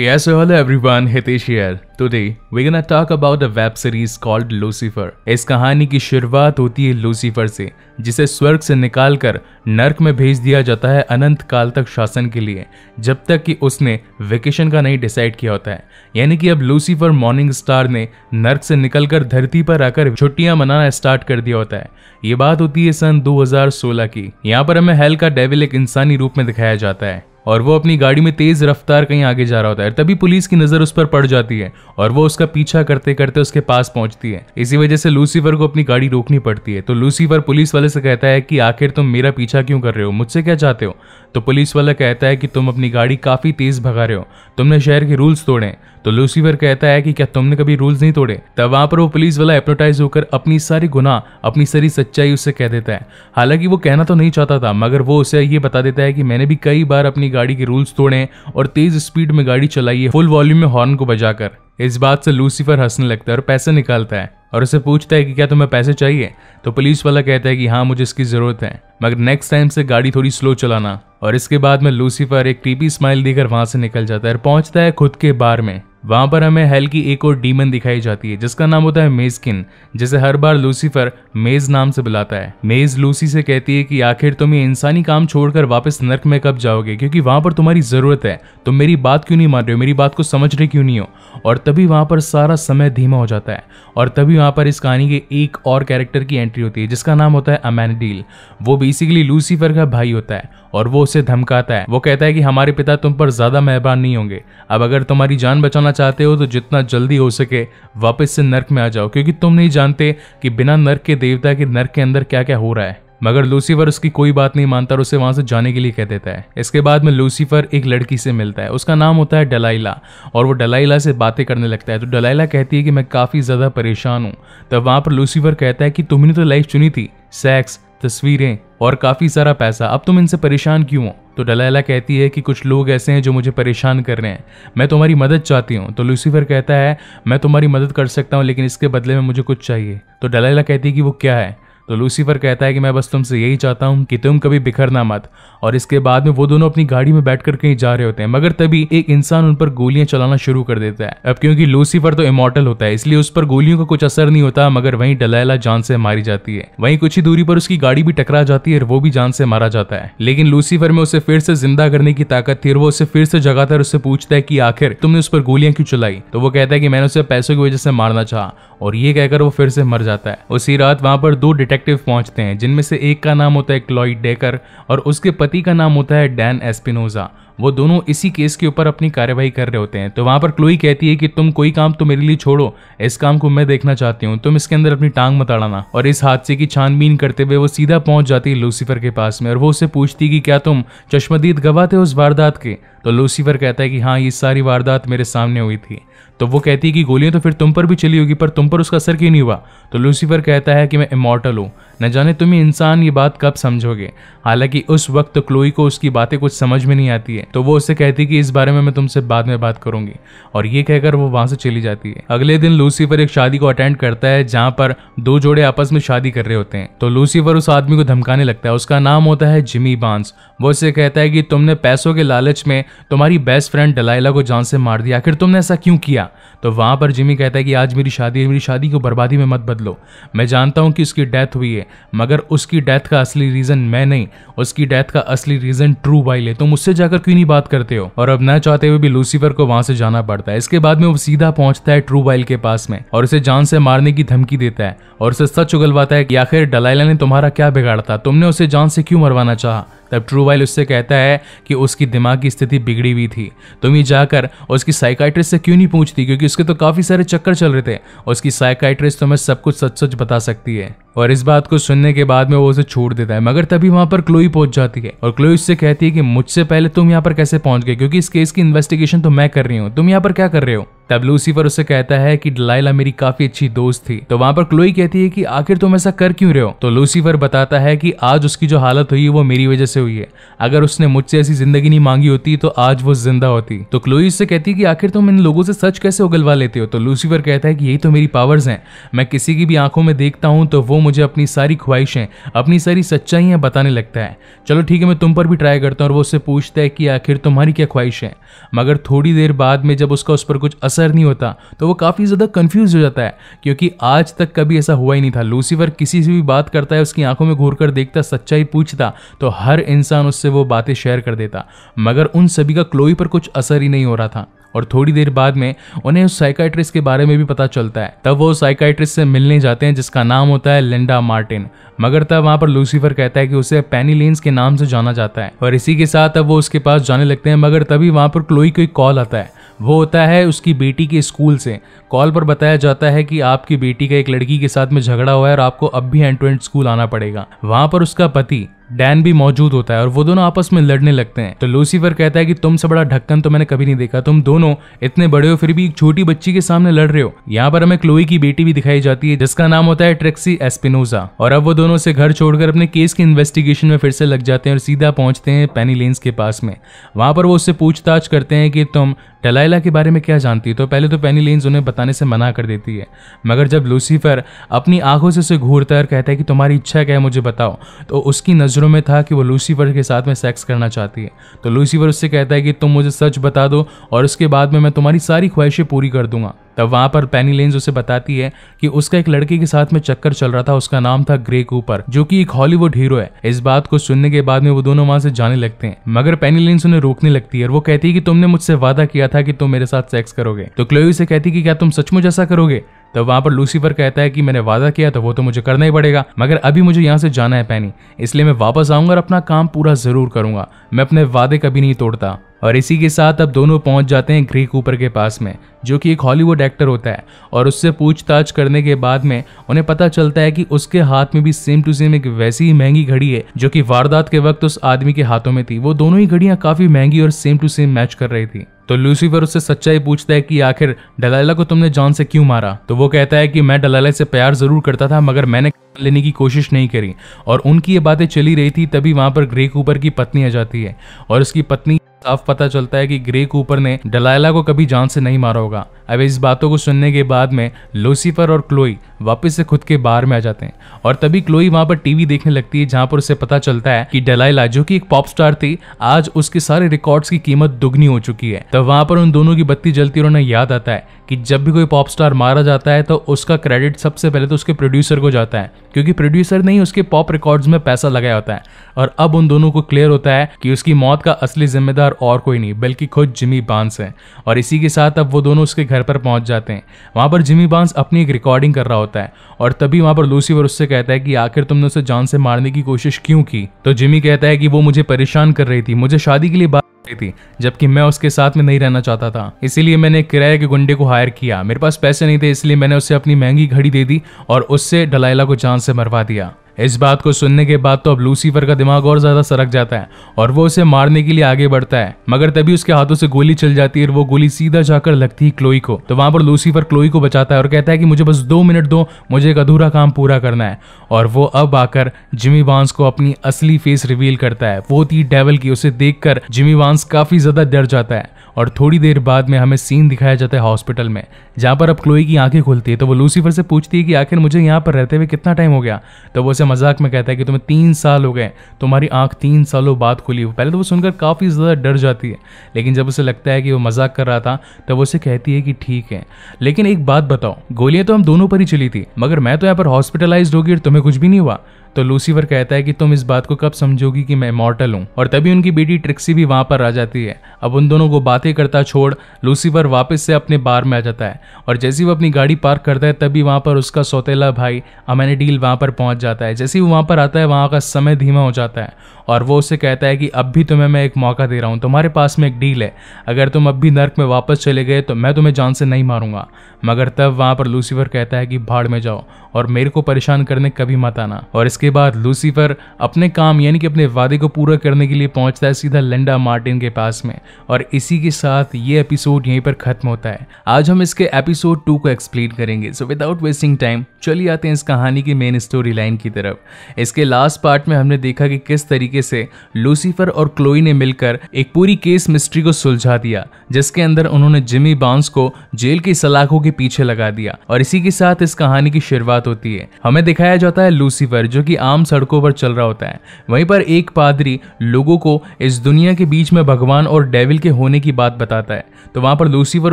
Yes, hello everyone, Hitesh here. Today we're gonna talk about a web series called Lucifer. इस कहानी की शुरुआत होती है लूसीफर से, जिसे स्वर्ग से निकालकर नर्क में भेज दिया जाता है अनंत काल तक शासन के लिए, जब तक कि उसने वेकेशन का नहीं डिसाइड किया होता है। यानी कि अब लूसीफर मॉर्निंग स्टार ने नर्क से निकलकर धरती पर आकर छुट्टियां मनाना स्टार्ट कर दिया होता है। ये बात होती है सन 2016 की। यहाँ पर हमें हेल का डेविल एक इंसानी रूप में दिखाया जाता है और वो अपनी गाड़ी में तेज रफ्तार कहीं आगे जा रहा होता है। तभी पुलिस की नजर उस पर पड़ जाती है और वो उसका पीछा करते करते उसके पास पहुंचती है। इसी वजह से लूसीफर को अपनी गाड़ी रोकनी पड़ती है। तो लूसीफर पुलिस वाले से कहता है कि आखिर तुम मेरा पीछा क्यों कर रहे हो, मुझसे क्या चाहते हो? तो पुलिस वाला कहता है कि तुम अपनी गाड़ी काफी तेज भगा रहे हो, तुमने शहर के रूल्स तोड़े। तो लूसीफर कहता है कि क्या तुमने कभी रूल्स नहीं तोड़े? तब वहां पर वो पुलिस वाला हिप्नोटाइज होकर अपनी सारी गुनाह, अपनी सारी सच्चाई उससे कह देता है। हालांकि वो कहना तो नहीं चाहता था, मगर वो उसे ये बता देता है कि मैंने भी कई बार अपनी गाड़ी के रूल्स तोड़े और तेज स्पीड में गाड़ी चलाई है, फुल वॉल्यूम में हॉर्न को बजाकर। इस बात से लूसीफर हंसने लगता है और पैसे निकालता है और उसे पूछता है कि क्या तुम्हें पैसे चाहिए? तो पुलिस वाला कहता है कि हाँ, मुझे इसकी जरूरत है, मगर नेक्स्ट टाइम से गाड़ी थोड़ी स्लो चलाना। और इसके बाद में लूसीफर एक क्रीपी स्माइल देकर वहां से निकल जाता है और पहुंचता है खुद के बार में। वहां पर हमें हेल की एक और डीमन दिखाई जाती है, जिसका नाम होता है मेज़किन, जिसे हर बार लूसीफर मेज नाम से बुलाता है। मेज लूसी से कहती है कि आखिर तुम ये इंसानी काम छोड़कर वापस नर्क में कब जाओगे, क्योंकि वहां पर तुम्हारी जरूरत है। तुम मेरी बात क्यों नहीं मान रहे हो, मेरी बात को समझ रहे क्यों नहीं हो? और तभी वहां पर सारा समय धीमा हो जाता है और तभी वहां पर इस कहानी के एक और कैरेक्टर की एंट्री होती है, जिसका नाम होता है अमेनाडील। वो बेसिकली लूसीफर का भाई होता है और वो उसे धमकाता है। वो कहता है कि हमारे पिता तुम पर ज्यादा मेहरबान नहीं होंगे, अब अगर तुम्हारी जान बचाना चाहते हो तो जितना जल्दी हो सके वापस से नर्क में आ जाओ, क्योंकि तुम नहीं जानते कि बिना नर्क के देवता के नर्क के अंदर क्या क्या हो रहा है। मगर लूसीफर उसकी कोई बात नहीं मानता और उसे वहां से जाने के लिए कह देता है। इसके बाद में लूसीफर एक लड़की से मिलता है, उसका नाम होता है डलाइला, और वो डलाइला से बातें करने लगता है। तो डलाइला कहती है कि मैं काफ़ी ज़्यादा परेशान हूँ। तब वहाँ पर लूसीफर कहता है कि तुमने तो लाइफ चुनी थी, सेक्स, तस्वीरें और काफ़ी सारा पैसा, अब तुम इनसे परेशान क्यों हो? तो डलाइला कहती है कि कुछ लोग ऐसे हैं जो मुझे परेशान कर रहे हैं, मैं तुम्हारी मदद चाहती हूँ। तो लूसीफर कहता है मैं तुम्हारी मदद कर सकता हूँ, लेकिन इसके बदले में मुझे कुछ चाहिए। तो डलाइला कहती है कि वो क्या है? तो लूसीफर कहता है कि मैं बस तुमसे यही चाहता हूँ कि तुम कभी बिखरना मत। और इसके बाद में वो दोनों अपनी गाड़ी में बैठकर कहीं जा रहे होते हैं, मगर तभी एक इंसान उन पर गोलियां चलाना शुरू कर देता है। अब क्योंकि लूसीफर तो इमॉर्टल होता है, इसलिए उस पर गोलियों का कुछ असर नहीं होता, मगर वहीं डलाइला जान से मारी जाती है। वहीं कुछ ही दूरी पर उसकी गाड़ी भी टकरा जाती है और वो भी जान से मारा जाता है। लेकिन लूसीफर में उसे फिर से जिंदा करने की ताकत थी और वो उसे फिर से जगाता है। उससे पूछता है कि आखिर तुमने उस पर गोलियां क्यों चलाई? तो वो कहता है कि मैंने उसे पैसों की वजह से मारना चाहा, और ये कहकर वो फिर से मर जाता है। उसी रात वहां पर दो डिटेक्टिव पहुंचते हैं, जिनमें से एक का नाम होता है क्लोई डेकर और उसके पति का नाम होता है डैन एस्पिनोजा। वो दोनों इसी केस के ऊपर अपनी कार्यवाही कर रहे होते हैं। तो वहां पर क्लोई कहती है कि तुम कोई काम तो मेरे लिए छोड़ो, इस काम को मैं देखना चाहती हूँ, तुम इसके अंदर अपनी टांग मत अड़ाना। और इस हादसे की छानबीन करते हुए वो सीधा पहुंच जाती है लूसीफर के पास में और वो उससे पूछती है कि क्या तुम चश्मदीद गवाह थे उस वारदात के? तो लूसीफर कहता है कि हाँ, ये सारी वारदात मेरे सामने हुई थी। तो वो कहती है कि गोलियां तो फिर तुम पर भी चली होगी, पर तुम पर उसका असर क्यों नहीं हुआ? तो लूसीफर कहता है कि मैं इमॉर्टल हूँ, न जाने तुम इंसान ये बात कब समझोगे। हालांकि उस वक्त क्लोई को उसकी बातें कुछ समझ में नहीं आती है, तो वो उससे कहती है कि इस बारे में मैं तुमसे बाद में बात करूंगी, और ये कहकर वो वहां से चली जाती है। अगले दिन लूसीफर एक शादी को अटेंड करता है, जहाँ पर दो जोड़े आपस में शादी कर रहे होते हैं। तो लूसीफर उस आदमी को धमकाने लगता है, उसका नाम होता है जिमी बांस। वो उससे कहता है कि तुमने पैसों के लालच में तुम्हारी बेस्ट फ्रेंड डलाइला को जान से मार दिया, आखिर तुमने ऐसा क्यों किया? तो वहां पर जिमी कहता है कि आज मेरी शादी है, मेरी शादी को बर्बादी में मत बदलो। मैं जानता हूं कि उसकी डेथ हुई है, मगर उसकी डेथ का असली रीजन मैं नहीं, उसकी डेथ का असली रीजन ट्रू वाइल है। तुम उससे जाकर क्यों नहीं बात करते हो? और अब न चाहते हुए भी लूसीफर को वहां से जाना पड़ता है। इसके बाद में वो सीधा पहुंचता है ट्रू वाइल के पास में और उसे जान से मारने की धमकी देता है और उसे सच उगलवाता है कि आखिर डलाइला ने तुम्हारा क्या बिगाड़ा था, तुमने उसे जान से क्यों मरवाना चाहा? तब ट्रू वाइल उससे कहता है कि उसकी दिमाग की स्थिति बिगड़ी हुई थी, तुम ये जाकर उसकी साइकाइट्रिस्ट से क्यों नहीं पूछती, क्योंकि उसके तो काफ़ी सारे चक्कर चल रहे थे, उसकी साइकाइट्रिस्ट तुम्हें सब कुछ सच सच बता सकती है। और इस बात को सुनने के बाद में वो उसे छोड़ देता है, मगर तभी वहां पर क्लोई पहुंच जाती है और क्लोई उससे कहती है कि मुझसे पहले तुम यहाँ पर कैसे पहुंच गए, क्योंकि इस केस की इन्वेस्टिगेशन तो मैं कर रही हूँ, तुम यहाँ पर क्या कर रहे हो? तब लूसीफर उससे कहता है कि डलाइला मेरी काफी अच्छी दोस्त थी। तो वहाँ पर क्लोई कहती है कि आखिर तुम ऐसा कर क्यों रहे हो। तो लूसीफर बताता है कि आज उसकी जो हालत हुई है वो मेरी वजह से हुई है, अगर उसने मुझसे ऐसी जिंदगी नहीं मांगी होती तो आज वो जिंदा होती। तो क्लोई उससे कहती है कि आखिर तुम इन लोगों से सच कैसे उगलवा लेते हो। तो लूसीफर कहता है कि यही तो मेरी पावर्स हैं, मैं किसी की भी आंखों में देखता हूँ तो वो मुझे अपनी सारी ख्वाहिशें, अपनी सारी सच्चाइयाँ बताने लगता है। चलो ठीक है, मैं तुम पर भी ट्राई करता हूँ। और वो उससे पूछता है कि आखिर तुम्हारी क्या ख्वाहिश है। मगर थोड़ी देर बाद में जब उसका उस पर कुछ असर नहीं होता तो वो काफ़ी ज़्यादा कंफ्यूज हो जाता है, क्योंकि आज तक कभी ऐसा हुआ ही नहीं था। लूसीफर किसी से भी बात करता है, उसकी आंखों में घूर कर देखता, सच्चाई पूछता तो हर इंसान उससे वो बातें शेयर कर देता, मगर उन सभी का क्लोई पर कुछ असर ही नहीं हो रहा था। और थोड़ी देर बाद में उन्हें उस साइकाइट्रिस्ट के बारे में भी पता चलता है। तब वो साइकाइट्रिस्ट से मिलने जाते हैं जिसका नाम होता है लिंडा मार्टिन। मगर तब वहाँ पर लूसीफर कहता है कि उसे पेनी लेंस के नाम से जाना जाता है और इसी के साथ अब वो उसके पास जाने लगते हैं। मगर तभी वहाँ पर क्लोई को एक कॉल आता है, वो होता है उसकी बेटी के स्कूल से। कॉल पर बताया जाता है कि आपकी बेटी का एक लड़की के साथ में झगड़ा हुआ है और आपको अब भी एंड टू एंड स्कूल आना पड़ेगा। वहाँ पर उसका पति डैन भी मौजूद होता है और वो दोनों आपस में लड़ने लगते हैं। तो लूसीफर कहता है कि तुमसे बड़ा ढक्कन तो मैंने कभी नहीं देखा, तुम दोनों इतने बड़े हो फिर भी एक छोटी बच्ची के सामने लड़ रहे हो। यहाँ पर हमें क्लोई की बेटी भी दिखाई जाती है जिसका नाम होता है ट्रिक्सी एस्पिनोजा। और अब वो दोनों से घर छोड़कर अपने केस की इन्वेस्टिगेशन में फिर से लग जाते हैं और सीधा पहुंचते हैं पेनी लेंस के पास में। वहाँ पर वो उससे पूछताछ करते हैं कि तुम डलाइला के बारे में क्या जानती है। तो पहले तो पेनी लेंस उन्हें बताने से मना कर देती है, मगर जब लूसीफर अपनी आंखों से उसे घूरता है और कहता है कि तुम्हारी इच्छा क्या है मुझे बताओ, तो उसकी नज़रों में था कि वो लूसीफर के साथ में सेक्स करना चाहती है। तो लूसीफर उससे कहता है कि तुम मुझे सच बता दो और उसके बाद में मैं तुम्हारी सारी ख्वाहिशें पूरी कर दूंगा। तब वहाँ पर पेनी लेंस उसे बताती है कि उसका एक लड़के के साथ में चक्कर चल रहा था, उसका नाम था ग्रे कूपर, जो कि एक हॉलीवुड हीरो है। इस बात को सुनने के बाद में वो दोनों वहाँ से जाने लगते हैं, मगर पेनी लेंस उन्हें रोकने लगती है और वो कहती है कि तुमने मुझसे वादा किया था कि तुम मेरे साथ सेक्स करोगे। तो क्लोई से कहती है कि क्या तुम सचमुच ऐसा करोगे। तब वहाँ पर लूसीफर कहता है कि मैंने वादा किया तो वो तो मुझे करना ही पड़ेगा, मगर अभी मुझे यहाँ से जाना है पेनी, इसलिए मैं वापस आऊँगा और अपना काम पूरा ज़रूर करूँगा, मैं अपने वादे कभी नहीं तोड़ता। और इसी के साथ अब दोनों पहुंच जाते हैं ग्रे कूपर के पास में, जो कि एक हॉलीवुड एक्टर होता है। और उससे पूछताछ करने के बाद में उन्हें पता चलता है कि उसके हाथ में भी सेम टू सेम एक वैसी ही महंगी घड़ी है जो कि वारदात के वक्त उस आदमी के हाथों में थी। वो दोनों ही घड़ियाँ काफ़ी महंगी और सेम टू सेम मैच कर रही थी। तो लूसीफर उससे सच्चाई पूछता है कि आखिर डलाइला को तुमने जान से क्यों मारा। तो वो कहता है कि मैं डलाइला से प्यार ज़रूर करता था, मगर मैंने लेने की कोशिश नहीं करी। और उनकी ये बातें चली रही थी, तभी वहाँ पर ग्रे कूपर की पत्नी आ जाती है और उसकी पत्नी साफ पता चलता है कि ग्रे कूपर ने डलाइला को कभी जान से नहीं मारा होगा। अब इस बातों को सुनने के बाद में लूसीफर और क्लोई वापस से खुद के बार में आ जाते हैं। और तभी क्लोई वहाँ पर टीवी देखने लगती है, जहाँ पर उसे पता चलता है कि डलाइला जो कि एक पॉप स्टार थी, आज उसके सारे रिकॉर्ड्स की कीमत दुगनी हो चुकी है। तब वहाँ पर उन दोनों की बत्ती जलती और उन्हें याद आता है कि जब भी कोई पॉप स्टार मारा जाता है तो उसका क्रेडिट सबसे पहले तो उसके प्रोड्यूसर को जाता है, क्योंकि प्रोड्यूसर ने ही उसके पॉप रिकॉर्ड्स में पैसा लगाया होता है। और अब उन दोनों को क्लियर होता है कि उसकी मौत का असली जिम्मेदार और कोई नहीं बल्कि खुद जिमी बांस है। और इसी के साथ अब वो दोनों उसके घर पर पहुंच जाते हैं। वहाँ पर जिमी बांस अपनी एक रिकॉर्डिंग कर रहा होता है और तभी वहाँ पर लूसीफर उससे कहता है कि आखिर तुमने उसे जान से मारने की कोशिश क्यों की। तो जिमी कहता है कि वो मुझे परेशान कर रही थी, मुझे शादी के लिए बात थी, जबकि मैं उसके साथ में नहीं रहना चाहता था, इसीलिए मैंने किराए के गुंडे को हायर किया। मेरे पास पैसे नहीं थे, इसलिए मैंने उसे अपनी महंगी घड़ी दे दी और उससे डलाइला को जान से मरवा दिया। इस बात को सुनने के बाद तो अब लूसीफर का दिमाग और ज़्यादा सरक जाता है और वो उसे मारने के लिए आगे बढ़ता है, मगर तभी उसके हाथों से गोली चल जाती है और वो गोली सीधा जाकर लगती है क्लोई को। तो वहाँ पर लूसीफर क्लोई को बचाता है और कहता है कि मुझे बस 2 मिनट दो, मुझे एक अधूरा काम पूरा करना है। और वो अब आकर जिमी बांस को अपनी असली फेस रिवील करता है, वो थी डेविल की। उसे देखकर जिमी बांस काफ़ी ज़्यादा डर जाता है। और थोड़ी देर बाद में हमें सीन दिखाया जाता है हॉस्पिटल में, जहाँ पर अब क्लोई की आंखें खुलती है। तो वो लूसीफर से पूछती है कि आखिर मुझे यहाँ पर रहते हुए कितना टाइम हो गया। तो वो मजाक में कहता है कि तुम्हें 3 साल हो गए, तुम्हारी आंख 3 सालों बाद खुली हो। पहले तो वो सुनकर काफ़ी ज़्यादा डर जाती है, लेकिन जब उसे लगता है कि वो मजाक कर रहा था तब वो उसे कहती है कि ठीक है, लेकिन एक बात बताओ, गोलियां तो हम दोनों पर ही चली थी, मगर मैं तो यहाँ पर हॉस्पिटलाइज्ड हो गई और तुम्हें कुछ भी नहीं हुआ। तो लूसीफर कहता है कि तुम इस बात को कब समझोगी कि मैं इमॉर्टल हूँ। और तभी उनकी बेटी ट्रिक्सी भी वहाँ पर आ जाती है। अब उन दोनों को बातें करता छोड़ लूसीफर वापस से अपने बार में आ जाता है और जैसे ही वो अपनी गाड़ी पार्क करता है तभी वहाँ पर उसका सौतेला भाई अमेनाडील वहाँ पर पहुँच जाता है। जैसे ही वो वहाँ पर आता है वहाँ का समय धीमा हो जाता है और वो उसे कहता है कि अब भी तुम्हें मैं एक मौका दे रहा हूँ, तुम्हारे पास में एक डील है, अगर तुम अब भी नर्क में वापस चले गए तो मैं तुम्हें जान से नहीं मारूंगा। मगर तब वहाँ पर लूसीफर कहता है कि भाड़ में जाओ और मेरे को परेशान करने कभी मत आना। और इसके इसके बाद लूसीफर अपने काम यानी कि अपने वादे को पूरा करने के लिए पहुंचता है सीधा लिंडा मार्टिन के पास में। और इसी के साथ ये एपिसोड यहीं पर खत्म होता है। आज हम इसके एपिसोड 2 को एक्सप्लेन करेंगे। सो विदाउट वेस्टिंग टाइम चलिए आते हैं इस कहानी की मेन स्टोरी लाइन की तरफ। इसके लास्ट पार्ट में हमने देखा कि किस तरीके से लूसीफर और क्लोई ने मिलकर एक पूरी केस मिस्ट्री को सुलझा दिया, जिसके अंदर उन्होंने जिमी बाउंस को जेल की सलाखों के पीछे लगा दिया। और इसी के साथ इस कहानी की शुरुआत होती है। हमें दिखाया जाता है लूसीफर जो कि आम सड़कों पर चल रहा होता है। वहीं पर एक पादरी लोगों को इस दुनिया के बीच में भगवान और डेविल के होने की बात बताता है। तो वहां पर लूसीफर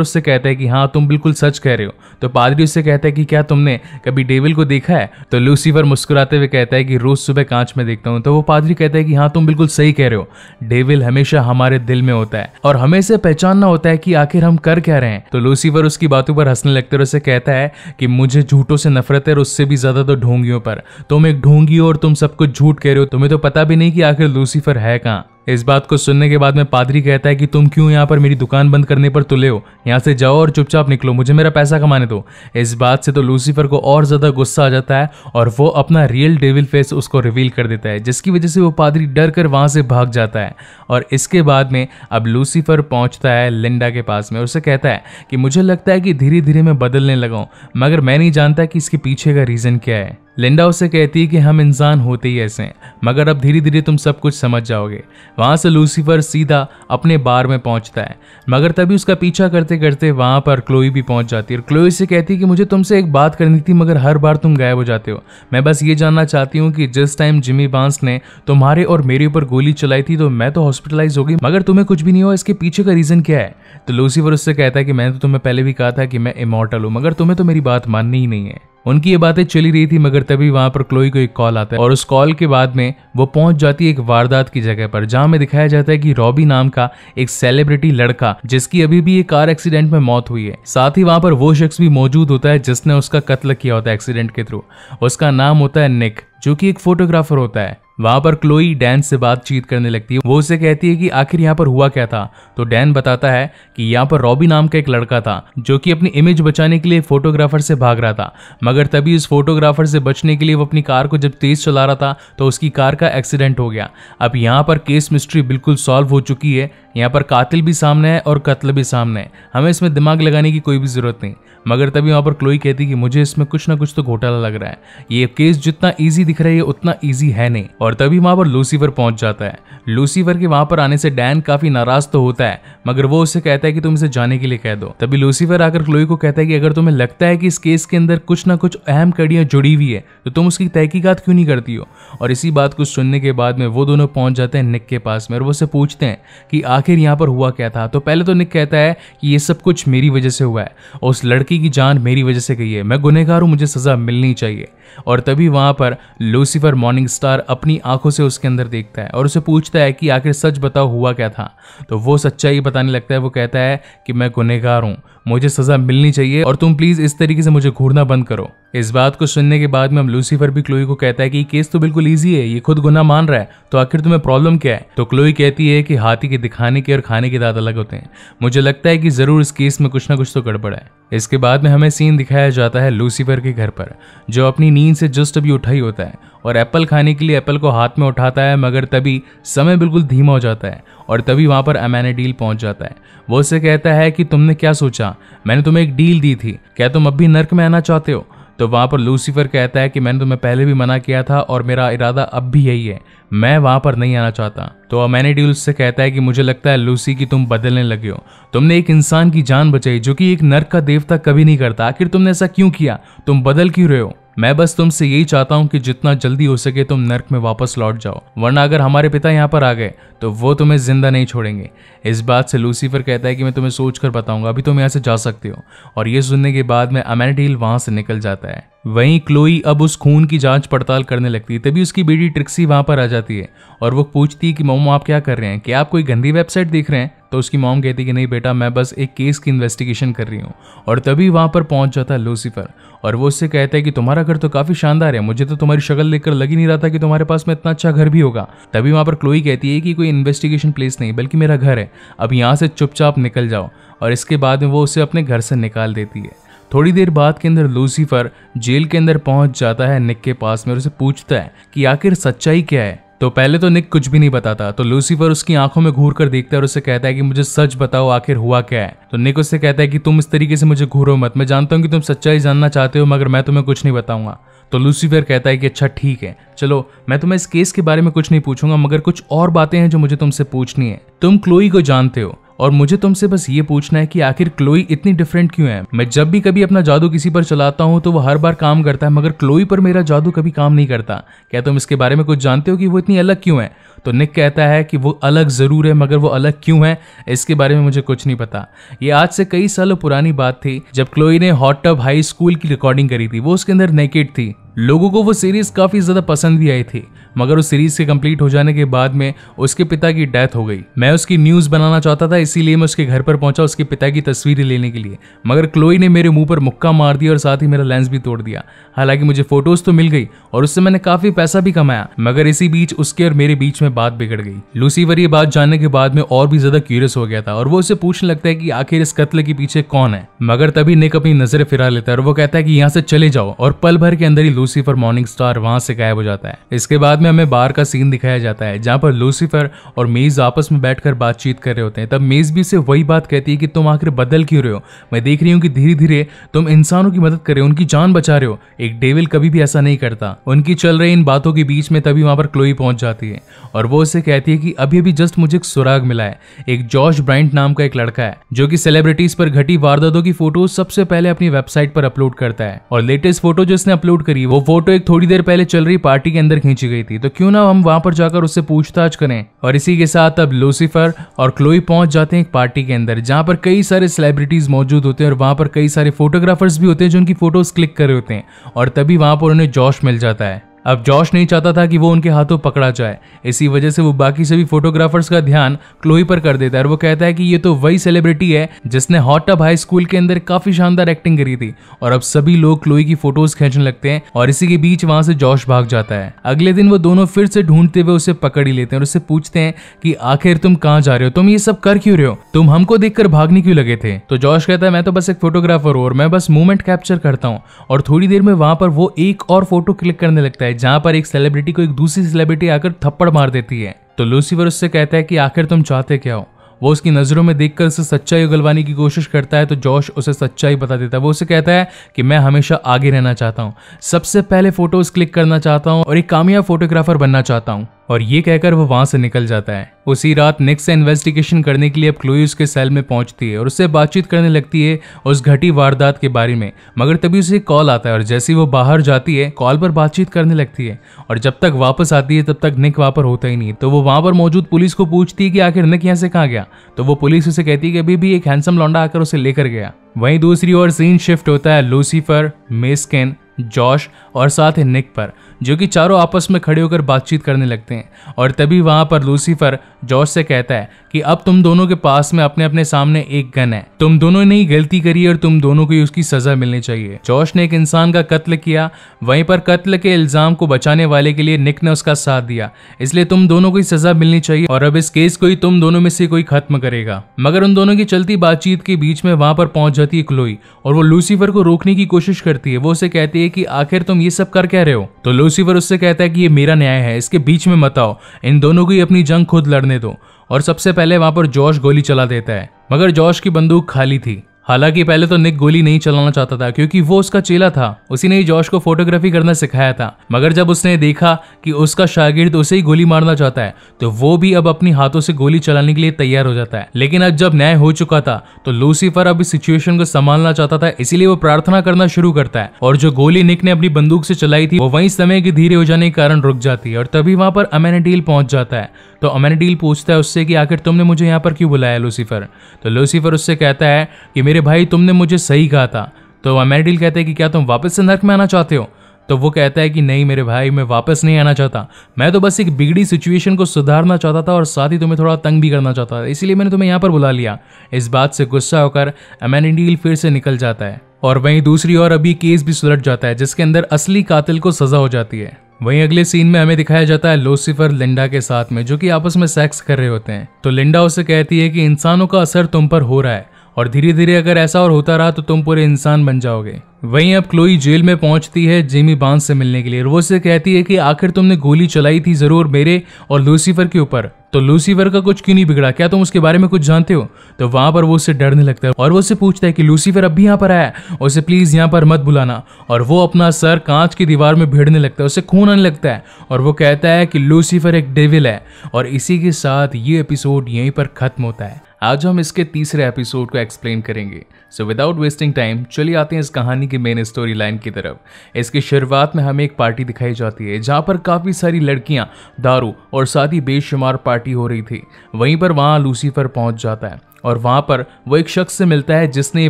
उससे कहता है कि हाँ तुम बिल्कुल सच कह रहे हो। तो पादरी उससे कहता है कि क्या तुमने कभी डेविल को देखा है? तो लूसीफर मुस्कुराते हुए कहता है कि रोज सुबह कांच में देखता हूँ। तो वो पादरी कहता है कि हाँ तुम बिल्कुल सही कह रहे हो, डेविल हमेशा हमारे दिल में होता है और हमें इसे पहचानना होता है कि आखिर हम कर क्या रहे हैं। तो लूसीफर उसकी बातों पर हंसने लगते और उसे कहता है कि मुझे झूठों से नफरत है और उससे भी ज्यादा तो ढोंगियों पर। तुम एक ढोंगी हो और तुम सब कुछ झूठ कह रहे हो, तुम्हें तो पता भी नहीं कि आखिर लूसीफर है कहाँ। इस बात को सुनने के बाद में पादरी कहता है कि तुम क्यों यहाँ पर मेरी दुकान बंद करने पर तुले हो, यहाँ से जाओ और चुपचाप निकलो, मुझे मेरा पैसा कमाने दो। इस बात से तो लूसीफर को और ज़्यादा गुस्सा आ जाता है और वो अपना रियल डेविल फेस उसको रिवील कर देता है, जिसकी वजह से वो पादरी डर कर वहाँ से भाग जाता है। और इसके बाद में अब लूसीफर पहुँचता है लिंडा के पास में। उसे कहता है कि मुझे लगता है कि धीरे धीरे मैं बदलने लगा हूँ, मगर मैं नहीं जानता कि इसके पीछे का रीज़न क्या है। लिंडा उससे कहती है कि हम इंसान होते ही ऐसे हैं, मगर अब धीरे धीरे तुम सब कुछ समझ जाओगे। वहाँ से लूसीफर सीधा अपने बार में पहुँचता है, मगर तभी उसका पीछा करते करते वहाँ पर क्लोई भी पहुँच जाती है। और क्लोई से कहती है कि मुझे तुमसे एक बात करनी थी, मगर हर बार तुम गायब हो जाते हो। मैं बस ये जानना चाहती हूँ कि जिस टाइम जिमी बांस ने तुम्हारे और मेरे ऊपर गोली चलाई थी तो मैं तो हॉस्पिटलाइज हो गई, मगर तुम्हें कुछ भी नहीं हुआ, इसके पीछे का रीज़न क्या है? तो लूसीफर उससे कहता है कि मैंने तो तुम्हें पहले भी कहा था कि मैं इमॉर्टल हूँ, मगर तुम्हें तो मेरी बात माननी ही नहीं है। उनकी ये बातें चली रही थी, मगर तभी वहाँ पर क्लोई को एक कॉल आता है और उस कॉल के बाद में वो पहुँच जाती है एक वारदात की जगह पर, जहाँ में दिखाया जाता है कि रॉबी नाम का एक सेलिब्रिटी लड़का जिसकी अभी भी एक कार एक्सीडेंट में मौत हुई है, साथ ही वहाँ पर वो शख्स भी मौजूद होता है जिसने उसका कत्ल किया होता है एक्सीडेंट के थ्रू। उसका नाम होता है निक, जो कि एक फोटोग्राफर होता है। वहाँ पर क्लोई डैन से बातचीत करने लगती है। वो उसे कहती है कि आखिर यहाँ पर हुआ क्या था? तो डैन बताता है कि यहाँ पर रॉबी नाम का एक लड़का था जो कि अपनी इमेज बचाने के लिए फोटोग्राफर से भाग रहा था, मगर तभी उस फोटोग्राफर से बचने के लिए वो अपनी कार को जब तेज चला रहा था तो उसकी कार का एक्सीडेंट हो गया। अब यहाँ पर केस मिस्ट्री बिल्कुल सॉल्व हो चुकी है, यहाँ पर कातिल भी सामने है और कत्ल भी सामने है, हमें इसमें दिमाग लगाने की कोई भी ज़रूरत नहीं। मगर तभी वहाँ पर क्लोई कहती है कि मुझे इसमें कुछ ना कुछ तो घोटाला लग रहा है, ये केस जितना ईजी दिख रहा है उतना ईजी है नहीं। और तभी वहाँ पर लूसीफर पहुँच जाता है। लूसीफर के वहाँ पर आने से डैन काफ़ी नाराज़ तो होता है, मगर वो उसे कहता है कि तुम इसे जाने के लिए कह दो। तभी लूसीफर आकर क्लोई को कहता है कि अगर तुम्हें लगता है कि इस केस के अंदर कुछ ना कुछ अहम कड़ियाँ जुड़ी हुई है तो तुम उसकी तहकीकात क्यों नहीं करती हो। और इसी बात को सुनने के बाद में वो दोनों पहुँच जाते हैं निक के पास में और वो उससे पूछते हैं कि आखिर यहाँ पर हुआ क्या था। तो पहले तो निक कहता है कि ये सब कुछ मेरी वजह से हुआ है, उस लड़की की जान मेरी वजह से गई है, मैं गुनहगार हूँ, मुझे सज़ा मिलनी चाहिए। और तभी वहाँ पर लूसीफर मॉर्निंगस्टार अपनी आंखों से उसके अंदर देखता है और उसे पूछता है कि आखिर सच बताओ हुआ क्या था। तो वो सच्चाई बताने लगता है। वो कहता है कि मैं गुनहगार हूँ, मुझे सज़ा मिलनी चाहिए और तुम प्लीज़ इस तरीके से मुझे घूरना बंद करो। इस बात को सुनने के बाद में हम लूसीफर भी क्लोई को कहता है कि केस तो बिल्कुल ईजी है, ये खुद गुनाह मान रहा है, तो आखिर तुम्हें प्रॉब्लम क्या है। तो क्लोई कहती है कि हाथी के दिखाने के और खाने के दांत अलग होते हैं, मुझे लगता है कि ज़रूर इस केस में कुछ ना कुछ तो गड़बड़ है। इसके बाद में हमें सीन दिखाया जाता है लूसीफर के घर पर, जो अपनी नींद से जस्ट अभी उठा ही होता है और एप्पल खाने के लिए एप्पल को हाथ में उठाता है, मगर तभी समय बिल्कुल धीमा हो जाता है। और तभी वहाँ पर अमेनाडील पहुँच जाता है। वो उससे कहता है कि तुमने क्या सोचा, मैंने तुम्हें एक डील दी थी, क्या तुम अब भी नर्क में आना चाहते हो। तो वहाँ पर लूसीफर कहता है कि मैंने तुम्हें पहले भी मना किया था और मेरा इरादा अब भी यही है, मैं वहाँ पर नहीं आना चाहता। तो अमेनाडील उससे कहता है कि मुझे लगता है लूसी कि तुम बदलने लगे हो, तुमने एक इंसान की जान बचाई जो कि एक नर्क का देवता कभी नहीं करता, आखिर तुमने ऐसा क्यों किया, तुम बदल क्यों रहे हो। मैं बस तुमसे यही चाहता हूँ कि जितना जल्दी हो सके तुम नर्क में वापस लौट जाओ, वरना अगर हमारे पिता यहाँ पर आ गए तो वो तुम्हें जिंदा नहीं छोड़ेंगे। इस बात से लूसीफर कहता है कि मैं तुम्हें सोच कर बताऊँगा, अभी तुम यहाँ से जा सकते हो। और ये सुनने के बाद में अमेनाडील वहाँ से निकल जाता है। वहीं क्लोई अब उस खून की जांच पड़ताल करने लगती है। तभी उसकी बेटी ट्रिक्सी वहाँ पर आ जाती है और वो पूछती है कि मॉम आप क्या कर रहे हैं, क्या आप कोई गंदी वेबसाइट देख रहे हैं। तो उसकी मॉम कहती है कि नहीं बेटा, मैं बस एक केस की इन्वेस्टिगेशन कर रही हूँ। और तभी वहाँ पर पहुँच जाता है लूसीफर और वो उससे कहता है कि तुम्हारा घर तो काफ़ी शानदार है, मुझे तो तुम्हारी शक्ल देखकर लग ही नहीं रहा था कि तुम्हारे पास में इतना अच्छा घर भी होगा। तभी वहाँ पर क्लोई कहती है कि कोई इन्वेस्टिगेशन प्लेस नहीं बल्कि मेरा घर है, अब यहाँ से चुपचाप निकल जाओ। और इसके बाद में वो उसे अपने घर से निकाल देती है। थोड़ी देर बाद के अंदर लूसीफर जेल के अंदर पहुंच जाता है निक के पास में और उसे पूछता है कि आखिर सच्चाई क्या है। तो पहले तो निक कुछ भी नहीं बताता, तो लूसीफर उसकी आंखों में घूर कर देखता है और उससे कहता है कि मुझे सच बताओ आखिर हुआ क्या है। तो निक उससे कहता है कि तुम इस तरीके से मुझे घूरो मत, मैं जानता हूँ कि तुम सच्चाई जानना चाहते हो मगर मैं तुम्हें कुछ नहीं बताऊंगा। तो लूसीफर कहता है कि अच्छा ठीक है, चलो मैं तुम्हें इस केस के बारे में कुछ नहीं पूछूंगा मगर कुछ और बातें हैं जो मुझे तुमसे पूछनी है। तुम क्लोई को जानते हो और मुझे तुमसे बस ये पूछना है कि आखिर क्लोई इतनी डिफरेंट क्यों है। मैं जब भी कभी अपना जादू किसी पर चलाता हूँ तो वो हर बार काम करता है मगर क्लोई पर मेरा जादू कभी काम नहीं करता। क्या तुम इसके बारे में कुछ जानते हो कि वो इतनी अलग क्यों है? तो निक कहता है कि वो अलग ज़रूर है मगर वो अलग क्यों है इसके बारे में मुझे कुछ नहीं पता। ये आज से कई सालों पुरानी बात थी जब क्लोई ने हॉट टब हाई स्कूल की रिकॉर्डिंग करी थी। वो उसके अंदर नेकेड थी, लोगों को वो सीरीज़ काफ़ी ज़्यादा पसंद भी आई थी मगर उस सीरीज़ के कंप्लीट हो जाने के बाद में उसके पिता की डेथ हो गई। मैं उसकी न्यूज़ बनाना चाहता था इसीलिए मैं उसके घर पर पहुंचा उसके पिता की तस्वीरें लेने के लिए, मगर क्लोई ने मेरे मुंह पर मुक्का मार दिया और साथ ही मेरा लेंस भी तोड़ दिया। हालांकि मुझे फोटोज़ तो मिल गई और उससे मैंने काफ़ी पैसा भी कमाया मगर इसी बीच उसके और मेरे बीच में बात बिगड़ गई। लूसीफर ये बात जानने के बाद में और भी ज़्यादा क्यूरियस हो गया था और वो उसे पूछने लगता है कि आखिर इस कत्ल के पीछे कौन है, मगर तभी निक अपनी नज़रें फिरा लेता है और वो कहता है कि यहाँ से चले जाओ और पल भर के अंदर ही लूसीफर मॉर्निंगस्टार वहां से गायब हो जाता है। इसके बाद में हमें बार का सीन दिखाया जाता है जहां पर लूसीफर और मेज आपस में बैठकर बातचीत कर रहे होते हैं। तब मेज भी से वही बात कहती है कि तुम आखिर बदल क्यों रहे हो, मैं देख रही हूँ कि धीरे धीरे तुम इंसानों की मदद कर रहे हो, उनकी जान बचा रहे हो, एक डेविल कभी भी ऐसा नहीं करता। उनकी चल रही इन बातों के बीच में तभी वहां पर क्लोई पहुंच जाती है और वो उसे कहती है कि अभी अभी जस्ट मुझे एक सुराग मिला है। एक जॉश ब्राइंट नाम का एक लड़का है जो कि सेलिब्रिटीज पर घटी वारदातों की फोटो सबसे पहले अपनी वेबसाइट पर अपलोड करता है और लेटेस्ट फोटो जो इसने अपलोड करी वो फोटो एक थोड़ी देर पहले चल रही पार्टी के अंदर खींची गई थी। तो क्यों ना हम वहां पर जाकर उससे पूछताछ करें। और इसी के साथ अब लूसीफर और क्लोई पहुंच जाते हैं एक पार्टी के अंदर जहां पर कई सारे सेलिब्रिटीज मौजूद होते हैं और वहां पर कई सारे फोटोग्राफर्स भी होते हैं जो उनकी फोटोज क्लिक कर रहे होते हैं और तभी वहां पर उन्हें जॉश मिल जाता है। अब जॉश नहीं चाहता था कि वो उनके हाथों पकड़ा जाए, इसी वजह से वो बाकी सभी फोटोग्राफर्स का ध्यान क्लोई पर कर देता है और वो कहता है कि ये तो वही सेलिब्रिटी है जिसने हॉट टब हाई स्कूल के अंदर काफी शानदार एक्टिंग करी थी। और अब सभी लोग क्लोई की फोटोज खींचने लगते हैं और इसी के बीच वहां से जॉश भाग जाता है। अगले दिन वो दोनों फिर से ढूंढते हुए उसे पकड़ ही लेते हैं और उससे पूछते हैं कि आखिर तुम कहाँ जा रहे हो, तुम ये सब कर क्यों रहे हो, तुम हमको देखकर भागने क्यों लगे थे। तो जॉश कहता है मैं तो बस एक फोटोग्राफर हूँ और मैं बस मूवमेंट कैप्चर करता हूँ। और थोड़ी देर में वहां पर वो एक और फोटो क्लिक करने लगता है जहां पर एक सेलिब्रिटी को एक दूसरी सेलिब्रिटी आकर थप्पड़ मार देती है। तो लूसीफर उससे कहता है कि आखिर तुम चाहते क्या हो। वो उसकी नज़रों में देखकर उसे सच्चाई उगलवाने की कोशिश करता है तो जॉश उसे सच्चाई बता देता है। वो उसे कहता है कि मैं हमेशा आगे रहना चाहता हूँ, सबसे पहले फोटोज क्लिक करना चाहता हूँ और एक कामयाब फोटोग्राफर बनना चाहता हूँ। और ये कहकर वो वहाँ से निकल जाता है। उसी रात निक से इन्वेस्टिगेशन करने के लिए अब क्लोई उसके सेल में पहुँचती है और उससे बातचीत करने लगती है उस घटी वारदात के बारे में। मगर तभी उसे कॉल आता है और जैसे ही वो बाहर जाती है कॉल पर बातचीत करने लगती है और जब तक वापस आती है तब तक निक वहाँ पर होता ही नहीं। तो वो वहाँ पर मौजूद पुलिस को पूछती है कि आखिर निक यहाँ से कहाँ गया। तो वो पुलिस उसे कहती है कि अभी भी एक हैंडसम लौंडा आकर उसे लेकर गया। वहीं दूसरी ओर सीन शिफ्ट होता है लूसीफर, मेजकेन, जॉश और साथ ही निक पर जो कि चारों आपस में खड़े होकर बातचीत करने लगते हैं। और तभी वहां पर लूसीफर जॉश से कहता है कि अब तुम दोनों के पास में अपने अपने सामने एक गन है, तुम दोनों ने ही गलती करी है और तुम दोनों को ही उसकी सजा मिलनी चाहिए। जॉश ने एक इंसान का कत्ल किया, वहीं पर कत्ल के इल्जाम को बचाने वाले के लिए निक ने उसका साथ दिया, इसलिए तुम दोनों को ही सजा मिलनी चाहिए और अब इस केस को ही तुम दोनों में से कोई खत्म करेगा। मगर उन दोनों की चलती बातचीत के बीच में वहां पर पहुंच जाती है क्लोई और वो लूसीफर को रोकने की कोशिश करती है। वो उसे कहती है कि आखिर तुम ये सब कर क्या रहे हो। तो लूसीफर उससे कहता है कि ये मेरा न्याय है, इसके बीच में मत आओ, इन दोनों को ही अपनी जंग खुद लड़ने दो। और सबसे पहले वहां पर जॉश गोली चला देता है मगर जॉश की बंदूक खाली थी। हालांकि पहले तो निक गोली नहीं चलाना चाहता था क्योंकि वो उसका चेला था, उसी ने जॉश को फोटोग्राफी करना सिखाया था। मगर जब उसने देखा कि उसका शागिर्द उसे ही गोली मारना चाहता है तो वो भी अब अपने हाथों से गोली चलाने के लिए तैयार हो जाता है। लेकिन अब जब न्याय हो चुका था तो लूसीफर अब इस सिचुएशन को संभालना चाहता था, इसीलिए वो प्रार्थना करना शुरू करता है और जो गोली निक ने अपनी बंदूक से चलाई थी वो वहीं समय के धीरे हो जाने के कारण रुक जाती है। और तभी वहां पर अमेनाडील पहुंच जाता है। तो अमेनाडील पूछता है उससे कि आखिर तुमने मुझे यहाँ पर क्यों बुलाया लूसीफर। तो लूसीफर उससे कहता है कि मेरे भाई तुमने मुझे सही कहा था। तो अमेनाडील कहते हैं कि क्या तुम वापस से नर्क में आना चाहते हो। तो वो कहता है कि नहीं मेरे भाई, मैं वापस नहीं आना चाहता, मैं तो बस एक बिगड़ी सिचुएशन को सुधारना चाहता था और साथ ही तुम्हें थोड़ा तंग भी करना चाहता था, इसीलिए मैंने तुम्हें यहाँ पर बुला लिया। इस बात से गुस्सा होकर अमेनाडील फिर से निकल जाता है। और वहीं दूसरी ओर अभी केस भी सुलट जाता है जिसके अंदर असली कातिल को सजा हो जाती है। वहीं अगले सीन में हमें दिखाया जाता है लूसीफर लिंडा के साथ में जो कि आपस में सेक्स कर रहे होते हैं। तो लिंडा उसे कहती है कि इंसानों का असर तुम पर हो रहा है और धीरे धीरे अगर ऐसा और होता रहा तो तुम पूरे इंसान बन जाओगे। वहीं अब क्लोई जेल में पहुंचती है जिमी बांस से मिलने के लिए। वो उससे कहती है कि आखिर तुमने गोली चलाई थी जरूर मेरे और लूसीफर के ऊपर, तो लूसीफर का कुछ क्यों नहीं बिगड़ा, क्या तुम उसके बारे में कुछ जानते हो? तो वहां पर वो उससे डरने लगता है और वो उससे पूछता है कि लूसीफर अब भी यहाँ पर आया, उसे प्लीज यहाँ पर मत बुलाना। और वो अपना सर कांच की दीवार में भिड़ने लगता है, उसे खून आने लगता है और वो कहता है कि लूसीफर एक डेविल है। और इसी के साथ ये एपिसोड यहीं पर खत्म होता है। आज हम इसके तीसरे एपिसोड को एक्सप्लेन करेंगे। सो विदाउट वेस्टिंग टाइम चलिए आते हैं इस कहानी की मेन स्टोरी लाइन की तरफ। इसकी शुरुआत में हमें एक पार्टी दिखाई जाती है जहाँ पर काफ़ी सारी लड़कियाँ, दारू और साथ ही बेशुमार पार्टी हो रही थी। वहीं पर वहाँ लूसीफर पहुँच जाता है और वहाँ पर वो एक शख्स से मिलता है जिसने ये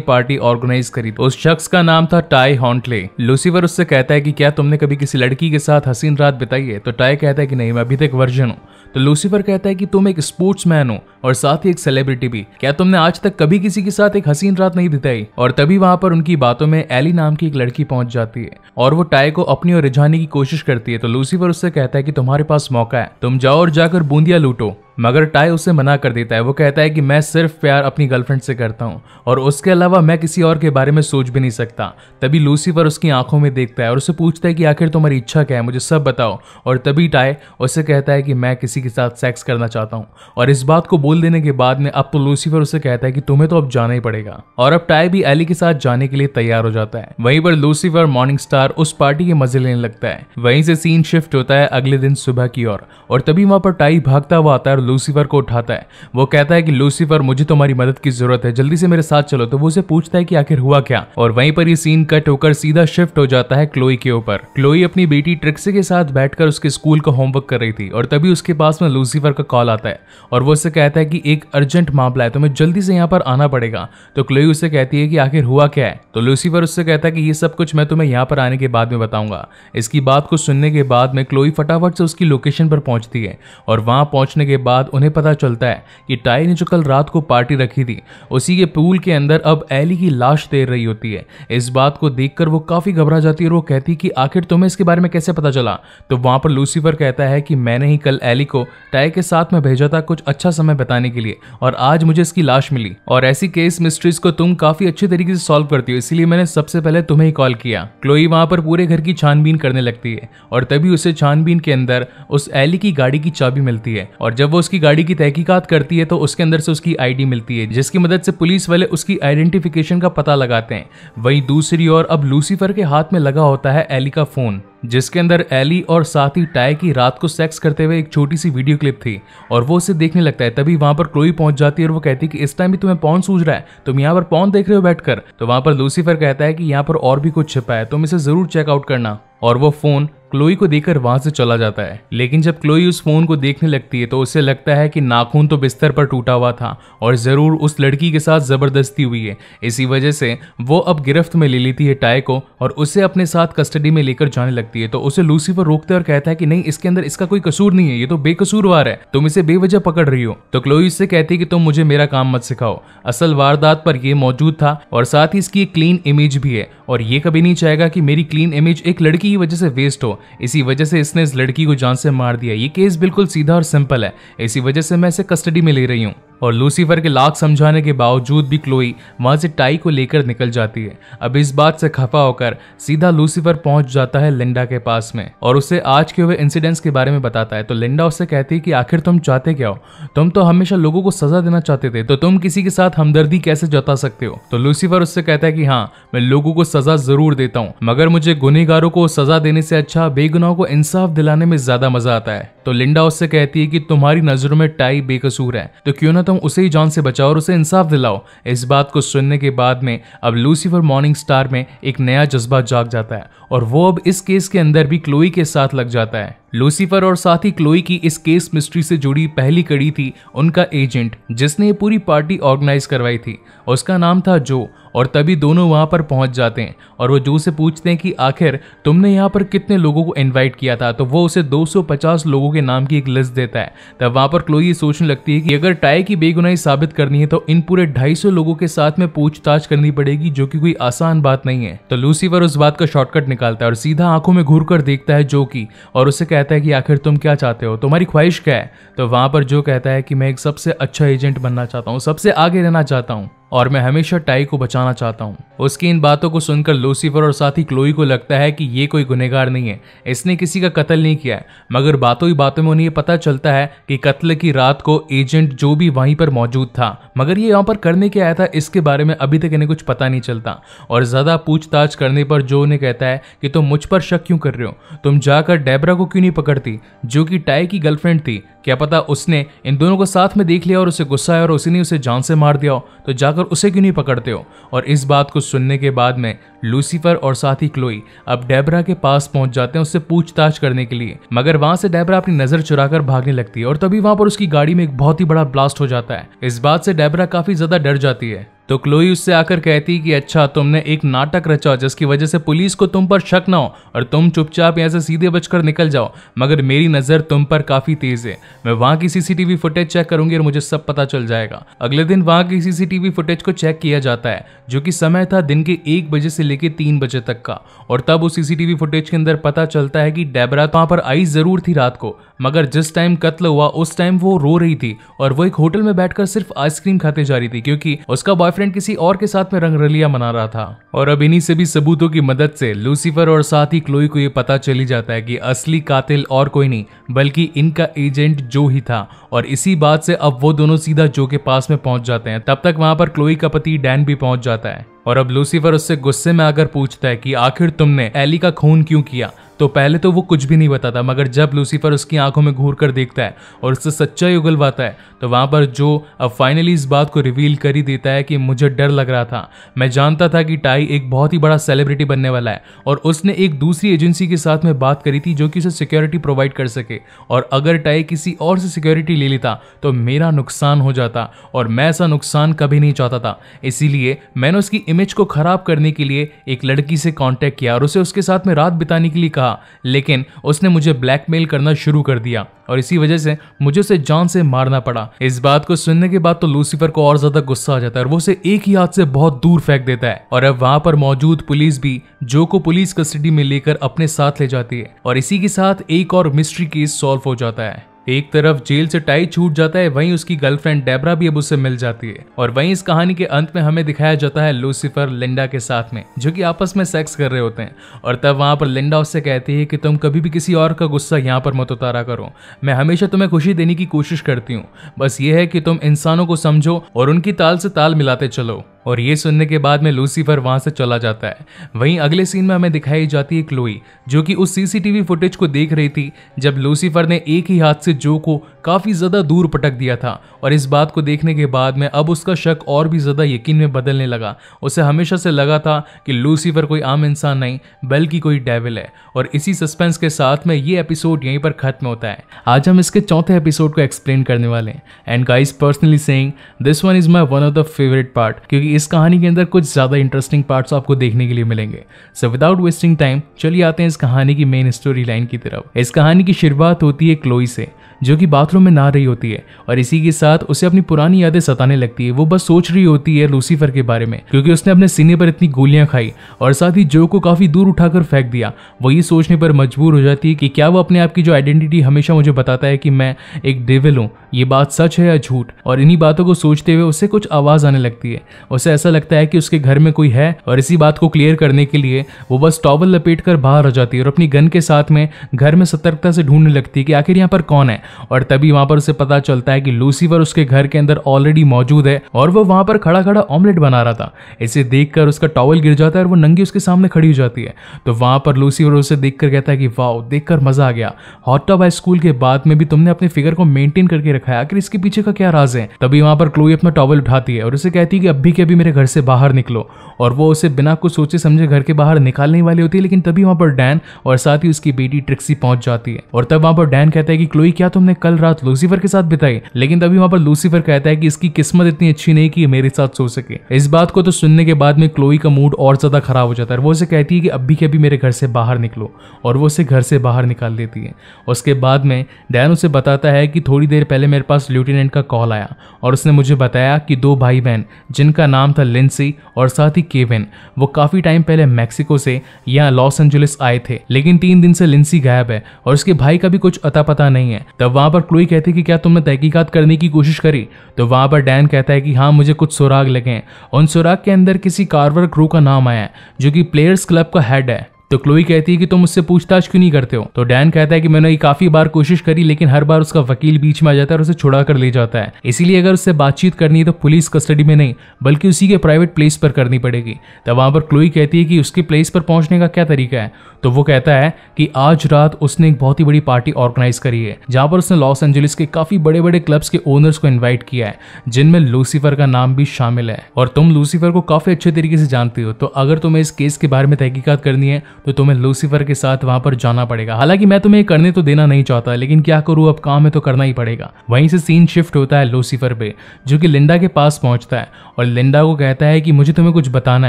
पार्टी ऑर्गेनाइज करी। उस शख्स का नाम था टाई हॉन्टले। लूसीफर उससे कहता है कि क्या तुमने कभी किसी लड़की के साथ हसीन रात बिताई है? तो टाई कहता है कि नहीं, मैं अभी तक वर्जिन हूँ। तो लूसीफर कहता है कि तुम एक स्पोर्ट्समैन हो और साथ ही एक सेलिब्रिटी भी, क्या तुमने आज तक कभी किसी के साथ एक हसीन रात नहीं बिताई? और तभी वहाँ पर उनकी बातों में एली नाम की एक लड़की पहुंच जाती है और वो टाई को अपनी ओर रिझाने की कोशिश करती है। तो लूसीफर उससे कहता है कि तुम्हारे पास मौका है, तुम जाओ और जाकर बूंदिया लूटो। मगर टाई उसे मना कर देता है। वो कहता है कि मैं सिर्फ प्यार अपनी गर्लफ्रेंड से करता हूँ और उसके अलावा मैं किसी और के बारे में सोच भी नहीं सकता। तभी लूसीफर उसकी आंखों में देखता है और उसे पूछता है कि आखिर तुम्हारी इच्छा क्या है, मुझे सब बताओ। और तभी टाई उससे कहता है कि मैं किसी के साथ सेक्स करना चाहता हूँ। और इस बात को बोल देने के बाद में अब तो लूसीफर उसे कहता है कि तुम्हें तो अब जाना ही पड़ेगा। और अब टाई भी एली के साथ जाने के लिए तैयार हो जाता है। वहीं पर लूसीफर मॉर्निंगस्टार उस पार्टी के मजे लेने लगता है। वहीं से सीन शिफ्ट होता है अगले दिन सुबह की ओर और तभी वहाँ पर टाई भागता हुआ आता है, लूसीफर को उठाता है। वो कहता है कि लूसीफर मुझे तुम्हारी मदद की जरूरत है, जल्दी से मेरे साथ चलो। तो वो उसे पूछता है कि आखिर हुआ क्या। और वहीं पर ये सीन कट होकर सीधा शिफ्ट हो जाता है क्लोई के ऊपर। क्लोई अपनी बेटी ट्रिक्सी के साथ बैठकर उसके स्कूल का होमवर्क कर रही थी और तभी उसके पास में लूसीफर का कॉल आता है और वो उससे कहता है कि एक अर्जेंट मामला है, तुम्हें जल्दी से यहाँ पर आना पड़ेगा। तो क्लोई उससे कहती है कि आखिर हुआ क्या है। तो लूसीफर उससे कहता है कि ये सब कुछ मैं तुम्हें यहाँ पर आने के बाद में बताऊंगा। इसकी बात को सुनने के बाद में क्लोई फटाफट से उसकी लोकेशन पर पहुंचती है और वहां पहुंचने के बाद उन्हें पता चलता है कि टाई ने जो कल रात को पार्टी रखी थी उसी के पूल के अंदर अब एली की लाश तैर रही होती है। इस बात को देखकर वो काफी घबरा जाती है और वो कहती है कि आखिर तुम्हें इसके बारे में कैसे पता चला। तो वहां पर लूसीफर कहता है कि मैंने ही कल एली को टाई के साथ में भेजा था कुछ अच्छा समय बताने के लिए और आज मुझे इसकी लाश मिली। और ऐसी केस मिस्ट्रीज को तुम काफी अच्छे तरीके से सॉल्व करती हो, इसीलिए मैंने सबसे पहले तुम्हें ही कॉल किया। क्लोई वहां पर पूरे घर की छानबीन करने लगती है और तभी उसे छानबीन के अंदर उस एली की गाड़ी की चाबी मिलती है। और जब वो उसकी गाड़ी की तहकीकात करती है तो उसके अंदर से उसकी आईडी मिलती है जिसकी मदद से पुलिस वाले उसकी आइडेंटिफिकेशन का पता लगाते हैं। वहीं दूसरी ओर अब लूसीफर के हाथ में लगा होता है एली का फोन जिसके अंदर एली और साथ ही टाई की रात को सेक्स करते हुए एक छोटी सी वीडियो क्लिप थी और वो उसे देखने लगता है। तभी वहां पर क्लोई पहुंच जाती है और वो कहती है कि इस टाइम भी तुम्हें पौन सूझ रहा है, तुम यहाँ पर पौन देख रहे हो बैठकर। तो वहां पर लूसीफर कहता है कि यहाँ पर और भी कुछ छिपा है, तुम इसे जरूर चेकआउट करना। और वो फोन क्लोई को देकर वहां से चला जाता है। लेकिन जब क्लोई उस फोन को देखने लगती है तो उसे लगता है कि नाखून तो बिस्तर पर टूटा हुआ था और जरूर उस लड़की के साथ जबरदस्ती हुई है। इसी वजह से वो अब गिरफ्त में ले लेती है टाई को और उसे अपने साथ कस्टडी में लेकर जाने लगती है। तो उसे लूसीफर रोकते और कहता है कि नहीं, इसके अंदर इसका कोई कसूर नहीं है, ये तो बेकसूरवार है, तुम इसे बेवजह पकड़ रही हो। तो क्लोई उससे कहती है कि तुम मुझे मेरा काम मत सिखाओ, असल वारदात पर यह मौजूद था और साथ ही इसकी एक क्लीन इमेज भी है और ये कभी नहीं चाहेगा कि मेरी क्लीन इमेज एक लड़की की वजह से वेस्ट हो। इसी वजह से इसने इस लड़की को जान से मार दिया। ये केस बिल्कुल सीधा और सिंपल है, इसी वजह से मैं इसे कस्टडी में ले रही हूँ। और लूसीफर के लाख समझाने के बावजूद भी क्लोई वहाँ से टाई को लेकर निकल जाती है। अब इस बात से खफा होकर सीधा लूसीफर पहुँच जाता है लिंडा के पास में और उसे आज के हुए इंसिडेंट्स के बारे में बताता है। तो लिंडा उससे कहती है कि आखिर तुम चाहते क्या हो, तुम तो हमेशा लोगों को सजा देना चाहते थे, तो तुम किसी के साथ हमदर्दी कैसे जता सकते हो। तो लूसीफर उससे कहता है कि हाँ, मैं लोगों को सजा जरूर देता हूँ मगर मुझे गुनहगारों को सजा देने से अच्छा बेगुनाहों को इंसाफ दिलाने में ज्यादा मजा आता है। तो लिंडा उससे कहती है कि तुम्हारी नजरों में टाई बेकसूर है, तो क्यों ना तुम उसे ही जान से बचाओ और उसे इंसाफ दिलाओ। इस बात को सुनने के बाद में अब लूसीफर मॉर्निंगस्टार में एक नया जज्बा जाग जाता है और वो अब इस केस के अंदर भी क्लोई के साथ लग जाता है। लूसीफर और साथ ही क्लोई की इस केस मिस्ट्री से जुड़ी पहली कड़ी थी उनका एजेंट जिसने ये पूरी पार्टी ऑर्गेनाइज करवाई थी, उसका नाम था जो। और तभी दोनों वहाँ पर पहुँच जाते हैं और वो जो से पूछते हैं कि आखिर तुमने यहाँ पर कितने लोगों को इनवाइट किया था। तो वो उसे 250 लोगों के नाम की एक लिस्ट देता है। तब वहाँ पर क्लोई सोचने लगती है कि अगर टाई की बेगुनाही साबित करनी है तो इन पूरे 250 लोगों के साथ में पूछताछ करनी पड़ेगी, जो कि कोई आसान बात नहीं है। तो लूसीफर उस बात का शॉर्टकट निकालता है और सीधा आंखों में घूर कर देखता है जो की और उसे कहता है कि आखिर तुम क्या चाहते हो, तुम्हारी ख्वाहिश क्या है। तो वहाँ पर जो कहता है कि मैं एक सबसे अच्छा एजेंट बनना चाहता हूँ, सबसे आगे रहना चाहता हूँ। और मैं हमेशा टाई को बचाना चाहता हूँ। उसकी इन बातों को सुनकर लूसीफर और साथ ही क्लोई को लगता है कि ये कोई गुनहगार नहीं है, इसने किसी का कत्ल नहीं किया है। मगर बातों ही बातों में उन्हें पता चलता है कि कत्ल की रात को एजेंट जो भी वहीं पर मौजूद था, मगर ये यहाँ पर करने के आया था इसके बारे में अभी तक इन्हें कुछ पता नहीं चलता। और ज़्यादा पूछताछ करने पर जो उन्हें कहता है कि तुम मुझ पर शक क्यों कर रहे हो, तुम जाकर डेबरा को क्यों नहीं पकड़ती जो कि टाई की गर्लफ्रेंड थी, क्या पता उसने इन दोनों को साथ में देख लिया और उसे गुस्सा है और उसी ने उसे जान से मार दिया हो, तो जाकर उसे क्यों नहीं पकड़ते हो। और इस बात को सुनने के बाद में लूसीफर और साथ ही क्लोई अब डेबरा के पास पहुंच जाते हैं उससे पूछताछ करने के लिए, मगर वहां से डेबरा अपनी नजर चुराकर भागने लगती है और तभी वहां पर उसकी गाड़ी में एक बहुत ही बड़ा ब्लास्ट हो जाता है। इस बात से डेबरा काफी ज्यादा डर जाती है, तो क्लोई उससे आकर कहती कि अच्छा तुमने एक नाटक रचा जिसकी वजह से पुलिस को तुम पर शक ना हो और तुम चुपचाप यहाँ से सीधे बचकर निकल जाओ, मगर मेरी नज़र तुम पर काफ़ी तेज़ है, मैं वहाँ की सीसीटीवी फुटेज चेक करूंगी और मुझे सब पता चल जाएगा। अगले दिन वहाँ की सीसीटीवी फुटेज को चेक किया जाता है जो कि समय था दिन के 1 बजे से लेकर 3 बजे तक का, और तब उस सीसीटीवी फुटेज के अंदर पता चलता है कि डेबरा वहाँ पर आई ज़रूर थी रात को, मगर जिस टाइम कत्ल हुआ उस टाइम वो रो रही थी और वो एक होटल में बैठकर सिर्फ आइसक्रीम खाते जा रही थी क्योंकि उसका बॉयफ्रेंड किसी और के साथ में रंगरलिया मना रहा था। और अब इन्हीं सभी सबूतों की मदद से लूसीफर और साथ ही क्लोई को ये पता चली जाता है कि असली कातिल और कोई नहीं बल्कि इनका एजेंट जो ही था, और इसी बात से अब वो दोनों सीधा जो के पास में पहुंच जाते हैं। तब तक वहां पर क्लोई का पति डैन भी पहुंच जाता है और अब लूसीफर उससे गुस्से में आकर पूछता है कि आखिर तुमने एली का खून क्यों किया। तो पहले तो वो कुछ भी नहीं बताता, मगर जब लूसीफर उसकी आंखों में घूर कर देखता है और उससे सच्चाई उगलवाता है तो वहाँ पर जो अब फाइनली इस बात को रिवील कर ही देता है कि मुझे डर लग रहा था, मैं जानता था कि टाई एक बहुत ही बड़ा सेलिब्रिटी बनने वाला है और उसने एक दूसरी एजेंसी के साथ में बात करी थी जो कि उसे सिक्योरिटी प्रोवाइड कर सके, और अगर टाई किसी और से सिक्योरिटी ले लेता तो मेरा नुकसान हो जाता और मैं ऐसा नुकसान कभी नहीं चाहता था। इसीलिए मैंने उसकी इमेज को ख़राब करने के लिए एक लड़की से कॉन्टैक्ट किया और उसे उसके साथ में रात बिताने के लिए कहा, लेकिन उसने मुझे ब्लैकमेल करना शुरू कर दिया और इसी वजह से मुझे उसे जान से मारना पड़ा। इस बात को सुनने के बाद तो लूसीफर को और ज्यादा गुस्सा आ जाता है और वो उसे एक ही हाथ से बहुत दूर फेंक देता है। और अब वहां पर मौजूद पुलिस भी जो को पुलिस कस्टडी में लेकर अपने साथ ले जाती है और इसी के साथ एक और मिस्ट्री केस सॉल्व हो जाता है। एक तरफ जेल से टाई छूट जाता है, वहीं उसकी गर्लफ्रेंड डेबरा भी अब उससे मिल जाती है और वहीं इस कहानी के अंत में हमें दिखाया जाता है लूसीफर लिंडा के साथ में जो कि आपस में सेक्स कर रहे होते हैं। और तब वहां पर लिंडा उससे कहती है कि तुम कभी भी किसी और का गुस्सा यहाँ पर मत उतारा करो, मैं हमेशा तुम्हें खुशी देने की कोशिश करती हूँ, बस ये है कि तुम इंसानों को समझो और उनकी ताल से ताल मिलाते चलो। और ये सुनने के बाद में लूसीफर वहाँ से चला जाता है। वहीं अगले सीन में हमें दिखाई जाती है क्लोई जो कि उस सीसीटीवी फुटेज को देख रही थी जब लूसीफर ने एक ही हाथ से जो को काफ़ी ज़्यादा दूर पटक दिया था, और इस बात को देखने के बाद में अब उसका शक और भी ज़्यादा यकीन में बदलने लगा। उसे हमेशा से लगा था कि लूसीफर कोई आम इंसान नहीं बल्कि कोई डेविल है। और इसी सस्पेंस के साथ में ये एपिसोड यहीं पर ख़त्म होता है। आज हम इसके चौथे एपिसोड को एक्सप्लेन करने वाले हैं। And guys personally saying this one is my one of the favourite part, क्योंकि इस कहानी के अंदर कुछ ज़्यादा इंटरेस्टिंग पार्ट्स आपको देखने के लिए मिलेंगे। सो विदाउट वेस्टिंग टाइम चलिए आते हैं इस कहानी की मेन स्टोरी लाइन की तरफ। इस कहानी की शुरुआत होती है क्लोई से जो कि बाथरूम में नहा रही होती है और इसी के साथ उसे अपनी पुरानी यादें सताने लगती है। वो बस सोच रही होती है लूसीफर के बारे में, क्योंकि उसने अपने सीने पर इतनी गोलियां खाई और साथ ही जो को काफ़ी दूर उठाकर फेंक दिया। वो ये सोचने पर मजबूर हो जाती है कि क्या वो अपने आप की जो आइडेंटिटी हमेशा मुझे बताता है कि मैं एक डेविल हूँ, ये बात सच है या झूठ। और इन्हीं बातों को सोचते हुए उसे कुछ आवाज़ आने लगती है। उसे ऐसा लगता है कि उसके घर में कोई है और इसी बात को क्लियर करने के लिए वो बस टॉवल लपेट कर बाहर आ जाती है और अपनी गन के साथ में घर में सतर्कता से ढूंढने लगती है कि आखिर यहाँ पर कौन है। और तभी वहां पर उसे पता चलता है कि लूसीफर उसके घर के अंदर ऑलरेडी मौजूद है और वो वहां पर खड़ा खड़ा ऑमलेट बना रहा था। इसे देखकर उसका टॉवल गिर जाता है और वो नंगी उसके सामने खड़ी हो जाती है। तो वहां पर लूसीफर उसे देखकर कहता है कि वाओ, देखकर मजा आ गया, हॉट टॉप हाई स्कूल के बाद में भी तुमने अपने फिगर को मेंटेन करके रखा है, आखिर इसके पीछे का क्या राज है। तभी वहां पर क्लोई अपना टॉवल उठाती है और उसे कहती है कि अभी के अभी मेरे घर से बाहर निकलो, और वो उसे बिना कुछ सोचे समझे घर के बाहर निकालने वाली होती है। लेकिन तभी वहां पर डैन और साथ ही उसकी बेटी ट्रिक्सी पहुंच जाती है और तब वहां पर डैन कहता है कि क्लोई, क्या तुमने कल रात लूसीफर के साथ बिताई। लेकिन तभी वहां पर लूसीफर कहता है कि इसकी किस्मत इतनी अच्छी नहीं कि मेरे साथ सो सके। इस बात को तो सुनने के बाद में क्लोई का मूड और ज्यादा खराब हो जाता है। वो उसे कहती है कि अभी के अभी मेरे घर से बाहर निकलो और वो उसे घर से बाहर निकाल देती है। उसके बाद में डैन उसे बताता है कि थोड़ी देर पहले मेरे पास लेफ्टिनेंट का कॉल आया और उसने मुझे बताया कि 2 भाई बहन जिनका नाम था लिंसी और साथ ही केविन, वो काफ़ी टाइम पहले मैक्सिको से यहाँ लॉस एंजलिस आए थे, लेकिन 3 दिन से लिंसी गायब है और उसके भाई का भी कुछ अता पता नहीं है। तब वहाँ पर क्लोई कहती है कि क्या तुमने तहकीकात करने की कोशिश करी, तो वहाँ पर डैन कहता है कि हाँ मुझे कुछ सुराग लगे हैं, उन सुराग के अंदर किसी कार्वर क्रू का नाम आया है जो कि प्लेयर्स क्लब का हेड है। तो क्लोई कहती है कि तुम उससे पूछताछ क्यों नहीं करते हो, तो डैन कहता है कि मैंने ये काफी बार कोशिश करी लेकिन हर बार उसका वकील बीच में आ जाता है और उसे छुड़ा कर ले जाता है, इसीलिए अगर उससे बातचीत करनी है तो पुलिस कस्टडी में नहीं बल्कि उसी के प्राइवेट प्लेस पर करनी पड़ेगी। तब वहाँ पर क्लोई कहती है कि उसके प्लेस पर पहुंचने का क्या तरीका है, तो वो कहता है कि आज रात उसने एक बहुत ही बड़ी पार्टी ऑर्गेनाइज करी है जहाँ पर उसने लॉस एंजलिस के काफी बड़े बड़े क्लब्स के ओनर्स को इन्वाइट किया है जिनमें लूसीफर का नाम भी शामिल है, और तुम लूसीफर को काफी अच्छे तरीके से जानती हो, तो अगर तुम्हें इस केस के बारे में तहकीकात करनी है तो तुम्हें लूसीफर के साथ वहां पर जाना पड़ेगा। हालांकि मैं तुम्हें करने तो देना नहीं चाहता लेकिन क्या करूं, अब काम है तो करना ही पड़ेगा। वहीं से सीन शिफ्ट होता है लूसीफर पे जो कि लिंडा के पास पहुंचता है और लिंडा को कहता है कि मुझे तुम्हें कुछ बताना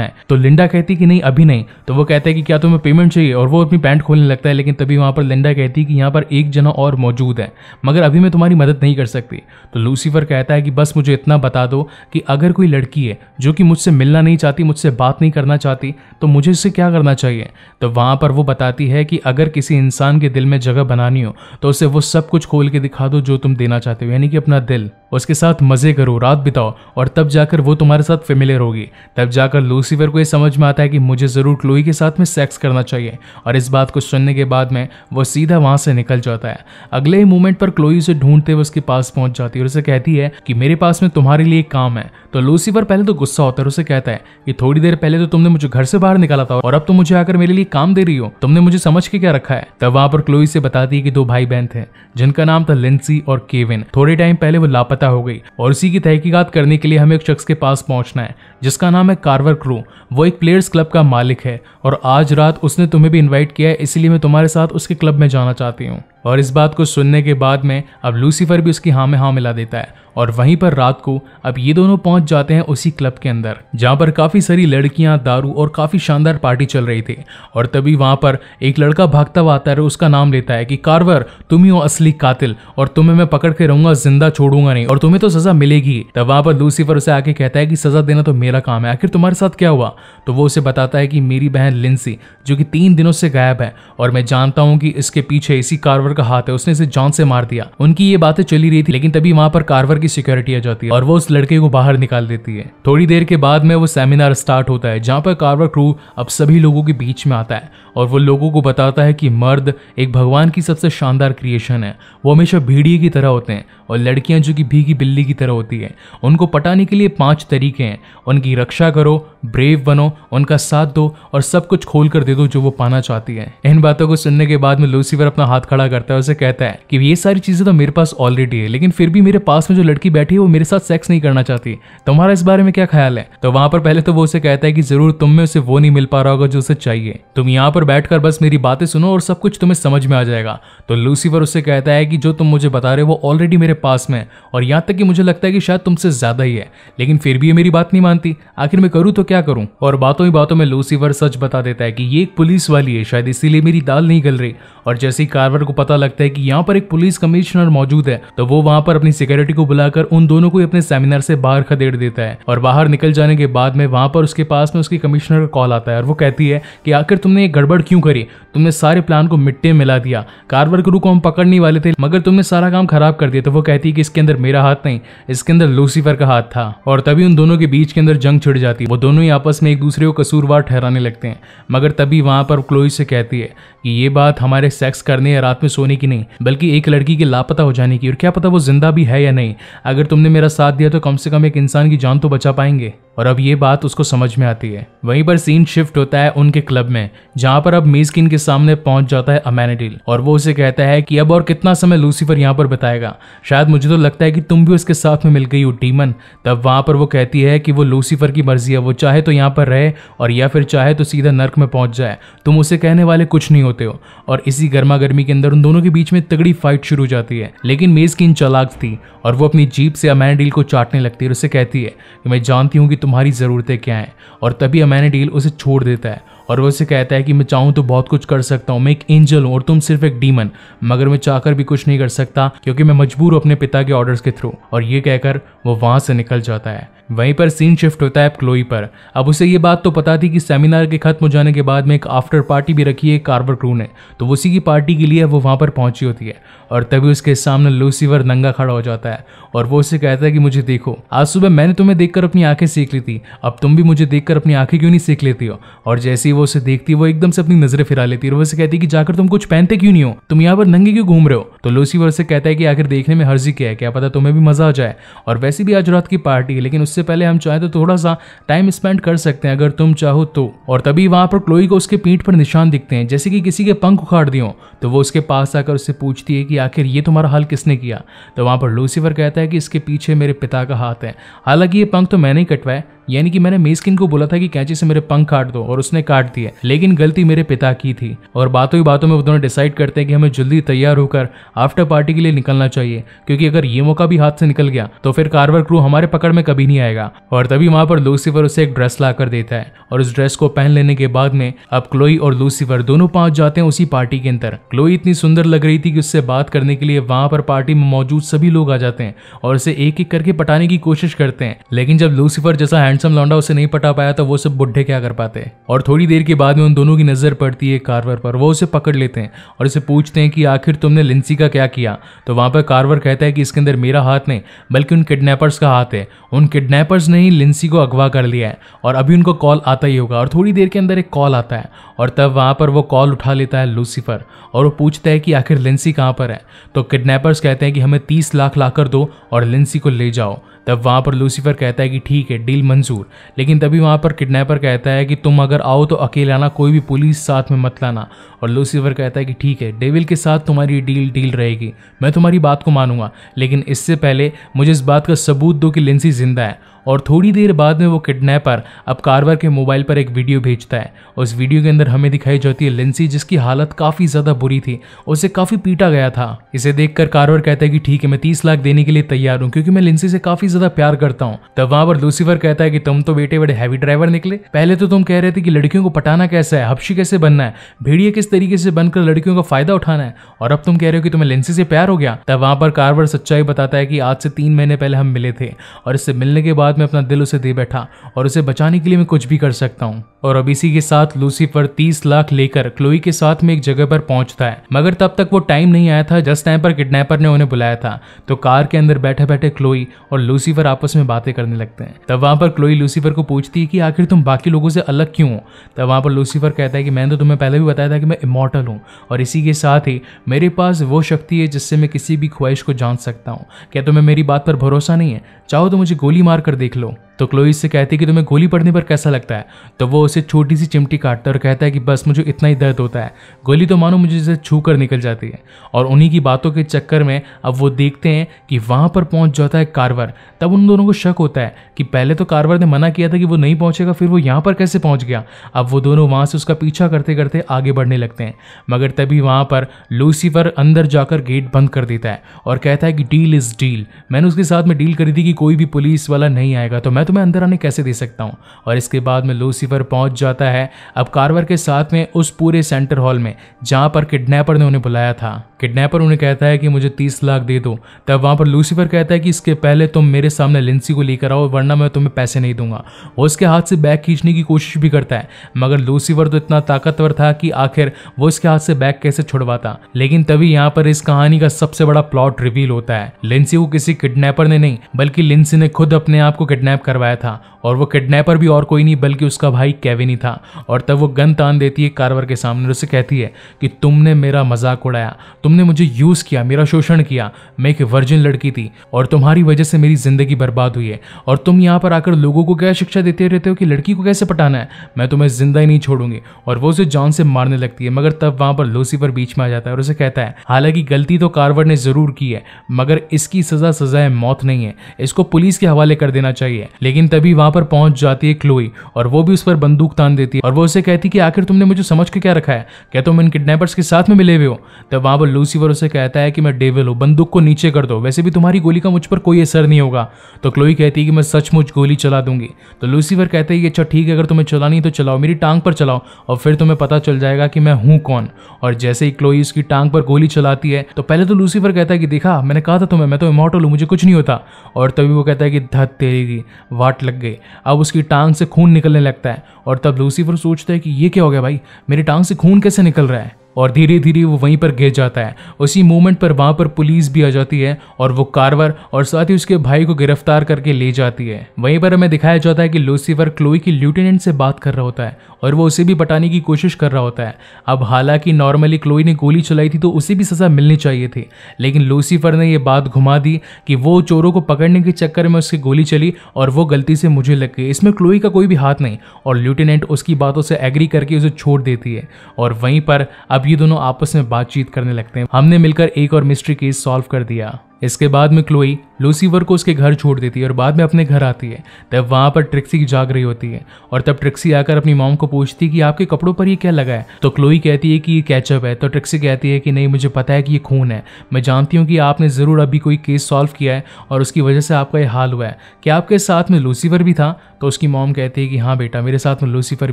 है, तो लिंडा कहती है कि नहीं अभी नहीं, तो वो कहता है कि क्या तुम्हें पेमेंट चाहिए, और वो अपनी पैंट खोलने लगता है लेकिन तभी वहां पर लिंडा कहती है कि यहाँ पर एक जना और मौजूद है मगर अभी मैं तुम्हारी मदद नहीं कर सकती। तो लूसीफर कहता है कि बस मुझे इतना बता दो कि अगर कोई लड़की है जो कि मुझसे मिलना नहीं चाहती, मुझसे बात नहीं करना चाहती, तो मुझे इससे क्या करना चाहिए। तो वहाँ पर वो बताती है कि अगर किसी इंसान के दिल में जगह बनानी हो तो उसे वो सब कुछ खोल के दिखा दो जो तुम देना चाहते हो, यानी कि अपना दिल, उसके साथ मज़े करो, रात बिताओ, और तब जाकर वो तुम्हारे साथ फेमिलियर होगी। तब जाकर लूसीफर को ये समझ में आता है कि मुझे ज़रूर क्लोई के साथ में सेक्स करना चाहिए, और इस बात को सुनने के बाद में वो सीधा वहाँ से निकल जाता है। अगले ही मोमेंट पर क्लोई उसे ढूंढते हुए उसके पास पहुँच जाती है और उसे कहती है कि मेरे पास में तुम्हारे लिए एक काम है। तो लूसीफर पहले तो गुस्सा होता है, उसे कहता है कि थोड़ी देर पहले तो तुमने मुझे घर से बाहर निकाला था और अब तुम मुझे आकर मेरे लिए काम दे रही हो, तुमने मुझे समझ के क्या रखा है। तब वहाँ पर क्लोई से बताती है कि दो भाई बहन थे जिनका नाम था लिंसी और केविन, थोड़े टाइम पहले वो लापता हो गई और उसी की तहकीकात करने के लिए हमें एक शख्स के पास पहुंचना है जिसका नाम है कार्वर क्रू, वो एक प्लेयर्स क्लब का मालिक है और आज रात उसने तुम्हें भी इन्वाइट किया है, इसलिए मैं तुम्हारे साथ उसके क्लब में जाना चाहती हूँ। और इस बात को सुनने के बाद में अब लूसीफर भी उसकी हाँ में हाँ मिला देता है और वहीं पर रात को अब ये दोनों पहुंच जाते हैं उसी क्लब के अंदर जहाँ पर काफ़ी सारी लड़कियाँ, दारू और काफ़ी शानदार पार्टी चल रही थी। और तभी वहाँ पर एक लड़का भागता हुआ आता है, उसका नाम लेता है कि कार्वर तुम ही हो असली कातिल और तुम्हें मैं पकड़ के रहूंगा, जिंदा छोड़ूंगा नहीं, और तुम्हें तो सज़ा मिलेगी। तब वहाँ पर लूसीफर उसे आके कहता है कि सज़ा देना तो मेरा काम है, आखिर तुम्हारे साथ क्या हुआ। तो वो उसे बताता है कि मेरी बहन लिंसी जो कि 3 दिनों से गायब है और मैं जानता हूँ कि इसके पीछे इसी कार्वर का हाथ है, उसने इसे जान से मार दिया। उनकी ये बातें चली रही थी लेकिन तभी वहाँ पर कार्वर की सिक्योरिटी आ जाती है और वो उस लड़के को बाहर निकाल देती है। थोड़ी देर के बाद में वो सेमिनार स्टार्ट होता है जहाँ पर कार्वर क्रू अब सभी लोगों के बीच में आता है और वो लोगों को बताता है कि मर्द एक भगवान की सबसे शानदार क्रिएशन है, वो हमेशा भीड़िए की तरह होते हैं और लड़कियाँ जो कि भीगी बिल्ली की तरह होती है। उनको पटाने के लिए 5 तरीके हैं, उनकी रक्षा करो, ब्रेव बनो, उनका साथ दो और सब कुछ खोल कर दे दो जो वो पाना चाहती है। इन बातों को सुनने के बाद में लूसीफर अपना हाथ खड़ा करता है, उसे कहता है कि ये सारी चीज़ें तो मेरे पास ऑलरेडी है लेकिन फिर भी मेरे पास में जो लड़की बैठी है वो मेरे साथ सेक्स नहीं करना चाहती, तुम्हारा इस बारे में क्या ख्याल है। तो वहाँ पर पहले तो वो उसे कहता है कि जरूर तुम में उसे वो नहीं मिल पा रहा होगा जो उसे चाहिए, तुम यहाँ पर बैठकर बस मेरी बातें सुनो और सब कुछ तुम्हें समझ में आ जाएगा। तो लूसीफर उससे कहता है कि जो तुम मुझे बता रहे हो वो ऑलरेडी मेरे पास में है और यहाँ तक कि मुझे लगता है कि शायद तुमसे ज्यादा ही है, लेकिन फिर भी ये मेरी बात नहीं मानती, आखिर मैं करूँ तो क्या करूँ। और बातों ही बातों में लूसीफर सच बता देता है कि ये एक पुलिस वाली है, शायद इसीलिए मेरी दाल नहीं गल रही। और जैसे ही कार्वर को पता लगता है कि यहाँ पर एक पुलिस कमिश्नर मौजूद है तो वो वहाँ पर अपनी सिक्योरिटी को बुलाकर उन दोनों को अपने सेमिनार से बाहर खदेड़ देता है। और बाहर निकल जाने के बाद में वहाँ पर उसके पास में उसकी कमिश्नर का कॉल आता है और वो कहती है कि आखिर तुमने ये गड़बड़ क्यों करी, तुमने सारे प्लान को मिट्टी में मिला दिया, कार्वर क्रू को हम पकड़ने वाले थे मगर तुमने सारा काम खराब कर दिया। तो वो कहती है कि इसके अंदर मेरा हाथ नहीं, इसके अंदर लूसीफर का हाथ था। और तभी उन दोनों के बीच के अंदर जंग छिड़ जाती है, वो दोनों ही आपस में एक दूसरे को कसूरवार ठहराने लगते हैं। मगर तभी वहाँ पर क्लोई से कहती है कि ये बात हमारे सेक्स करने या रात में सोने की नहीं बल्कि एक लड़की के लापता हो जाने की, और क्या पता वो जिंदा भी है या नहीं, अगर तुमने मेरा साथ दिया तो कम से कम एक इंसान की जान तो बचा पाएंगे। और अब ये बात उसको समझ में आती है। वहीं पर सीन शिफ्ट होता है उनके क्लब में जहाँ पर अब मेजकिन के सामने पहुंच जाता है अमेनाडील और वो उसे कहता है कि अब और कितना समय लूसीफर यहाँ पर बताएगा, शायद मुझे तो लगता है कि तुम भी उसके साथ में मिल गई हो डीमन। तब वहाँ पर वो कहती है कि वो लूसीफर की मर्जी है, वो चाहे तो यहाँ पर रहे और या फिर चाहे तो सीधा नर्क में पहुँच जाए, तुम उसे कहने वाले कुछ नहीं होते हो। और इसी गर्मा गर्मी के अंदर उन दोनों के बीच में तगड़ी फाइट शुरू हो जाती है लेकिन मेजकिन चालाक थी और वो अपनी जीप से अमेनाडील को चाटने लगती है और उसे कहती है कि मैं जानती हूँ कि तुम्हारी ज़रूरतें क्या हैं। और तभी अमेनाडील उसे छोड़ देता है और वो उसे कहता है कि मैं चाहूँ तो बहुत कुछ कर सकता हूँ, मैं एक एंजल हूँ और तुम सिर्फ एक डीमन, मगर मैं चाहकर भी कुछ नहीं कर सकता क्योंकि मैं मजबूर हूँ अपने पिता के ऑर्डर्स के थ्रू। और ये कहकर वो वहाँ से निकल जाता है। वहीं पर सीन शिफ्ट होता है क्लोई पर। अब उसे ये बात तो पता थी कि सेमिनार के खत्म हो जाने के बाद में एक आफ्टर पार्टी भी रखी है कार्बर क्रू ने, तो उसी की पार्टी के लिए वो वहाँ पर पहुँची होती है। और तभी उसके सामने लूसीफर नंगा खड़ा हो जाता है और वो उसे कहता है कि मुझे देखो, आज सुबह मैंने तुम्हें देखकर अपनी आंखें सीख ली थी, अब तुम भी मुझे देखकर अपनी आंखें क्यों नहीं सीख लेती हो। और जैसे ही वो उसे देखती है वो एकदम से अपनी नजरें फिरा लेती है और वो उसे कहती है कि जाकर तुम कुछ पहनते क्यों नहीं हो, तुम यहाँ पर नंगे क्यों घूम रहे हो। तो लूसीफर उसे कहता है कि आखिर देखने में हर्जी क्या है, क्या पता तुम्हें भी मजा आ जाए, और वैसे भी आज रात की पार्टी है, लेकिन उससे पहले हम चाहे तो थोड़ा सा टाइम स्पेंड कर सकते हैं अगर तुम चाहो तो। और तभी वहां पर क्लोई को उसके पीठ पर निशान दिखते हैं जैसे कि किसी के पंख उखाड़ दिए हो। तो वो उसके पास आकर उससे पूछती है कि आखिर ये तुम्हारा हाल किसने किया। तो वहां पर लूसीफर कहता है कि इसके पीछे मेरे पिता का हाथ है, हालांकि ये पंख तो मैंने ही कटवाए, यानी कि मैंने मेज़किन को बोला था कि कैंची से मेरे पंख काट दो और उसने काट दिए, लेकिन गलती मेरे पिता की थी। और बातों ही बातों में वो दोनों डिसाइड करते हैं कि हमें जल्दी तैयार होकर आफ्टर पार्टी के लिए निकलना चाहिए, क्योंकि अगर ये मौका भी हाथ से निकल गया तो फिर कार्वर क्रू हमारे पकड़ में कभी नहीं आएगा। और तभी वहां पर लूसीफर उसे एक ड्रेस ला कर देता है और उस ड्रेस को पहन लेने के बाद में अब क्लोई और लूसीफर दोनों पहुंच जाते हैं उसी पार्टी के अंदर। क्लोई इतनी सुंदर लग रही थी कि उससे बात करने के लिए वहां पर पार्टी में मौजूद सभी लोग आ जाते हैं और उसे एक एक करके पटाने की कोशिश करते हैं, लेकिन जब लूसीफर जैसा हैंडसम लौंडा उसे नहीं पटा पाया तो वो सब बुढ़े क्या कर पाते। और थोड़ी देर के बाद में उन दोनों की नजर पड़ती है कार्वर पर, वो उसे पकड़ लेते हैं और उसे पूछते हैं कि आखिर तुमने लिंसी का क्या किया। तो वहां पर कार्वर कहता है कि इसके अंदर मेरा हाथ नहीं बल्कि उन किडनैपर्स का हाथ है, उन किडनैपर्स ने ही लिंसी को अगवा कर लिया है और अभी उनको कॉल आता ही होगा। और थोड़ी देर के अंदर एक कॉल आता है और तब वहां पर वो कॉल उठा लेता है लूसीफर और वो पूछता है कि आखिर लिंसी कहाँ पर है। तो किडनैपर्स कहते हैं कि हमें 30 लाख लाकर दो और लिंसी को ले जाओ। तब वहाँ पर लूसीफर कहता है कि ठीक है, डील मंजूर। लेकिन तभी वहाँ पर किडनैपर कहता है कि तुम अगर आओ तो अकेले आना, कोई भी पुलिस साथ में मत लाना। और लूसीफर कहता है कि ठीक है, डेविल के साथ तुम्हारी डील रहेगी, मैं तुम्हारी बात को मानूंगा, लेकिन इससे पहले मुझे इस बात का सबूत दो कि लिंसी जिंदा है। और थोड़ी देर बाद में वो किडनैपर अब कार्वर के मोबाइल पर एक वीडियो भेजता है। उस वीडियो के अंदर हमें दिखाई जाती है लिंसी, जिसकी हालत काफ़ी ज़्यादा बुरी थी, उसे काफ़ी पीटा गया था। इसे देखकर कार्वर कहता है कि ठीक है, मैं 30 लाख देने के लिए तैयार हूँ क्योंकि मैं लिंसी से काफ़ी ज़्यादा प्यार करता हूँ। तब वहाँ पर लूसीफर कहता है कि तुम तो बेटे बड़े हैवी ड्राइवर निकले, पहले तो तुम कह रहे थे कि लड़कियों को पटाना कैसा है, हबशी कैसे बनना है, भेड़िए किस तरीके से बनकर लड़कियों का फ़ायदा उठाना है, और अब तुम कह रहे हो कि तुम्हें लिंसी से प्यार हो गया। तब वहाँ पर कार्वर सच्चाई बताता है कि आज से 3 महीने पहले हम मिले थे और इससे मिलने के बाद मैं अपना दिल उसे दे बैठा और उसे बचाने के लिए मैं कुछ भी कर सकता हूँ। और अब इसी के साथ लूसीफर 30 लाख लेकर क्लोई के साथ में एक जगह पर पहुंचता है, मगर तब तक वो टाइम नहीं आया था जिस टाइम पर किडनैपर ने उन्हें बुलाया था। तो कार के अंदर बैठे बैठे क्लोई और लूसीफर आपस में बातें करने लगते हैं। तब वहां पर क्लोई लूसीफर को पूछती है कि आखिर तुम बाकी लोगों से अलग क्यों हो। तब वहां पर लूसीफर कहता है कि मैंने तो तुम्हें पहले भी बताया था कि मैं इमॉर्टल हूँ और इसी के साथ ही मेरे पास वो शक्ति है जिससे मैं किसी भी ख्वाहिश को जान सकता हूँ। क्या तुम्हें मेरी बात पर भरोसा नहीं है? चाहो तो मुझे गोली मार कर देख लो। तो क्लोई इससे कहती है कि तुम्हें गोली पड़ने पर कैसा लगता है। तो वो उसे छोटी सी चिमटी काटता है और कहता है कि बस मुझे इतना ही दर्द होता है, गोली तो मानो मुझे इसे छू कर निकल जाती है। और उन्हीं की बातों के चक्कर में अब वो देखते हैं कि वहाँ पर पहुँच जाता है कार्वर। तब उन दोनों को शक होता है कि पहले तो कार्वर ने मना किया था कि वो नहीं पहुँचेगा, फिर वो यहाँ पर कैसे पहुँच गया। अब वो दोनों वहाँ से उसका पीछा करते करते आगे बढ़ने लगते हैं, मगर तभी वहाँ पर लूसीफर अंदर जाकर गेट बंद कर देता है और कहता है कि डील इज़ डील, मैंने उसके साथ में डील करी थी कि कोई भी पुलिस वाला नहीं आएगा, तो मैं तुम्हें अंदर आने कैसे दे सकता हूँ। और इसके बाद में लूसीफर पहुँच जाता है अब कार्वर के साथ में उस पूरे सेंटर हॉल में जहाँ पर किडनैपर ने उन्हें बुलाया था। किडनैपर उन्हें कहता है कि मुझे 30 लाख दे दो। तब वहाँ पर लूसीफर कहता है कि इसके पहले तुम मेरे सामने लिंसी को लेकर आओ वरना मैं तुम्हें पैसे नहीं दूंगा। वो उसके हाथ से बैग खींचने की कोशिश भी करता है, मगर लूसीफर तो इतना ताकतवर था कि आखिर वो उसके हाथ से बैग कैसे छुड़वाता। लेकिन तभी यहाँ पर इस कहानी का सबसे बड़ा प्लॉट रिवील होता है। लिंसी को किसी किडनैपर ने नहीं बल्कि लिंसी ने खुद अपने आप को किडनैप करवाया था, और वो किडनैपर भी और कोई नहीं बल्कि उसका भाई केविन ही था। और तब वो गन तान देती है कार्वर के सामने और उसे कहती है कि तुमने मेरा मजाक उड़ाया, तुमने मुझे यूज़ किया, मेरा शोषण किया, मैं एक वर्जिन लड़की थी और तुम्हारी वजह से मेरी ज़िंदगी बर्बाद हुई है, और तुम यहाँ पर आकर लोगों को क्या शिक्षा देते रहते हो कि लड़की को कैसे पटाना है, मैं तुम्हें ज़िंदा ही नहीं छोड़ूंगी। और वो उसे जान से मारने लगती है, मगर तब वहाँ पर लूसीफर बीच में आ जाता है और उसे कहता है हालांकि गलती तो कार्वर ने ज़रूर की है, मगर इसकी सज़ा सज़ाए मौत नहीं है, इसको पुलिस के हवाले कर देना चाहिए। लेकिन तभी वहाँ वहां पर पहुंच जाती है क्लोई और वो भी उस पर बंदूक तान देती है और वो उसे कहती है कि आखिर तुमने मुझे समझ के क्या रखा है, क्या तुम इन किडनैपर्स के साथ में मिले हुए हो। तब वहां पर लूसीफर उसे कहता है कि मैं डेविल हूं, बंदूक को नीचे कर दो, वैसे भी तुम्हारी गोली का मुझ पर कोई असर नहीं होगा। तो क्लोई कहती है कि मैं सचमुच गोली चला दूंगी। तो लूसीफर कहता है कि अच्छा ठीक है, अगर तुम्हें चलानी है तो चलाओ, मेरी टांग पर चलाओ और फिर तुम्हें पता चल जाएगा कि मैं हूं कौन। और जैसे ही क्लोई उसकी टांग पर गोली चलाती है तो पहले तो लूसीफर कहता है कि देखा मैंने कहा था तुम्हें, मैं तो इमॉर्टल हूं, मुझे कुछ नहीं होता। और तभी वो कहता है कि धत तेरी की वाट लग गई। अब उसकी टांग से खून निकलने लगता है और तब लूसीफर सोचता है कि ये क्या हो गया भाई, मेरी टांग से खून कैसे निकल रहा है। और धीरे धीरे वो वहीं पर गिर जाता है। उसी मोमेंट पर वहाँ पर पुलिस भी आ जाती है और वो कार्वर और साथ ही उसके भाई को गिरफ्तार करके ले जाती है। वहीं पर हमें दिखाया जाता है कि लूसीफर क्लोई की लेफ्टिनेंट से बात कर रहा होता है और वो उसे भी बताने की कोशिश कर रहा होता है। अब हालांकि नॉर्मली क्लोई ने गोली चलाई थी तो उसे भी सज़ा मिलनी चाहिए थी, लेकिन लूसीफर ने यह बात घुमा दी कि वो चोरों को पकड़ने के चक्कर में उसकी गोली चली और वो गलती से मुझे लग गई, इसमें क्लोई का कोई भी हाथ नहीं। और लेफ्टिनेंट उसकी बातों से एग्री करके उसे छोड़ देती है और वहीं पर अब ये दोनों आपस में बातचीत करने लगते हैं। हमने मिलकर एक और मिस्ट्री केस सॉल्व कर दिया। इसके बाद में क्लोई लूसीफर को उसके घर छोड़ देती है और बाद में अपने घर आती है। तब वहाँ पर ट्रिक्सी जाग रही होती है और तब ट्रिक्सी आकर अपनी मॉम को पूछती है कि आपके कपड़ों पर ये क्या लगा है। तो क्लोई कहती है कि ये कैचअप है। तो ट्रिक्सी कहती है कि नहीं, मुझे पता है कि ये खून है, मैं जानती हूँ कि आपने ज़रूर अभी कोई केस सॉल्व किया है और उसकी वजह से आपका ये हाल हुआ है। क्या आपके साथ में लूसीफर भी था? तो उसकी मॉम कहती है कि हाँ बेटा, मेरे साथ में लूसीफर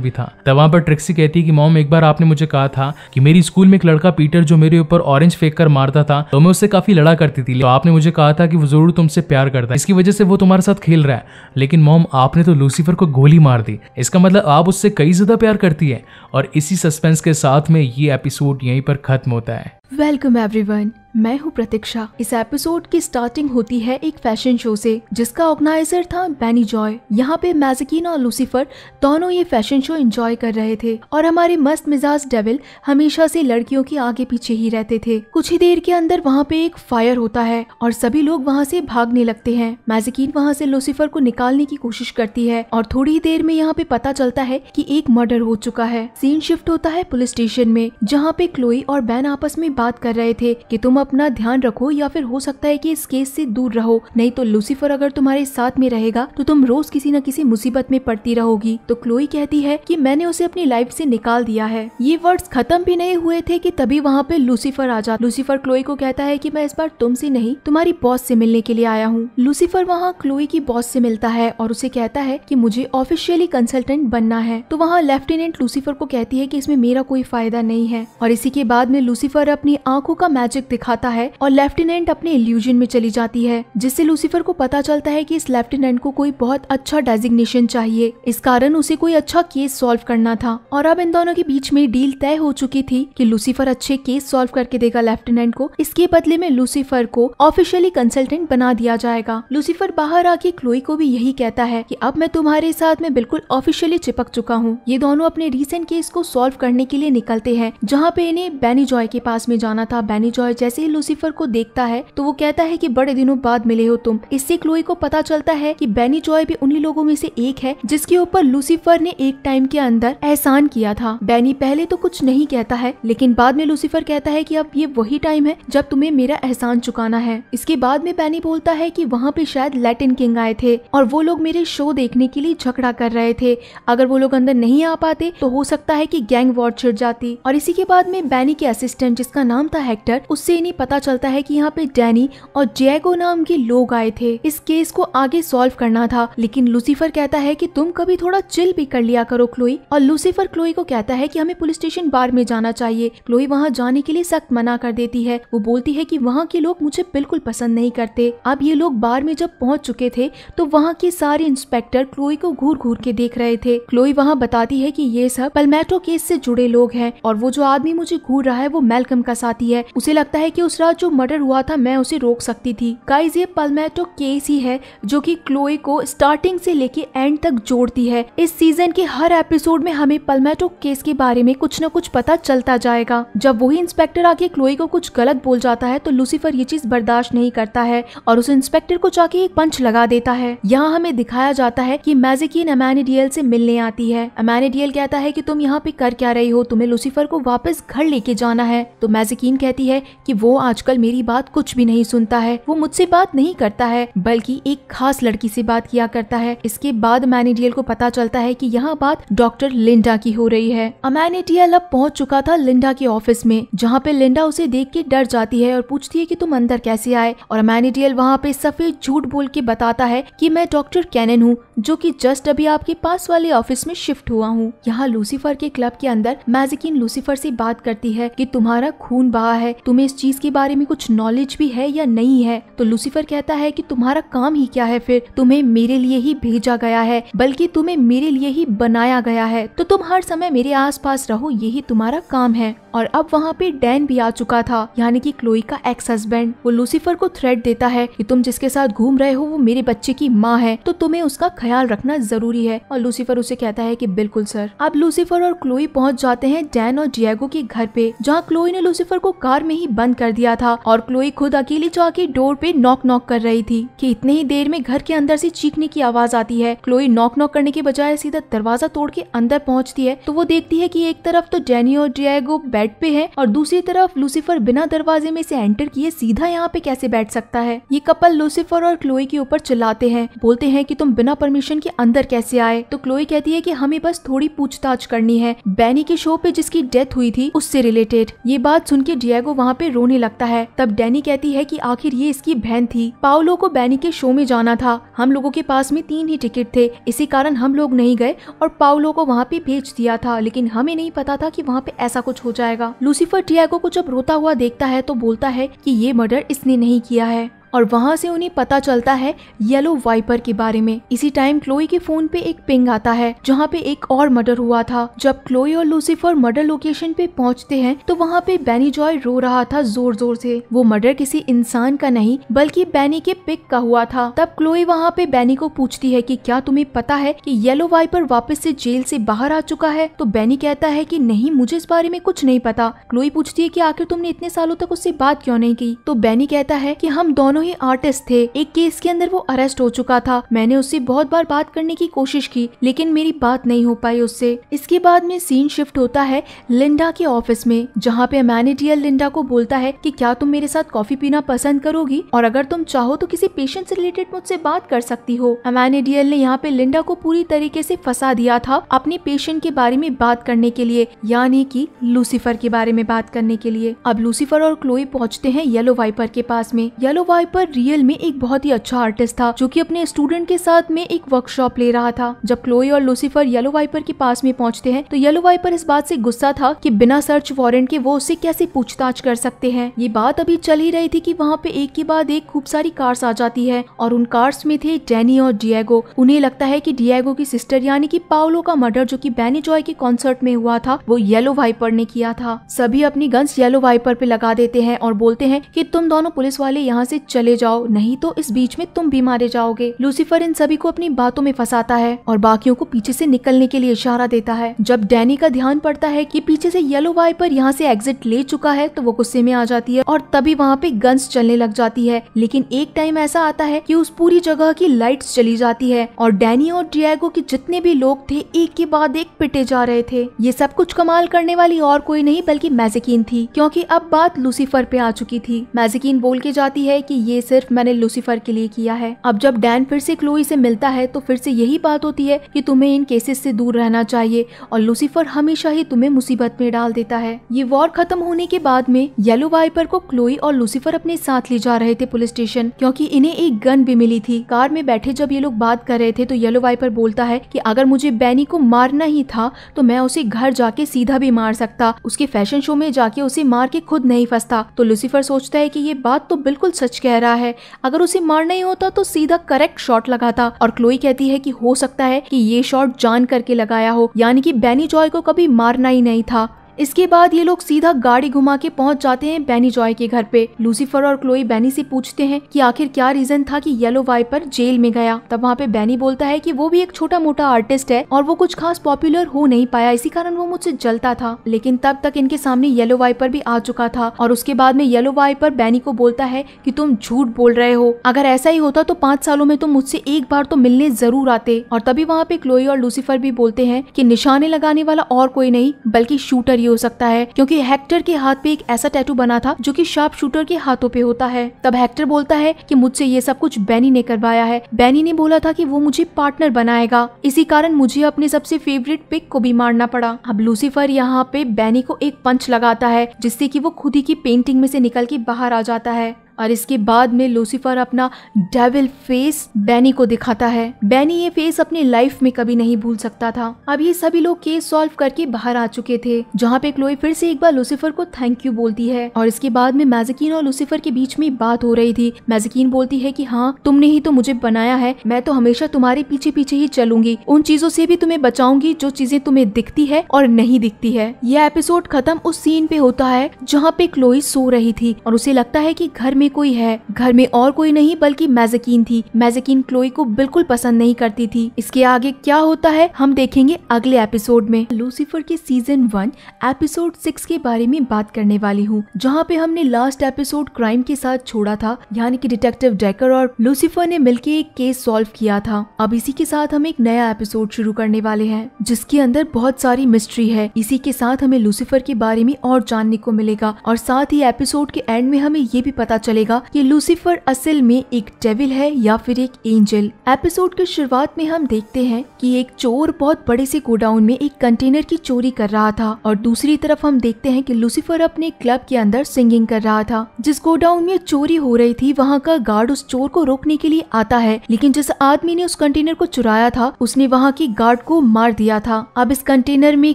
भी था। तब वहाँ पर ट्रिक्सी कहती है कि मॉम, एक बार आपने मुझे कहा था कि मेरी स्कूल में एक लड़का पीटर जो मेरे ऊपर ऑरेंज फेंक कर मारता था तो मैं उससे काफ़ी लड़ा करती थी, आपने मुझे कहा था कि वो जरूर तुमसे प्यार करता है, इसकी वजह से वो तुम्हारे साथ खेल रहा है। लेकिन मॉम, आपने तो लूसीफर को गोली मार दी, इसका मतलब आप उससे कई ज्यादा प्यार करती है। और इसी सस्पेंस के साथ में ये एपिसोड यहीं पर खत्म होता है। वेलकम एवरीवन, मैं हूं प्रतीक्षा। इस एपिसोड की स्टार्टिंग होती है एक फैशन शो से जिसका ऑर्गेनाइजर था बेनी जॉय। यहाँ पे मैज़िकीन और लूसीफर दोनों ये फैशन शो एंजॉय कर रहे थे और हमारे मस्त मिजाज डेविल हमेशा से लड़कियों के आगे पीछे ही रहते थे। कुछ ही देर के अंदर वहाँ पे एक फायर होता है और सभी लोग वहाँ से भागने लगते हैं। मैज़िकीन वहाँ से लूसीफर को निकालने की कोशिश करती है और थोड़ी ही देर में यहाँ पे पता चलता है कि एक मर्डर हो चुका है। सीन शिफ्ट होता है पुलिस स्टेशन में जहाँ पे क्लोई और बेन आपस में बात कर रहे थे कि तुम अपना ध्यान रखो या फिर हो सकता है कि इस केस से दूर रहो, नहीं तो लूसीफर अगर तुम्हारे साथ में रहेगा तो तुम रोज किसी न किसी मुसीबत में पड़ती रहोगी। तो क्लोई कहती है कि मैंने उसे अपनी लाइफ से निकाल दिया है। ये वर्ड्स खत्म भी नहीं हुए थे कि तभी वहाँ पे लूसीफर आ जाता। लूसीफर क्लोई को कहता है कि मैं इस बार तुमसे नहीं, तुम्हारी बॉस से मिलने के लिए आया हूँ। लूसीफर वहाँ क्लोई की बॉस से मिलता है और उसे कहता है कि मुझे ऑफिशियली कंसल्टेंट बनना है। तो वहाँ लेफ्टिनेंट लूसीफर को कहती है कि इसमें मेरा कोई फायदा नहीं है। और इसी के बाद में लूसीफर अपनी आंखों का मैजिक खाता है और लेफ्टिनेंट अपने इल्यूजन में चली जाती है, जिससे लूसीफर को पता चलता है कि इस लेफ्टिनेंट को कोई बहुत अच्छा डेजिग्नेशन चाहिए, इस कारण उसे कोई अच्छा केस सॉल्व करना था। और अब इन दोनों के बीच में डील तय हो चुकी थी कि लूसीफर अच्छे केस सॉल्व करके देगा लेफ्टिनेंट को, इसके बदले में लूसीफर को ऑफिशियली कंसल्टेंट बना दिया जाएगा। लूसीफर बाहर आके क्लोई को भी यही कहता है कि अब मैं तुम्हारे साथ में बिल्कुल ऑफिशियली चिपक चुका हूँ। ये दोनों अपने रिसेंट केस को सॉल्व करने के लिए निकलते हैं जहाँ पे इन्हें बेनी जॉय के पास में जाना था। बेनी जॉय जैसे ही लूसीफर को देखता है तो वो कहता है कि बड़े दिनों बाद मिले हो तुम। इससे क्लोई को पता चलता है कि बेनी जॉय भी उन्हीं लोगों में से एक है जिसके ऊपर लूसीफर ने एक टाइम के अंदर एहसान किया था। बेनी पहले तो कुछ नहीं कहता है, लेकिन बाद में लूसीफर कहता है कि अब ये वही टाइम है जब तुम्हें मेरा एहसान चुकाना है। इसके बाद में बेनी बोलता है कि वहाँ पे शायद लैटिन किंग आए थे और वो लोग मेरे शो देखने के लिए झगड़ा कर रहे थे, अगर वो लोग अंदर नहीं आ पाते तो हो सकता है कि गैंग वॉर छिड़ जाती। और इसी के बाद में बेनी के असिस्टेंट जिसका नाम था हेक्टर, उससे नहीं पता चलता है कि यहाँ पे डैनी और जैगो नाम के लोग आए थे, इस केस को आगे सॉल्व करना था। लेकिन लूसीफर कहता है कि तुम कभी थोड़ा चिल भी कर लिया करो क्लोई। और लूसीफर क्लोई को कहता है कि हमें पुलिस स्टेशन बार में जाना चाहिए। क्लोई वहाँ जाने के लिए सख्त मना कर देती है। वो बोलती है कि वहाँ के लोग मुझे बिल्कुल पसंद नहीं करते। अब ये लोग बार में जब पहुँच चुके थे तो वहाँ के सारे इंस्पेक्टर क्लोई को घूर घूर के देख रहे थे। क्लोई वहाँ बताती है कि ये सब पलमेटो केस से जुड़े लोग हैं और वो जो आदमी मुझे घूर रहा है वो मैल्कम का साथी है, उसे लगता है कि उस रात जो मर्डर हुआ था मैं उसे रोक सकती थी। गाइस, ये पलमेटो केस ही है जो कि क्लोई को स्टार्टिंग से लेके एंड तक जोड़ती है। इस सीजन के हर एपिसोड में हमें पलमेटो केस के बारे में कुछ न कुछ पता चलता जाएगा। जब वही इंस्पेक्टर आके क्लोई को कुछ गलत बोल जाता है तो लूसीफर ये चीज बर्दाश्त नहीं करता है और उस इंस्पेक्टर को जाके एक पंच लगा देता है। यहाँ हमें दिखाया जाता है कि मैज़िकीन अमेनाडियल से मिलने आती है। अमेनाडियल कहता है कि तुम यहाँ पे कर क्या रही हो, तुम्हें लूसीफर को वापस घर लेके जाना है। तो मैज़िकीन कहती है कि वो आजकल मेरी बात कुछ भी नहीं सुनता है, वो मुझसे बात नहीं करता है बल्कि एक खास लड़की से बात किया करता है। इसके बाद अमेनाडियल को पता चलता है कि यहाँ बात डॉक्टर लिंडा की हो रही है। अमेनाडियल अब पहुँच चुका था लिंडा के ऑफिस में, जहाँ पे लिंडा उसे देख के डर जाती है और पूछती है कि तुम अंदर कैसे आए, और अमेनाडियल वहाँ पे सफेद झूठ बोल के बताता है कि मैं डॉक्टर कैनन हूँ जो कि जस्ट अभी आपके पास वाले ऑफिस में शिफ्ट हुआ हूँ। यहाँ लूसीफर के क्लब के अंदर मैज़िकीन लूसीफर से बात करती है कि तुम्हारा खून बहा है, तुम्हें इस चीज के बारे में कुछ नॉलेज भी है या नहीं है। तो लूसीफर कहता है कि तुम्हारा काम ही क्या है फिर, तुम्हें मेरे लिए ही भेजा गया है, बल्कि तुम्हें मेरे लिए ही बनाया गया है, तो तुम हर समय मेरे आसपास रहो, यही तुम्हारा काम है। और अब वहाँ पे डैन भी आ चुका था, यानी कि क्लोई का एक्स हस्बैंड। वो लूसीफर को थ्रेट देता है कि तुम जिसके साथ घूम रहे हो वो मेरे बच्चे की माँ है, तो तुम्हें उसका ख्याल रखना जरूरी है। और लूसीफर उसे कहता है कि बिल्कुल सर। अब लूसीफर और क्लोई पहुँच जाते हैं डैन और डिएगो के घर पे, जहाँ क्लोई ने लूसीफर को कार में ही बंद कर दिया था और क्लोई खुद अकेली जाके डोर पे नॉक नॉक कर रही थी कि इतने ही देर में घर के अंदर से चीखने की आवाज आती है। क्लोई नॉक नॉक करने के बजाय सीधा दरवाजा तोड़ के अंदर पहुँचती है, तो वो देखती है कि एक तरफ तो डैनी और डिएगो बेड पे है और दूसरी तरफ लूसीफर बिना दरवाजे में से एंटर किए सीधा यहाँ पे कैसे बैठ सकता है। ये कपल लूसीफर और क्लोई के ऊपर चिल्लाते हैं, बोलते हैं कि तुम बिना परमिशन के अंदर कैसे आए। तो क्लोई कहती है कि हमें बस थोड़ी पूछताछ करनी है बैनी के शो पे जिसकी डेथ हुई थी उससे रिलेटेड। ये बात सुन के डिएगो वहाँ पे रोने लगता है। तब डैनी कहती है कि आखिर ये इसकी बहन थी, पाओलो को बैनी के शो में जाना था, हम लोगों के पास में 3 ही टिकट थे, इसी कारण हम लोग नहीं गए और पाओलो को वहाँ पे भेज दिया था, लेकिन हमें नहीं पता था कि वहाँ पे ऐसा कुछ हो जाएगा। लूसीफर डिएगो को जब रोता हुआ देखता है तो बोलता है कि ये मर्डर इसने नहीं किया है, और वहाँ से उन्हें पता चलता है येलो वाइपर के बारे में। इसी टाइम क्लोई के फोन पे एक पिंग आता है जहाँ पे एक और मर्डर हुआ था। जब क्लोई और लूसीफर मर्डर लोकेशन पे पहुँचते हैं तो वहाँ पे बैनी जॉय रो रहा था जोर जोर से। वो मर्डर किसी इंसान का नहीं बल्कि बैनी के पिग का हुआ था। तब क्लोई वहाँ पे बैनी को पूछती है कि क्या तुम्हें पता है कि येलो वाइपर वापस से जेल से बाहर आ चुका है। तो बैनी कहता है कि नहीं, मुझे इस बारे में कुछ नहीं पता। क्लोई पूछती है कि आखिर तुमने इतने सालों तक उससे बात क्यों नहीं की। तो बैनी कहता है कि हम दोनों आर्टिस्ट थे, एक केस के अंदर वो अरेस्ट हो चुका था, मैंने उससे बहुत बार बात करने की कोशिश की लेकिन मेरी बात नहीं हो पाई उससे। इसके बाद में सीन शिफ्ट होता है लिंडा के ऑफिस में, जहाँ पे अमेनाडियल लिंडा को बोलता है कि क्या तुम मेरे साथ कॉफी पीना पसंद करोगी, और अगर तुम चाहो तो किसी पेशेंट से रिलेटेड मुझसे बात कर सकती हो। अमेनाडियल ने यहाँ पे लिंडा को पूरी तरीके से फंसा दिया था अपने पेशेंट के बारे में बात करने के लिए, यानी कि लूसीफर के बारे में बात करने के लिए। अब लूसीफर और क्लोई पहुँचते हैं येलो वाइपर के पास में। येलो वाइपर रियल में एक बहुत ही अच्छा आर्टिस्ट था जो कि अपने स्टूडेंट के साथ में एक वर्कशॉप ले रहा था। जब क्लोई और लूसीफर येलो वाइपर के पास में पहुंचते हैं तो येलो वाइपर इस बात से गुस्सा था कि बिना सर्च वारंट के वो उससे कैसे पूछताछ कर सकते हैं। ये बात अभी चल ही रही थी कि वहाँ पे एक के बाद एक खूब सारी कार्स आ जाती है और उन कार्स में थे डैनी और डिएगो। उन्हें लगता है कि डिएगो की सिस्टर यानी कि पाओलो का मर्डर जो कि बैनी जॉय के कॉन्सर्ट में हुआ था वो येलो वाइपर ने किया था। सभी अपनी गन्स येलो वाइपर पे लगा देते हैं और बोलते हैं कि तुम दोनों पुलिस वाले यहाँ से चले जाओ, नहीं तो इस बीच में तुम भी मारे जाओगे। लूसीफर इन सभी को अपनी बातों में फंसाता है और बाकियों को पीछे से निकलने के लिए इशारा देता है। जब डैनी का ध्यान पड़ता है कि पीछे से येलो वाइपर यहाँ से एग्जिट ले चुका है तो वो गुस्से में आ जाती है और तभी वहाँ पे गन्स चलने लग जाती है। लेकिन एक टाइम ऐसा आता है कि उस पूरी जगह की लाइट्स चली जाती है और डैनी और डिएगो के जितने भी लोग थे एक के बाद एक पिटे जा रहे थे। ये सब कुछ कमाल करने वाली और कोई नहीं बल्कि मैज़िकीन थी, क्योंकि अब बात लूसीफर पे आ चुकी थी। मैज़िकीन बोल के जाती है कि ये सिर्फ मैंने लूसीफर के लिए किया है। अब जब डैन फिर से क्लोई से मिलता है तो फिर से यही बात होती है कि तुम्हें इन केसेस से दूर रहना चाहिए और लूसीफर हमेशा ही तुम्हें मुसीबत में डाल देता है। ये वॉर खत्म होने के बाद में येलो वाइपर को क्लोई और लूसीफर अपने साथ ले जा रहे थे पुलिस स्टेशन, क्योंकि इन्हें एक गन भी मिली थी। कार में बैठे जब ये लोग बात कर रहे थे तो येलो वाइपर बोलता है कि अगर मुझे बैनी को मारना ही था तो मैं उसे घर जाके सीधा भी मार सकता, उसके फैशन शो में जाके उसे मार के खुद नहीं फंसता। तो लूसीफर सोचता है कि ये बात तो बिल्कुल सच कह रहा है, अगर उसे मारना ही होता तो सीधा करेक्ट शॉट लगाता। और क्लोई कहती है कि हो सकता है कि ये शॉट जान करके लगाया हो, यानी कि बैनी जॉय को कभी मारना ही नहीं था। इसके बाद ये लोग सीधा गाड़ी घुमा के पहुंच जाते हैं बैनी जॉय के घर पे। लूसीफर और क्लोई बैनी से पूछते हैं कि आखिर क्या रीजन था कि येलो वाइपर जेल में गया। तब वहाँ पे बैनी बोलता है कि वो भी एक छोटा मोटा आर्टिस्ट है और वो कुछ खास पॉपुलर हो नहीं पाया, इसी कारण वो मुझसे जलता था। लेकिन तब तक इनके सामने येलो वाइपर भी आ चुका था और उसके बाद में येलो वाइपर बैनी को बोलता है कि तुम झूठ बोल रहे हो, अगर ऐसा ही होता तो 5 सालों में तुम मुझसे एक बार तो मिलने जरूर आते। और तभी वहाँ पे क्लोई और लूसीफर भी बोलते हैं कि निशाने लगाने वाला और कोई नहीं बल्कि शूटर भी हो सकता है क्योंकि हेक्टर के हाथ पे एक ऐसा टैटू बना था जो कि शार्प शूटर के हाथों पे होता है। तब हेक्टर बोलता है कि मुझसे ये सब कुछ बेनी ने करवाया है। बेनी ने बोला था कि वो मुझे पार्टनर बनाएगा, इसी कारण मुझे अपने सबसे फेवरेट पिक को भी मारना पड़ा। अब लूसीफर यहाँ पे बेनी को एक पंच लगाता है जिससे कि वो खुद ही की पेंटिंग में से निकल के बाहर आ जाता है और इसके बाद में लूसीफर अपना डेविल फेस बेनी को दिखाता है। बेनी ये फेस अपनी लाइफ में कभी नहीं भूल सकता था। अब ये सभी लोग केस सॉल्व करके बाहर आ चुके थे जहाँ पे क्लोई फिर से एक बार लूसीफर को थैंक यू बोलती है और इसके बाद में मैजिकीन और लूसीफर के बीच में बात हो रही थी। मैजिकीन बोलती है कि हाँ, तुमने ही तो मुझे बनाया है, मैं तो हमेशा तुम्हारे पीछे पीछे ही चलूंगी, उन चीजों से भी तुम्हें बचाऊंगी जो चीजें तुम्हें दिखती है और नहीं दिखती है। यह एपिसोड खत्म उस सीन पे होता है जहाँ पे क्लोई सो रही थी और उसे लगता है कि घर कोई है। घर में और कोई नहीं बल्कि मैजिकीन थी। मैजिकीन क्लोई को बिल्कुल पसंद नहीं करती थी। इसके आगे क्या होता है हम देखेंगे अगले एपिसोड में। लूसीफर के सीजन 1 एपिसोड 6 के बारे में बात करने वाली हूँ, जहाँ पे हमने लास्ट एपिसोड क्राइम के साथ छोड़ा था, यानी कि डिटेक्टिव डेकर और लूसीफर ने मिलके एक केस सॉल्व किया था। अब इसी के साथ हम एक नया एपिसोड शुरू करने वाले हैं जिसके अंदर बहुत सारी मिस्ट्री है। इसी के साथ हमें लूसीफर के बारे में और जानने को मिलेगा और साथ ही एपिसोड के एंड में हमें ये भी पता चलेगा कि लूसीफर असल में एक डेविल है या फिर एक एंजल। एपिसोड की शुरुआत में हम देखते हैं कि एक चोर बहुत बड़े से गोडाउन में एक कंटेनर की चोरी कर रहा था और दूसरी तरफ हम देखते हैं कि लूसीफर अपने क्लब के अंदर सिंगिंग कर रहा था। जिस गोडाउन में चोरी हो रही थी वहाँ का गार्ड उस चोर को रोकने के लिए आता है, लेकिन जिस आदमी ने उस कंटेनर को चुराया था उसने वहाँ के गार्ड को मार दिया था। अब इस कंटेनर में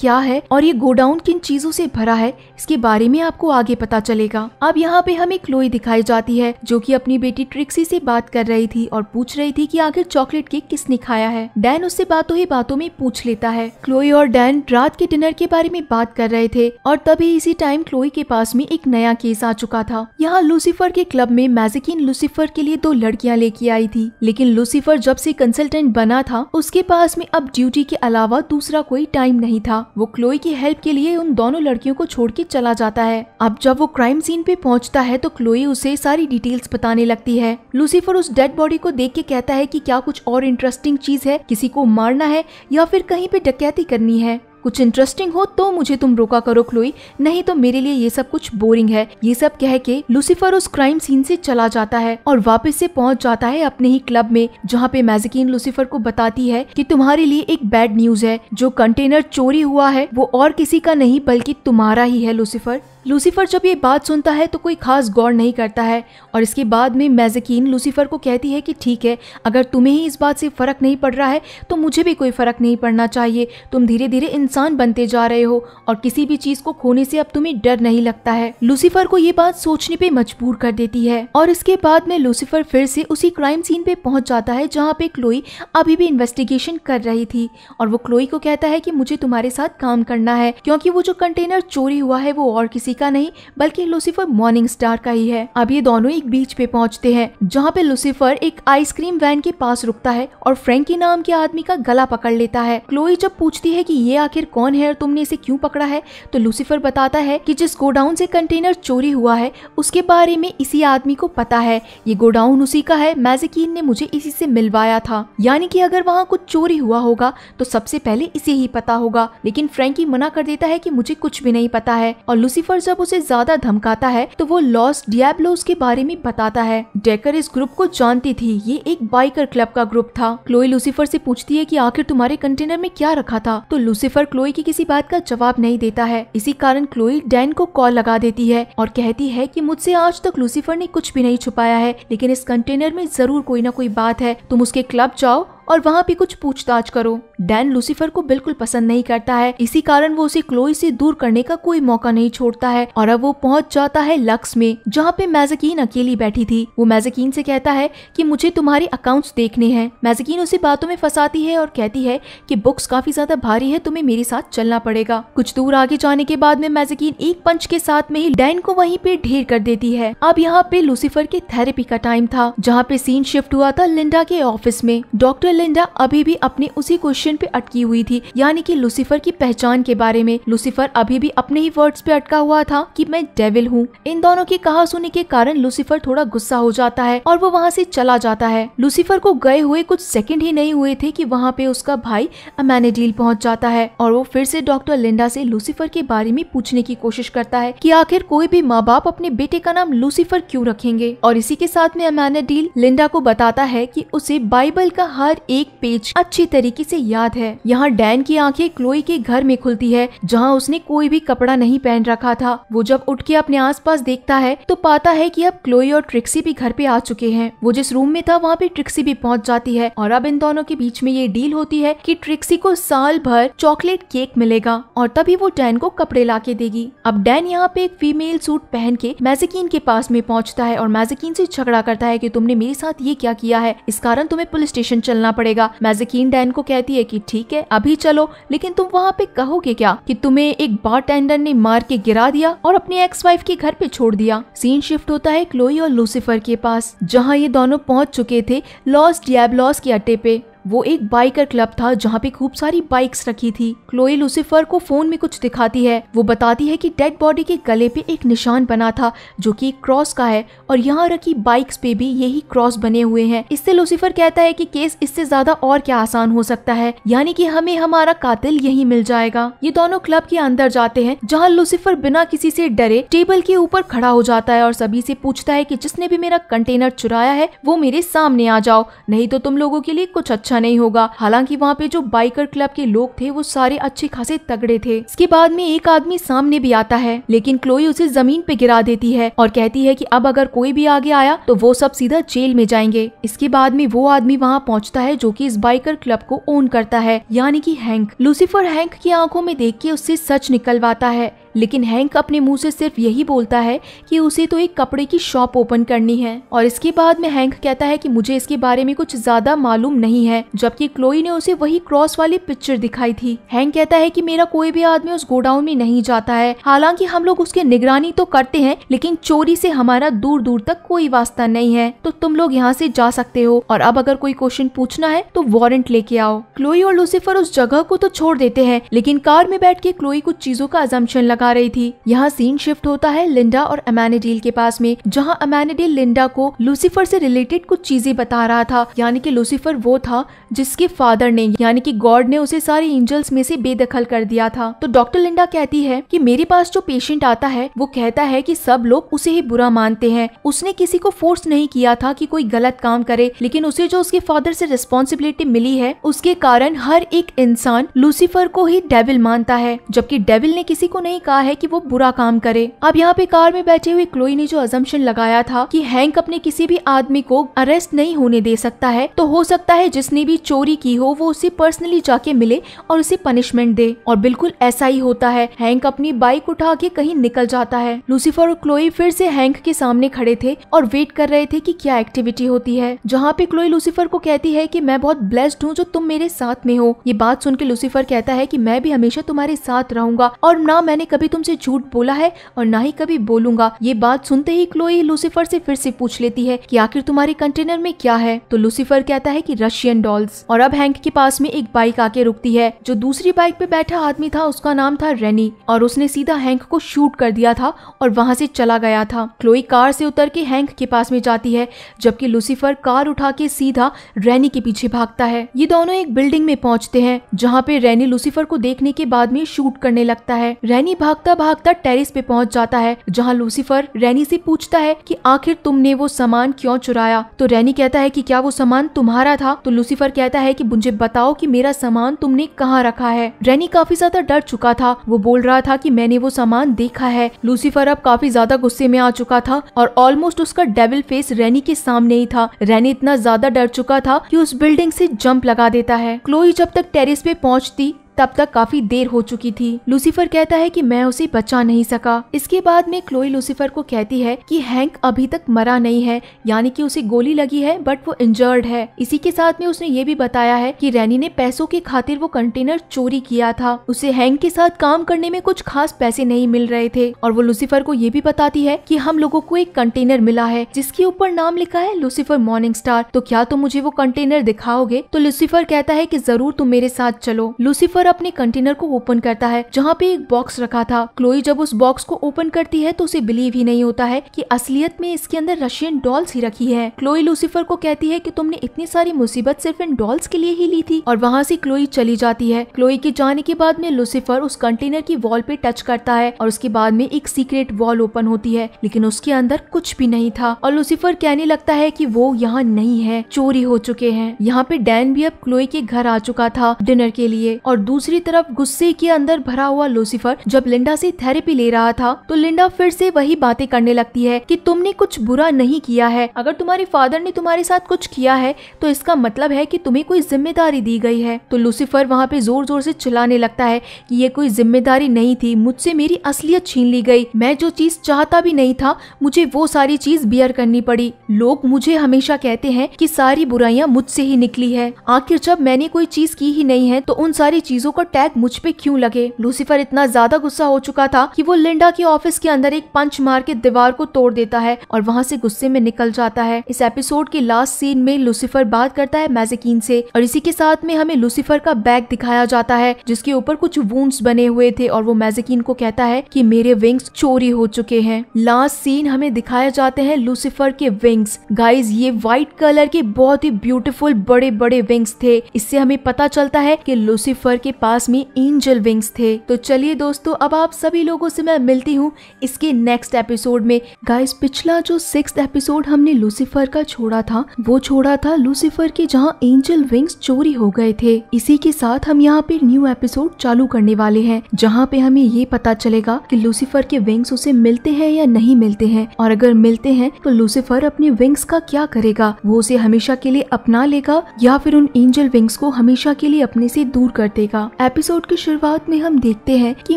क्या है और ये गोडाउन किन चीजों से भरा है इसके बारे में आपको आगे पता चलेगा। अब यहाँ पे हमें क्लोई दिखाई जाती है जो कि अपनी बेटी ट्रिक्सी से बात कर रही थी और पूछ रही थी कि आखिर चॉकलेट केक किसने खाया है। डैन उससे बातों ही बातों में पूछ लेता है। क्लोई और डैन रात के डिनर के बारे में बात कर रहे थे और तभी इसी टाइम क्लोई के पास में एक नया केस आ चुका था। यहाँ लूसीफर के क्लब में मैजिकीन लूसीफर के लिए 2 लड़कियाँ लेके आई थी, लेकिन लूसीफर जब से कंसल्टेंट बना था उसके पास में अब ड्यूटी के अलावा दूसरा कोई टाइम नहीं था। वो क्लोई की हेल्प के लिए उन दोनों लड़कियों को छोड़ के चला जाता है। अब जब वो क्राइम सीन पे पहुँचता है तो क्लोई उसे सारी डिटेल्स बताने लगती है। लूसीफर उस डेड बॉडी को देख के कहता है कि क्या कुछ और इंटरेस्टिंग चीज है, किसी को मारना है या फिर कहीं पे डकैती करनी है, कुछ इंटरेस्टिंग हो तो मुझे तुम रोका करो क्लोई, नहीं तो मेरे लिए ये सब कुछ बोरिंग है। ये सब कह के लूसीफर उस क्राइम सीन से चला जाता है और वापस से पहुंच जाता है अपने ही क्लब में, जहाँ पे मैजिकीन लूसीफर को बताती है कि तुम्हारे लिए एक बैड न्यूज है, जो कंटेनर चोरी हुआ है वो और किसी का नहीं बल्कि तुम्हारा ही है लूसीफर। लूसीफर जब ये बात सुनता है तो कोई खास गौर नहीं करता है और इसके बाद में मैजिकीन लूसीफर को कहती है कि ठीक है, अगर तुम्हें ही इस बात से फर्क नहीं पड़ रहा है तो मुझे भी कोई फर्क नहीं पड़ना चाहिए। तुम धीरे धीरे इंसान बनते जा रहे हो और किसी भी चीज को खोने से अब तुम्हें डर नहीं लगता है। लूसीफर को ये बात सोचने पे मजबूर कर देती है और इसके बाद में लूसीफर फिर से उसी क्राइम सीन पे पहुंच जाता है जहाँ पे क्लोई अभी भी इन्वेस्टिगेशन कर रही थी और वो क्लोई को कहता है कि मुझे तुम्हारे साथ काम करना है क्योंकि वो जो कंटेनर चोरी हुआ है वो और किसी का नहीं बल्कि लूसीफर मॉर्निंगस्टार का ही है। अब ये दोनों एक बीच पे पहुँचते हैं जहाँ पे लूसीफर एक आइसक्रीम वैन के पास रुकता है और फ्रेंकी नाम के आदमी का गला पकड़ लेता है। क्लोई जब पूछती है कि ये आखिर कौन है और तुमने इसे क्यों पकड़ा है तो लूसीफर बताता है कि जिस गोडाउन से कंटेनर चोरी हुआ है उसके बारे में इसी आदमी को पता है, ये गोडाउन उसी का है, मैजिकीन ने मुझे इसी से मिलवाया था, यानी कि अगर वहाँ कुछ चोरी हुआ होगा तो सबसे पहले इसे ही पता होगा। लेकिन फ्रेंकी मना कर देता है कि मुझे कुछ भी नहीं पता है और लूसीफर जब उसे ज्यादा धमकाता है तो वो लॉस डियाब्लोस के बारे में बताता है। डेकर इस ग्रुप को जानती थी, ये एक बाइकर क्लब का ग्रुप था। क्लोई लूसीफर से पूछती है कि आखिर तुम्हारे कंटेनर में क्या रखा था तो लूसीफर क्लोई की किसी बात का जवाब नहीं देता है। इसी कारण क्लोई डैन को कॉल लगा देती है और कहती है कि मुझसे आज तक लूसीफर ने कुछ भी नहीं छुपाया है, लेकिन इस कंटेनर में जरूर कोई ना कोई बात है, तुम उसके क्लब जाओ और वहाँ पे कुछ पूछताछ करो। डैन लूसीफर को बिल्कुल पसंद नहीं करता है, इसी कारण वो उसे क्लोई से दूर करने का कोई मौका नहीं छोड़ता है और अब वो पहुँच जाता है लक्स में जहाँ पे मैजिकीन अकेली बैठी थी। वो मैजिकीन से कहता है कि मुझे तुम्हारे अकाउंट्स देखने हैं। मैजिकीन उसे बातों में फंसाती है और कहती है कि बुक्स काफी ज्यादा भारी है, तुम्हें मेरे साथ चलना पड़ेगा। कुछ दूर आगे जाने के बाद में मैजिकीन एक पंच के साथ में ही डैन को वहीं पे ढेर कर देती है। अब यहाँ पे लूसीफर के थेरेपी का टाइम था जहाँ पे सीन शिफ्ट हुआ था लिंडा के ऑफिस में। डॉक्टर में लिंडा अभी भी अपने उसी क्वेश्चन पे अटकी हुई थी, यानी कि लूसीफर की पहचान के बारे में। लूसीफर अभी भी अपने ही वर्ड्स पे अटका हुआ था कि मैं डेविल हूँ। इन दोनों की कहा सुनी के कारण लूसीफर थोड़ा गुस्सा हो जाता है और वो वहाँ से चला जाता है। लूसीफर को गए हुए कुछ सेकंड ही नहीं हुए थे कि वहाँ पे उसका भाई अमेनाडील पहुँच जाता है और वो फिर से डॉक्टर लिंडा से लूसीफर के बारे में पूछने की कोशिश करता है कि आखिर कोई भी माँ बाप अपने बेटे का नाम लूसीफर क्यों रखेंगे। और इसी के साथ में अमेनाडील लिंडा को बताता है कि उसे बाइबल का हर एक पेज अच्छी तरीके से याद है। यहाँ डैन की आंखें क्लोई के घर में खुलती है जहाँ उसने कोई भी कपड़ा नहीं पहन रखा था। वो जब उठ के अपने आसपास देखता है तो पाता है कि अब क्लोई और ट्रिक्सी भी घर पे आ चुके हैं। वो जिस रूम में था वहाँ पे ट्रिक्सी भी पहुँच जाती है और अब इन दोनों के बीच में ये डील होती है कि ट्रिक्सी को साल भर चॉकलेट केक मिलेगा और तभी वो डैन को कपड़े ला के देगी। अब डैन यहाँ पे एक फीमेल सूट पहन के मैजिकीन के पास में पहुँचता है और मैजिकीन से झगड़ा करता है कि तुमने मेरे साथ ये क्या किया है, इस कारण तुम्हें पुलिस स्टेशन चलना पड़ेगा। मैजिकीन डैन को कहती है कि ठीक है अभी चलो, लेकिन तुम वहाँ पे कहोगे क्या कि तुम्हें एक बारटेंडर ने मार के गिरा दिया और अपने एक्स वाइफ के घर पे छोड़ दिया। सीन शिफ्ट होता है क्लोई और लूसीफर के पास जहाँ ये दोनों पहुँच चुके थे लॉस डियाब्लोस के अड्डे पे। वो एक बाइकर क्लब था जहाँ पे खूब सारी बाइक्स रखी थी। क्लोई लूसीफर को फोन में कुछ दिखाती है। वो बताती है कि डेड बॉडी के गले पे एक निशान बना था जो कि क्रॉस का है और यहाँ रखी बाइक्स पे भी यही क्रॉस बने हुए हैं। इससे लूसीफर कहता है कि केस इससे ज्यादा और क्या आसान हो सकता है, यानी कि हमें हमारा कातिल यही मिल जाएगा। ये दोनों क्लब के अंदर जाते हैं जहाँ लूसीफर बिना किसी से डरे टेबल के ऊपर खड़ा हो जाता है और सभी से पूछता है कि जिसने भी मेरा कंटेनर चुराया है वो मेरे सामने आ जाओ, नहीं तो तुम लोगों के लिए कुछ नहीं होगा। हालांकि वहाँ पे जो बाइकर क्लब के लोग थे वो सारे अच्छे खासे तगड़े थे। इसके बाद में एक आदमी सामने भी आता है लेकिन क्लोई उसे जमीन पे गिरा देती है और कहती है कि अब अगर कोई भी आगे आया तो वो सब सीधा जेल में जाएंगे। इसके बाद में वो आदमी वहाँ पहुँचता है जो कि इस बाइकर क्लब को ओन करता है, यानी कि हैंक। लूसीफर हैंक की आंखों में देख के उससे सच निकलवाता है, लेकिन हैंक अपने मुंह से सिर्फ यही बोलता है कि उसे तो एक कपड़े की शॉप ओपन करनी है। और इसके बाद में हैंक कहता है कि मुझे इसके बारे में कुछ ज्यादा मालूम नहीं है, जबकि क्लोई ने उसे वही क्रॉस वाली पिक्चर दिखाई थी। हैंक कहता है कि मेरा कोई भी आदमी उस गोडाउन में नहीं जाता है, हालांकि हम लोग उसकी निगरानी तो करते हैं लेकिन चोरी से हमारा दूर दूर तक कोई वास्ता नहीं है, तो तुम लोग यहाँ से जा सकते हो और अब अगर कोई क्वेश्चन पूछना है तो वारंट लेके आओ। क्लोई और लूसीफर उस जगह को तो छोड़ देते हैं लेकिन कार में बैठ के क्लोई कुछ चीजों का अजम्पशन आ रही थी। यहाँ सीन शिफ्ट होता है लिंडा और अमेनाडील के पास में जहाँ अमेनाडील लिंडा को लूसीफर से रिलेटेड कुछ चीजें बता रहा था, यानी कि लूसीफर वो था जिसके फादर ने यानी कि गॉड ने उसे सारे एंजल्स में से बेदखल कर दिया था। तो डॉक्टर लिंडा कहती है कि मेरे पास जो पेशेंट आता है वो कहता है कि सब लोग उसे ही बुरा मानते हैं, उसने किसी को फोर्स नहीं किया था कि कोई गलत काम करे, लेकिन उसे जो उसके फादर से रिस्पॉन्सिबिलिटी मिली है उसके कारण हर एक इंसान लूसीफर को ही डेविल मानता है, जबकि डेविल ने किसी को नहीं कहा है कि वो बुरा काम करे। अब यहाँ पे कार में बैठे हुए क्लोई ने जो अजम्पशन लगाया था कि हैंक अपने किसी भी आदमी को अरेस्ट नहीं होने दे सकता है, तो हो सकता है जिसने भी चोरी की हो वो उसे पर्सनली जाके मिले और उसे पनिशमेंट दे, और बिल्कुल ऐसा ही होता है। हैंक अपनी बाइक उठा के कहीं निकल जाता है। लूसीफर और क्लोई फिर से हैंक के सामने खड़े थे और वेट कर रहे थे कि क्या एक्टिविटी होती है, जहाँ पे क्लोई लूसीफर को कहती है कि मैं बहुत ब्लेस्ड हूँ जो तुम मेरे साथ में हो। ये बात सुन के लूसीफर कहता है कि मैं भी हमेशा तुम्हारे साथ रहूंगा और ना मैंने कभी तुमसे झूठ बोला है और ना ही कभी बोलूंगा। ये बात सुनते ही क्लोई लूसीफर से फिर से पूछ लेती है कि आखिर तुम्हारे कंटेनर में क्या है, तो लूसीफर कहता है कि रशियन डॉल्स। और अब हैंक के पास में एक बाइक आके रुकती है। जो दूसरी बाइक पे बैठा आदमी था उसका नाम था रेनी और उसने सीधा हैंक को शूट कर दिया था और वहाँ से चला गया था। क्लोई कार से उतर के हैंक के पास में जाती है जबकि लूसीफर कार उठा के सीधा रेनी के पीछे भागता है। ये दोनों एक बिल्डिंग में पहुँचते हैं जहाँ पे रेनी लूसीफर को देखने के बाद में शूट करने लगता है। रेनी भागता भागता टेरिस पे पहुंच जाता है जहां लूसीफर रेनी से पूछता है कि आखिर तुमने वो सामान क्यों चुराया, तो रेनी कहता है कि क्या वो सामान तुम्हारा था, तो लूसीफर कहता है कि मुझे बताओ कि मेरा सामान तुमने कहाँ रखा है। रेनी काफी ज्यादा डर चुका था, वो बोल रहा था कि मैंने वो सामान देखा है। लूसीफर अब काफी ज्यादा गुस्से में आ चुका था और ऑलमोस्ट उसका डेविल फेस रेनी के सामने ही था। रेनी इतना ज्यादा डर चुका था कि उस बिल्डिंग से जंप लगा देता है। क्लोई जब तक टेरिस पे पहुँचती तब तक काफी देर हो चुकी थी। लूसीफर कहता है कि मैं उसे बचा नहीं सका। इसके बाद में क्लोई लूसीफर को कहती है कि हैंक अभी तक मरा नहीं है, यानी कि उसे गोली लगी है बट वो इंजर्ड है। इसी के साथ में उसने ये भी बताया है कि रैनी ने पैसों की खातिर वो कंटेनर चोरी किया था। उसे हैंक के साथ काम करने में कुछ खास पैसे नहीं मिल रहे थे और वो लूसीफर को ये भी बताती है कि हम लोगों को एक कंटेनर मिला है जिसके ऊपर नाम लिखा है लूसीफर मॉर्निंगस्टार, तो क्या तुम मुझे वो कंटेनर दिखाओगे? तो लूसीफर कहता है कि जरूर तुम मेरे साथ चलो। लूसीफर अपने कंटेनर को ओपन करता है जहाँ पे एक बॉक्स रखा था। क्लोई जब उस बॉक्स को ओपन करती है तो उसे बिलीव ही नहीं होता है कि असलियत में इसके अंदर रशियन डॉल्स ही रखी है। क्लोई लूसीफर को कहती है कि तुमने इतनी सारी मुसीबत सिर्फ इन डॉल्स के लिए ही ली थी, और वहाँ से क्लोई चली जाती है। क्लोई के जाने के बाद में लूसीफर उस कंटेनर की वॉल पे टच करता है और उसके बाद में एक सीक्रेट वॉल ओपन होती है, लेकिन उसके अंदर कुछ भी नहीं था और लूसीफर कहने लगता है कि वो यहाँ नहीं है, चोरी हो चुके हैं। यहाँ पे डैन भी अब क्लोई के घर आ चुका था डिनर के लिए। और दूसरी तरफ गुस्से के अंदर भरा हुआ लूसीफर जब लिंडा से थेरेपी ले रहा था तो लिंडा फिर से वही बातें करने लगती है कि तुमने कुछ बुरा नहीं किया है, अगर तुम्हारे फादर ने तुम्हारे साथ कुछ किया है तो इसका मतलब है कि तुम्हें कोई जिम्मेदारी दी गई है। तो लूसीफर वहाँ पे जोर जोर से चिल्लाने लगता है कि ये कोई जिम्मेदारी नहीं थी, मुझसे मेरी असलियत छीन ली गई, मैं जो चीज चाहता भी नहीं था मुझे वो सारी चीज बियर करनी पड़ी। लोग मुझे हमेशा कहते हैं कि सारी बुराइयां मुझसे ही निकली है, आखिर जब मैंने कोई चीज की ही नहीं है तो उन सारी चीजों का टैग मुझ पे क्यों लगे। लूसीफर इतना ज्यादा गुस्सा हो चुका था कि वो लिंडा के ऑफिस के अंदर एक पंच मार के दीवार को तोड़ देता है और वहाँ से गुस्से में निकल जाता है। इस एपिसोड के लास्ट सीन में लूसीफर बात करता है मैजिकीन से और इसी के साथ में हमें लूसीफर का बैग दिखाया जाता है जिसके ऊपर कुछ वुंड्स बने हुए थे और वो मैजिकीन को कहता है कि मेरे विंग्स चोरी हो चुके हैं। लास्ट सीन हमें दिखाया जाते हैं लूसीफर के विंग्स। गाइज ये व्हाइट कलर के बहुत ही ब्यूटीफुल बड़े बड़े विंग्स थे। इससे हमें पता चलता है कि लूसीफर के पास में एंजल विंग्स थे। तो चलिए दोस्तों, अब आप सभी लोगों से मैं मिलती हूँ इसके नेक्स्ट एपिसोड में। गाइज पिछला जो 6th एपिसोड हमने लूसीफर का छोड़ा था वो छोड़ा था लूसीफर के जहाँ एंजल विंग्स चोरी हो गए थे। इसी के साथ हम यहाँ पे न्यू एपिसोड चालू करने वाले हैं जहाँ पे हमें ये पता चलेगा कि लूसीफर के विंग्स उसे मिलते हैं या नहीं मिलते हैं, और अगर मिलते हैं तो लूसीफर अपने विंग्स का क्या करेगा। वो उसे हमेशा के लिए अपना लेगा या फिर उन एंजल विंग्स को हमेशा के लिए अपने से दूर कर देगा। एपिसोड की शुरुआत में हम देखते हैं कि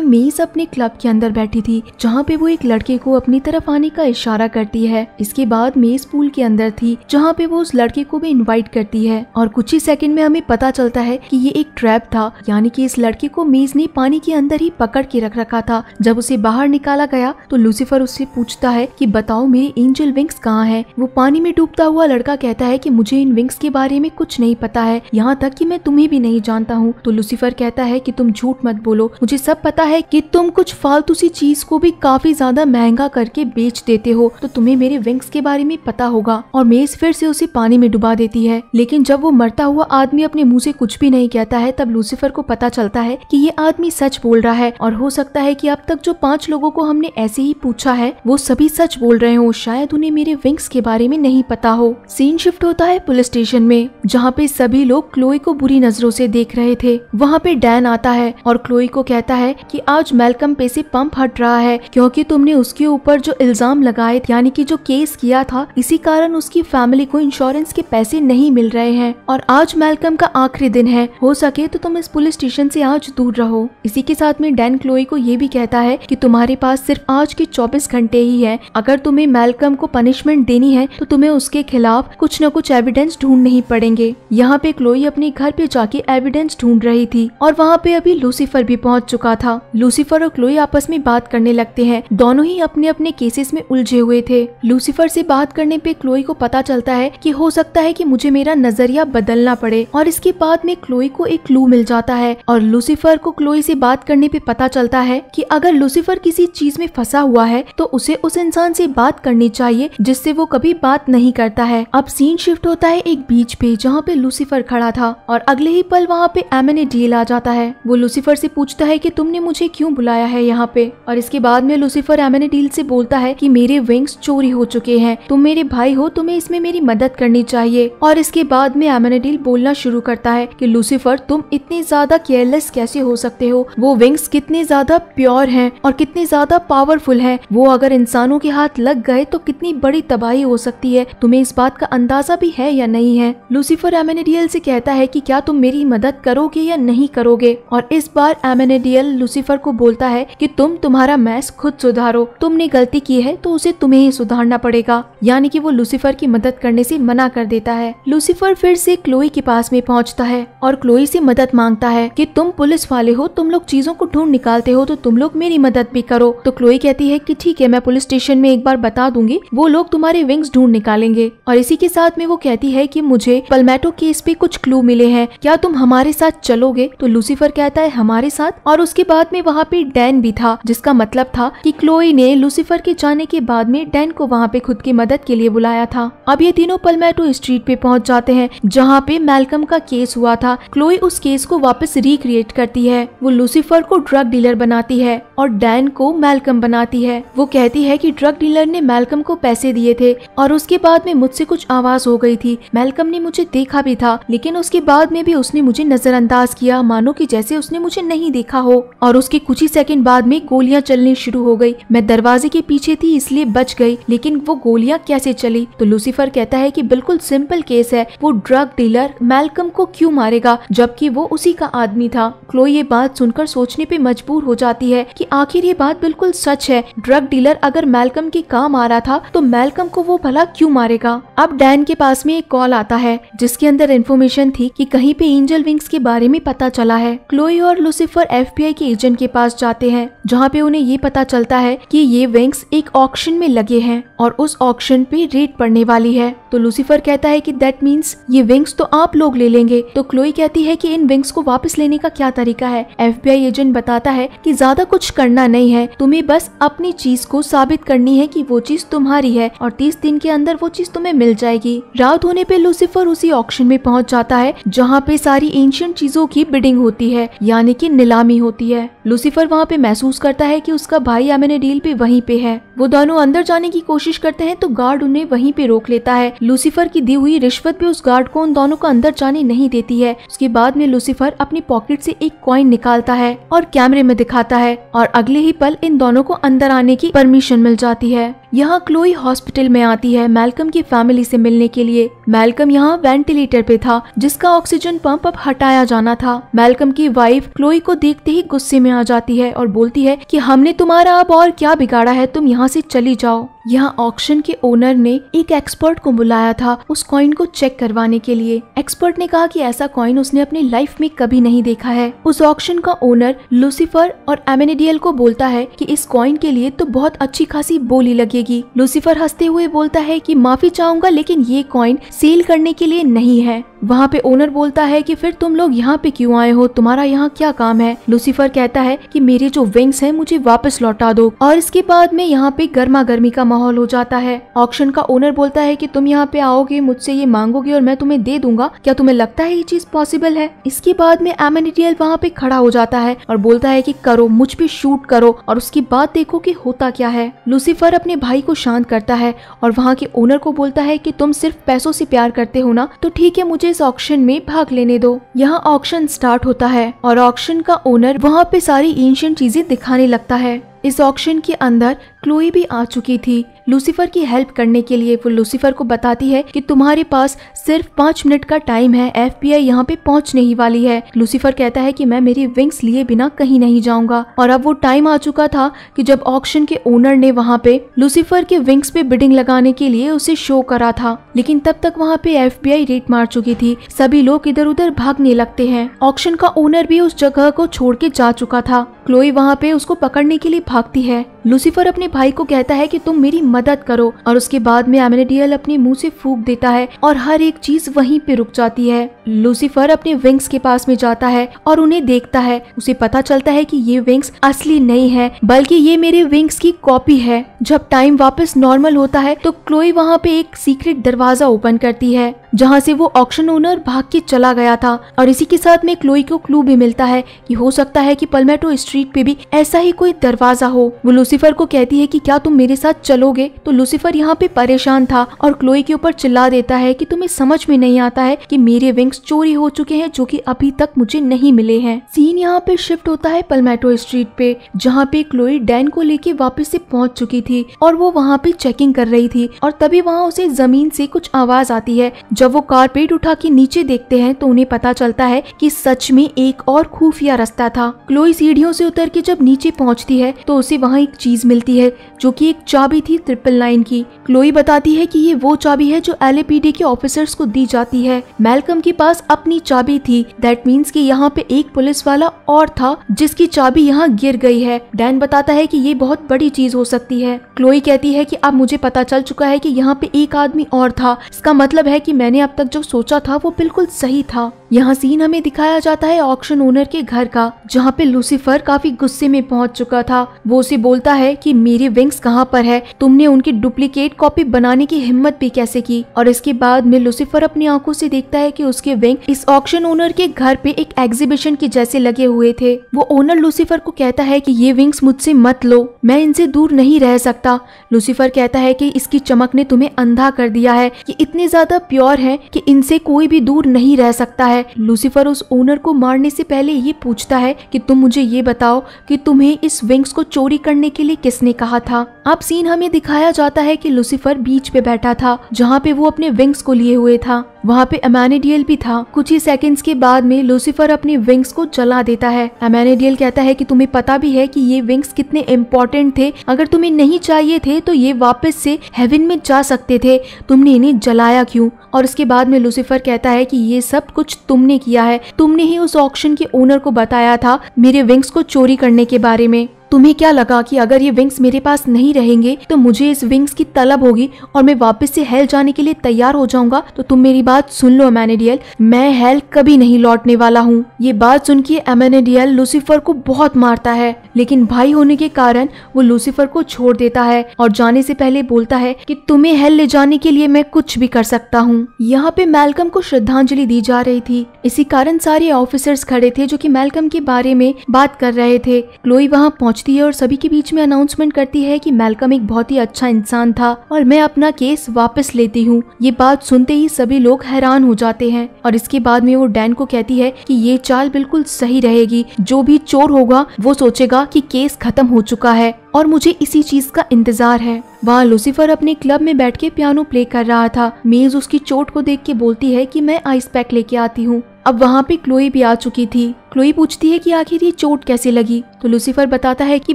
मेज अपने क्लब के अंदर बैठी थी जहाँ पे वो एक लड़के को अपनी तरफ आने का इशारा करती है। इसके बाद मेज पूल के अंदर थी जहाँ पे वो उस लड़के को भी इन्वाइट करती है और कुछ ही सेकंड में हमें पता चलता है कि ये एक ट्रैप था, यानी कि इस लड़के को मेज ने पानी के अंदर ही पकड़ के रख रखा था। जब उसे बाहर निकाला गया तो लूसीफर उससे पूछता है कि बताओ मेरे एंजल विंग्स कहाँ हैं? वो पानी में डूबता हुआ लड़का कहता है कि मुझे इन विंग्स के बारे में कुछ नहीं पता है, यहाँ तक कि मैं तुम्हें भी नहीं जानता हूँ। तो लूसीफर कहता है कि तुम झूठ मत बोलो, मुझे सब पता है कि तुम कुछ फालतू सी चीज को भी काफी ज्यादा महंगा करके बेच देते हो, तो तुम्हें मेरे विंग्स के बारे में पता होगा। और मेज फिर से उसे पानी में डुबा देती है, लेकिन जब वो मरता हुआ आदमी अपने मुंह से कुछ भी नहीं कहता है तब लूसीफर को पता चलता है कि ये आदमी सच बोल रहा है और हो सकता है कि अब तक जो 5 लोगों को हमने ऐसे ही पूछा है वो सभी सच बोल रहे हो, शायद उन्हें मेरे विंग्स के बारे में नहीं पता हो। सीन शिफ्ट होता है पुलिस स्टेशन में जहाँ पे सभी लोग क्लोई को बुरी नजरों से देख रहे थे। वहाँ पे डैन आता है और क्लोई को कहता है कि आज मैलकम पे से पंप हट रहा है क्योंकि तुमने उसके ऊपर जो इल्जाम लगाए यानी कि जो केस किया था इसी कारण उसकी फैमिली को इंश्योरेंस के पैसे नहीं मिल रहे हैं और आज मैलकम का आखिरी दिन है, हो सके तो तुम इस पुलिस स्टेशन से आज दूर रहो। इसी के साथ में डैन क्लोई को ये भी कहता है कि तुम्हारे पास सिर्फ आज के 24 घंटे ही है, अगर तुम्हें मैलकम को पनिशमेंट देनी है तो तुम्हें उसके खिलाफ कुछ न कुछ एविडेंस ढूंढने ही पड़ेंगे। यहाँ पे क्लोई अपने घर पे जाके एविडेंस ढूंढ रही थी और वहाँ पे अभी लूसीफर भी पहुँच चुका था। लूसीफर और क्लोई आपस में बात करने लगते हैं, दोनों ही अपने अपने केसेस में उलझे हुए थे। लूसीफर से बात करने पे क्लोई को पता चलता है कि हो सकता है कि मुझे मेरा नजरिया बदलना पड़े, और इसके बाद में क्लोई को एक क्लू मिल जाता है और लूसीफर को क्लोई से बात करने पे पता चलता है कि अगर लूसीफर किसी चीज में फंसा हुआ है तो उसे उस इंसान से बात करनी चाहिए जिससे वो कभी बात नहीं करता है। अब सीन शिफ्ट होता है एक बीच पे जहाँ पे लूसीफर खड़ा था और अगले ही पल वहाँ पे एमेनाडियल आ जाता है। वो लूसीफर से पूछता है कि तुमने मुझे क्यों बुलाया है यहाँ पे, और इसके बाद में लूसीफर एमेनाडियल से बोलता है कि मेरे विंग्स चोरी हो चुके हैं, तुम मेरे भाई हो, तुम्हें इसमें मेरी मदद करनी चाहिए। और इसके बाद में एमेनाडियल बोलना शुरू करता है कि लूसीफर तुम इतने ज्यादा केयरलेस कैसे हो सकते हो, वो विंग्स कितने ज्यादा प्योर हैं और कितने ज्यादा पावरफुल हैं, वो अगर इंसानों के हाथ लग गए तो कितनी बड़ी तबाही हो सकती है, तुम्हें इस बात का अंदाजा भी है या नहीं है। लूसीफर एमेनाडियल से कहता है कि क्या तुम मेरी मदद करोगे या नहीं नहीं करोगे। और इस बार एमेनेडियल लूसीफर को बोलता है कि तुम्हारा मैस खुद सुधारो, तुमने गलती की है तो उसे तुम्हें ही सुधारना पड़ेगा। यानी कि वो लूसीफर की मदद करने से मना कर देता है। लूसीफर फिर से क्लोई के पास में पहुंचता है और क्लोई से मदद मांगता है कि तुम पुलिस वाले हो, तुम लोग चीजों को ढूंढ निकालते हो तो तुम लोग मेरी मदद भी करो। तो क्लोई कहती है कि ठीक है, मैं पुलिस स्टेशन में एक बार बता दूंगी, वो लोग तुम्हारे विंग्स ढूंढ निकालेंगे। और इसी के साथ में वो कहती है कि मुझे पलमेटो केस पे कुछ क्लू मिले हैं, क्या तुम हमारे साथ चलोगे? तो लूसीफर कहता है हमारे साथ। और उसके बाद में वहाँ पे डैन भी था, जिसका मतलब था कि क्लोई ने लूसीफर के जाने के बाद में डैन को वहाँ पे खुद की मदद के लिए बुलाया था। अब ये तीनों पलमेटो स्ट्रीट पे पहुँच जाते हैं जहाँ पे मैल्कम का केस हुआ था। क्लोई उस केस को वापस रिक्रिएट करती है, वो लूसीफर को ड्रग डीलर बनाती है और डैन को मैल्कम बनाती है। वो कहती है कि ड्रग डीलर ने मैल्कम को पैसे दिए थे और उसके बाद में मुझसे कुछ आवाज हो गई थी, मैल्कम ने मुझे देखा भी था, लेकिन उसके बाद में भी उसने मुझे नजरअंदाज किया, मानो कि जैसे उसने मुझे नहीं देखा हो। और उसके कुछ ही सेकंड बाद में गोलियां चलनी शुरू हो गई, मैं दरवाजे के पीछे थी इसलिए बच गई, लेकिन वो गोलियां कैसे चली? तो लूसीफर कहता है कि बिल्कुल सिंपल केस है, वो ड्रग डीलर मैल्कम को क्यों मारेगा जबकि वो उसी का आदमी था। क्लोई ये बात सुनकर सोचने पे मजबूर हो जाती है कि आखिर ये बात बिल्कुल सच है, ड्रग डीलर अगर मैल्कम के काम आ रहा था तो मैल्कम को वो भला क्यों मारेगा। अब डैन के पास में एक कॉल आता है जिसके अंदर इन्फॉर्मेशन थी कि कहीं पे एंजल विंग्स के बारे में पता चला है। क्लोई और लूसीफर FBI के एजेंट के पास जाते हैं जहाँ पे उन्हें ये पता चलता है कि ये विंग्स एक ऑक्शन में लगे हैं और उस ऑक्शन पे रेट पड़ने वाली है। तो लूसीफर कहता है कि दैट मीन्स ये विंग्स तो आप लोग ले लेंगे। तो क्लोई कहती है कि इन विंग्स को वापस लेने का क्या तरीका है? FBI एजेंट बताता है कि ज्यादा कुछ करना नहीं है, तुम्हें बस अपनी चीज को साबित करनी है कि वो चीज तुम्हारी है और 30 दिन के अंदर वो चीज तुम्हें मिल जाएगी। रात होने पे लूसीफर उसी ऑक्शन में पहुंच जाता है जहाँ पे सारी एंशिएंट चीजों की बिडिंग होती है, यानी कि नीलामी होती है। लूसीफर वहाँ पे महसूस करता है कि उसका भाई एमेनेडियल भी वहीं पे है। वो दोनों अंदर जाने की कोशिश करते हैं तो गार्ड उन्हें वहीं पे रोक लेता है। लूसीफर की दी हुई रिश्वत भी उस गार्ड को उन दोनों को अंदर जाने नहीं देती है। उसके बाद में लूसीफर अपनी पॉकेट से एक कॉइन निकालता है और कैमरे में दिखाता है और अगले ही पल इन दोनों को अंदर आने की परमिशन मिल जाती है। यहाँ क्लोई हॉस्पिटल में आती है मैल्कम की फैमिली से मिलने के लिए। मैल्कम यहाँ वेंटिलेटर पे था जिसका ऑक्सीजन पंप अब हटाया जाना था। मैल्कम की वाइफ क्लोई को देखते ही गुस्से में आ जाती है और बोलती है कि हमने तुम्हारा अब और क्या बिगाड़ा है, तुम यहाँ से चली जाओ। यहाँ ऑक्शन के ओनर ने एक एक्सपर्ट को बुलाया था उस कॉइन को चेक करवाने के लिए। एक्सपर्ट ने कहा कि ऐसा कॉइन उसने अपनी लाइफ में कभी नहीं देखा है। उस ऑक्शन का ओनर लूसीफर और एमेनेडियल को बोलता है कि इस कॉइन के लिए तो बहुत अच्छी खासी बोली लगेगी। लूसीफर हंसते हुए बोलता है कि माफी चाहूंगा लेकिन ये कॉइन सेल करने के लिए नहीं है। वहाँ पे ओनर बोलता है कि फिर तुम लोग यहाँ पे क्यों आए हो, तुम्हारा यहाँ क्या काम है? लूसीफर कहता है कि मेरे जो विंग्स हैं मुझे वापस लौटा दो। और इसके बाद में यहाँ पे गर्मा गर्मी का माहौल हो जाता है। ऑक्शन का ओनर बोलता है कि तुम यहाँ पे आओगे, मुझसे ये मांगोगे और मैं तुम्हें दे दूंगा, क्या तुम्हें लगता है ये चीज पॉसिबल है? इसके बाद में एमेनेडियल वहाँ पे खड़ा हो जाता है और बोलता है कि करो, मुझ पे शूट करो और उसकी बात देखो कि होता क्या है। लूसीफर अपने भाई को शांत करता है और वहाँ के ओनर को बोलता है कि तुम सिर्फ पैसों से प्यार करते हो ना, तो ठीक है, मुझे इस ऑक्शन में भाग लेने दो। यहाँ ऑक्शन स्टार्ट होता है और ऑक्शन का ओनर वहाँ पे सारी एंशिएंट चीजें दिखाने लगता है। इस ऑक्शन के अंदर क्लोई भी आ चुकी थी लूसीफर की हेल्प करने के लिए। वो लूसीफर को बताती है कि तुम्हारे पास सिर्फ 5 मिनट का टाइम है, FBI यहाँ पे पहुँचने ही वाली है। लूसीफर कहता है कि मैं मेरी विंग्स लिए बिना कहीं नहीं जाऊंगा। और अब वो टाइम आ चुका था कि जब ऑक्शन के ओनर ने वहाँ पे लूसीफर के विंग्स पे बिडिंग लगाने के लिए उसे शो करा था, लेकिन तब तक वहाँ पे FBI रेट मार चुकी थी। सभी लोग इधर उधर भागने लगते हैं। ऑक्शन का ओनर भी उस जगह को छोड़ के जा चुका था। क्लोई वहाँ पे उसको पकड़ने के लिए भागती है। लूसीफर अपने भाई को कहता है कि तुम मेरी मदद करो और उसके बाद में एमेनेडियल अपने मुंह से फूंक देता है और हर एक चीज वहीं पे रुक जाती है। लूसीफर अपने विंग्स के पास में जाता है और उन्हें देखता है। उसे पता चलता है कि ये विंग्स असली नहीं है बल्कि ये मेरे विंग्स की कॉपी है। जब टाइम वापस नॉर्मल होता है तो क्लोई वहाँ पे एक सीक्रेट दरवाजा ओपन करती है जहाँ से वो ऑक्शन ओनर भाग के चला गया था। और इसी के साथ में क्लोई को क्लू भी मिलता है कि हो सकता है कि पलमेटो स्ट्रीट पे भी ऐसा ही कोई दरवाजा हो। वो लूसीफर लूसिफर को कहती है कि क्या तुम मेरे साथ चलोगे, तो लूसिफर यहाँ पे परेशान था और क्लोई के ऊपर चिल्ला देता है कि तुम्हें समझ में नहीं आता है कि मेरे विंग्स चोरी हो चुके हैं जो कि अभी तक मुझे नहीं मिले हैं। सीन यहाँ पे शिफ्ट होता है पलमेटो स्ट्रीट पे, जहाँ पे क्लोई डैन को लेके वापस से पहुँच चुकी थी और वो वहाँ पे चेकिंग कर रही थी और तभी वहाँ उसे जमीन से कुछ आवाज आती है। जब वो कारपेट उठा के नीचे देखते हैं तो उन्हें पता चलता है कि सच में एक और खुफिया रास्ता था। क्लोई सीढ़ियों से उतर के जब नीचे पहुँचती है तो उसे वहाँ एक चीज मिलती है जो कि एक चाबी थी 999 की। क्लोई बताती है कि ये वो चाबी है जो LAPD के ऑफिसर्स को दी जाती है। मैलकम के पास अपनी चाबी थी, दैट मीन्स कि यहाँ पे एक पुलिस वाला और था जिसकी चाबी यहाँ गिर गई है। डैन बताता है कि ये बहुत बड़ी चीज हो सकती है। क्लोई कहती है कि अब मुझे पता चल चुका है कि यहाँ पे एक आदमी और था, इसका मतलब है कि मैंने अब तक जो सोचा था वो बिल्कुल सही था। यहाँ सीन हमें दिखाया जाता है ऑक्शन ओनर के घर का, जहाँ पे लूसिफर काफी गुस्से में पहुँच चुका था। वो उसे बोलता है कि मेरे विंग्स कहाँ पर है, तुमने उनकी डुप्लीकेट कॉपी बनाने की हिम्मत भी कैसे की। और इसके बाद में लूसिफर अपनी आंखों से देखता है कि उसके विंग इस ऑक्शन ओनर के घर पे एक एग्जीबिशन के जैसे लगे हुए थे। वो ओनर लूसिफर को कहता है कि ये विंग्स मुझसे मत लो, मैं इनसे दूर नहीं रह सकता। लूसिफर कहता है कि इसकी चमक ने तुम्हें अंधा कर दिया है, ये इतने ज्यादा प्योर है कि इनसे कोई भी दूर नहीं रह सकता है। लूसिफर उस ओनर को मारने से पहले ये पूछता है कि तुम मुझे ये बताओ कि तुम्हें इस विंग्स को चोरी करने के लिए किसने कहा था। अब सीन हमें दिखाया जाता है कि लूसिफर बीच पे बैठा था जहाँ पे वो अपने विंग्स को लिए हुए था, वहाँ पे अमेनाडियल भी था। कुछ ही सेकंड्स के बाद में लूसिफर अपने विंग्स को जला देता है। अमेनाडियल कहता है कि तुम्हें पता भी है कि ये विंग्स कितने इम्पोर्टेंट थे, अगर तुम्हें नहीं चाहिए थे तो ये वापस से हेवन में जा सकते थे, तुमने इन्हें जलाया क्यों। और इसके बाद में लूसिफर कहता है कि ये सब कुछ तुमने किया है, तुमने ही उस ऑक्शन के ओनर को बताया था मेरे विंग्स को चोरी करने के बारे में। तुम्हें क्या लगा कि अगर ये विंग्स मेरे पास नहीं रहेंगे तो मुझे इस विंग्स की तलब होगी और मैं वापस से हेल जाने के लिए तैयार हो जाऊंगा? तो तुम मेरी बात सुन लो अमेनाडियल, मैं हेल कभी नहीं लौटने वाला हूँ। ये बात सुन के अमेनाडियल लूसिफर को बहुत मारता है, लेकिन भाई होने के कारण वो लूसिफर को छोड़ देता है और जाने से पहले बोलता है कि तुम्हें हेल ले जाने के लिए मैं कुछ भी कर सकता हूँ। यहाँ पे मैलकम को श्रद्धांजलि दी जा रही थी, इसी कारण सारे ऑफिसर्स खड़े थे जो कि मैलकम के बारे में बात कर रहे थे। क्लोई वहाँ पहुँचती है और सभी के बीच में अनाउंसमेंट करती है कि मैलकम एक बहुत ही अच्छा इंसान था और मैं अपना केस वापस लेती हूँ। ये बात सुनते ही सभी लोग हैरान हो जाते हैं और इसके बाद में वो डैन को कहती है कि ये चाल बिल्कुल सही रहेगी, जो भी चोर होगा वो सोचेगा कि केस खत्म हो चुका है और मुझे इसी चीज का इंतजार है। वहाँ लूसिफर अपने क्लब में बैठ के पियानो प्ले कर रहा था। मेज उसकी चोट को देख के बोलती है कि मैं आइस पैक लेके आती हूँ। अब वहाँ पे क्लोई भी आ चुकी थी। क्लोई पूछती है कि आखिर ये चोट कैसे लगी, तो लूसिफर बताता है कि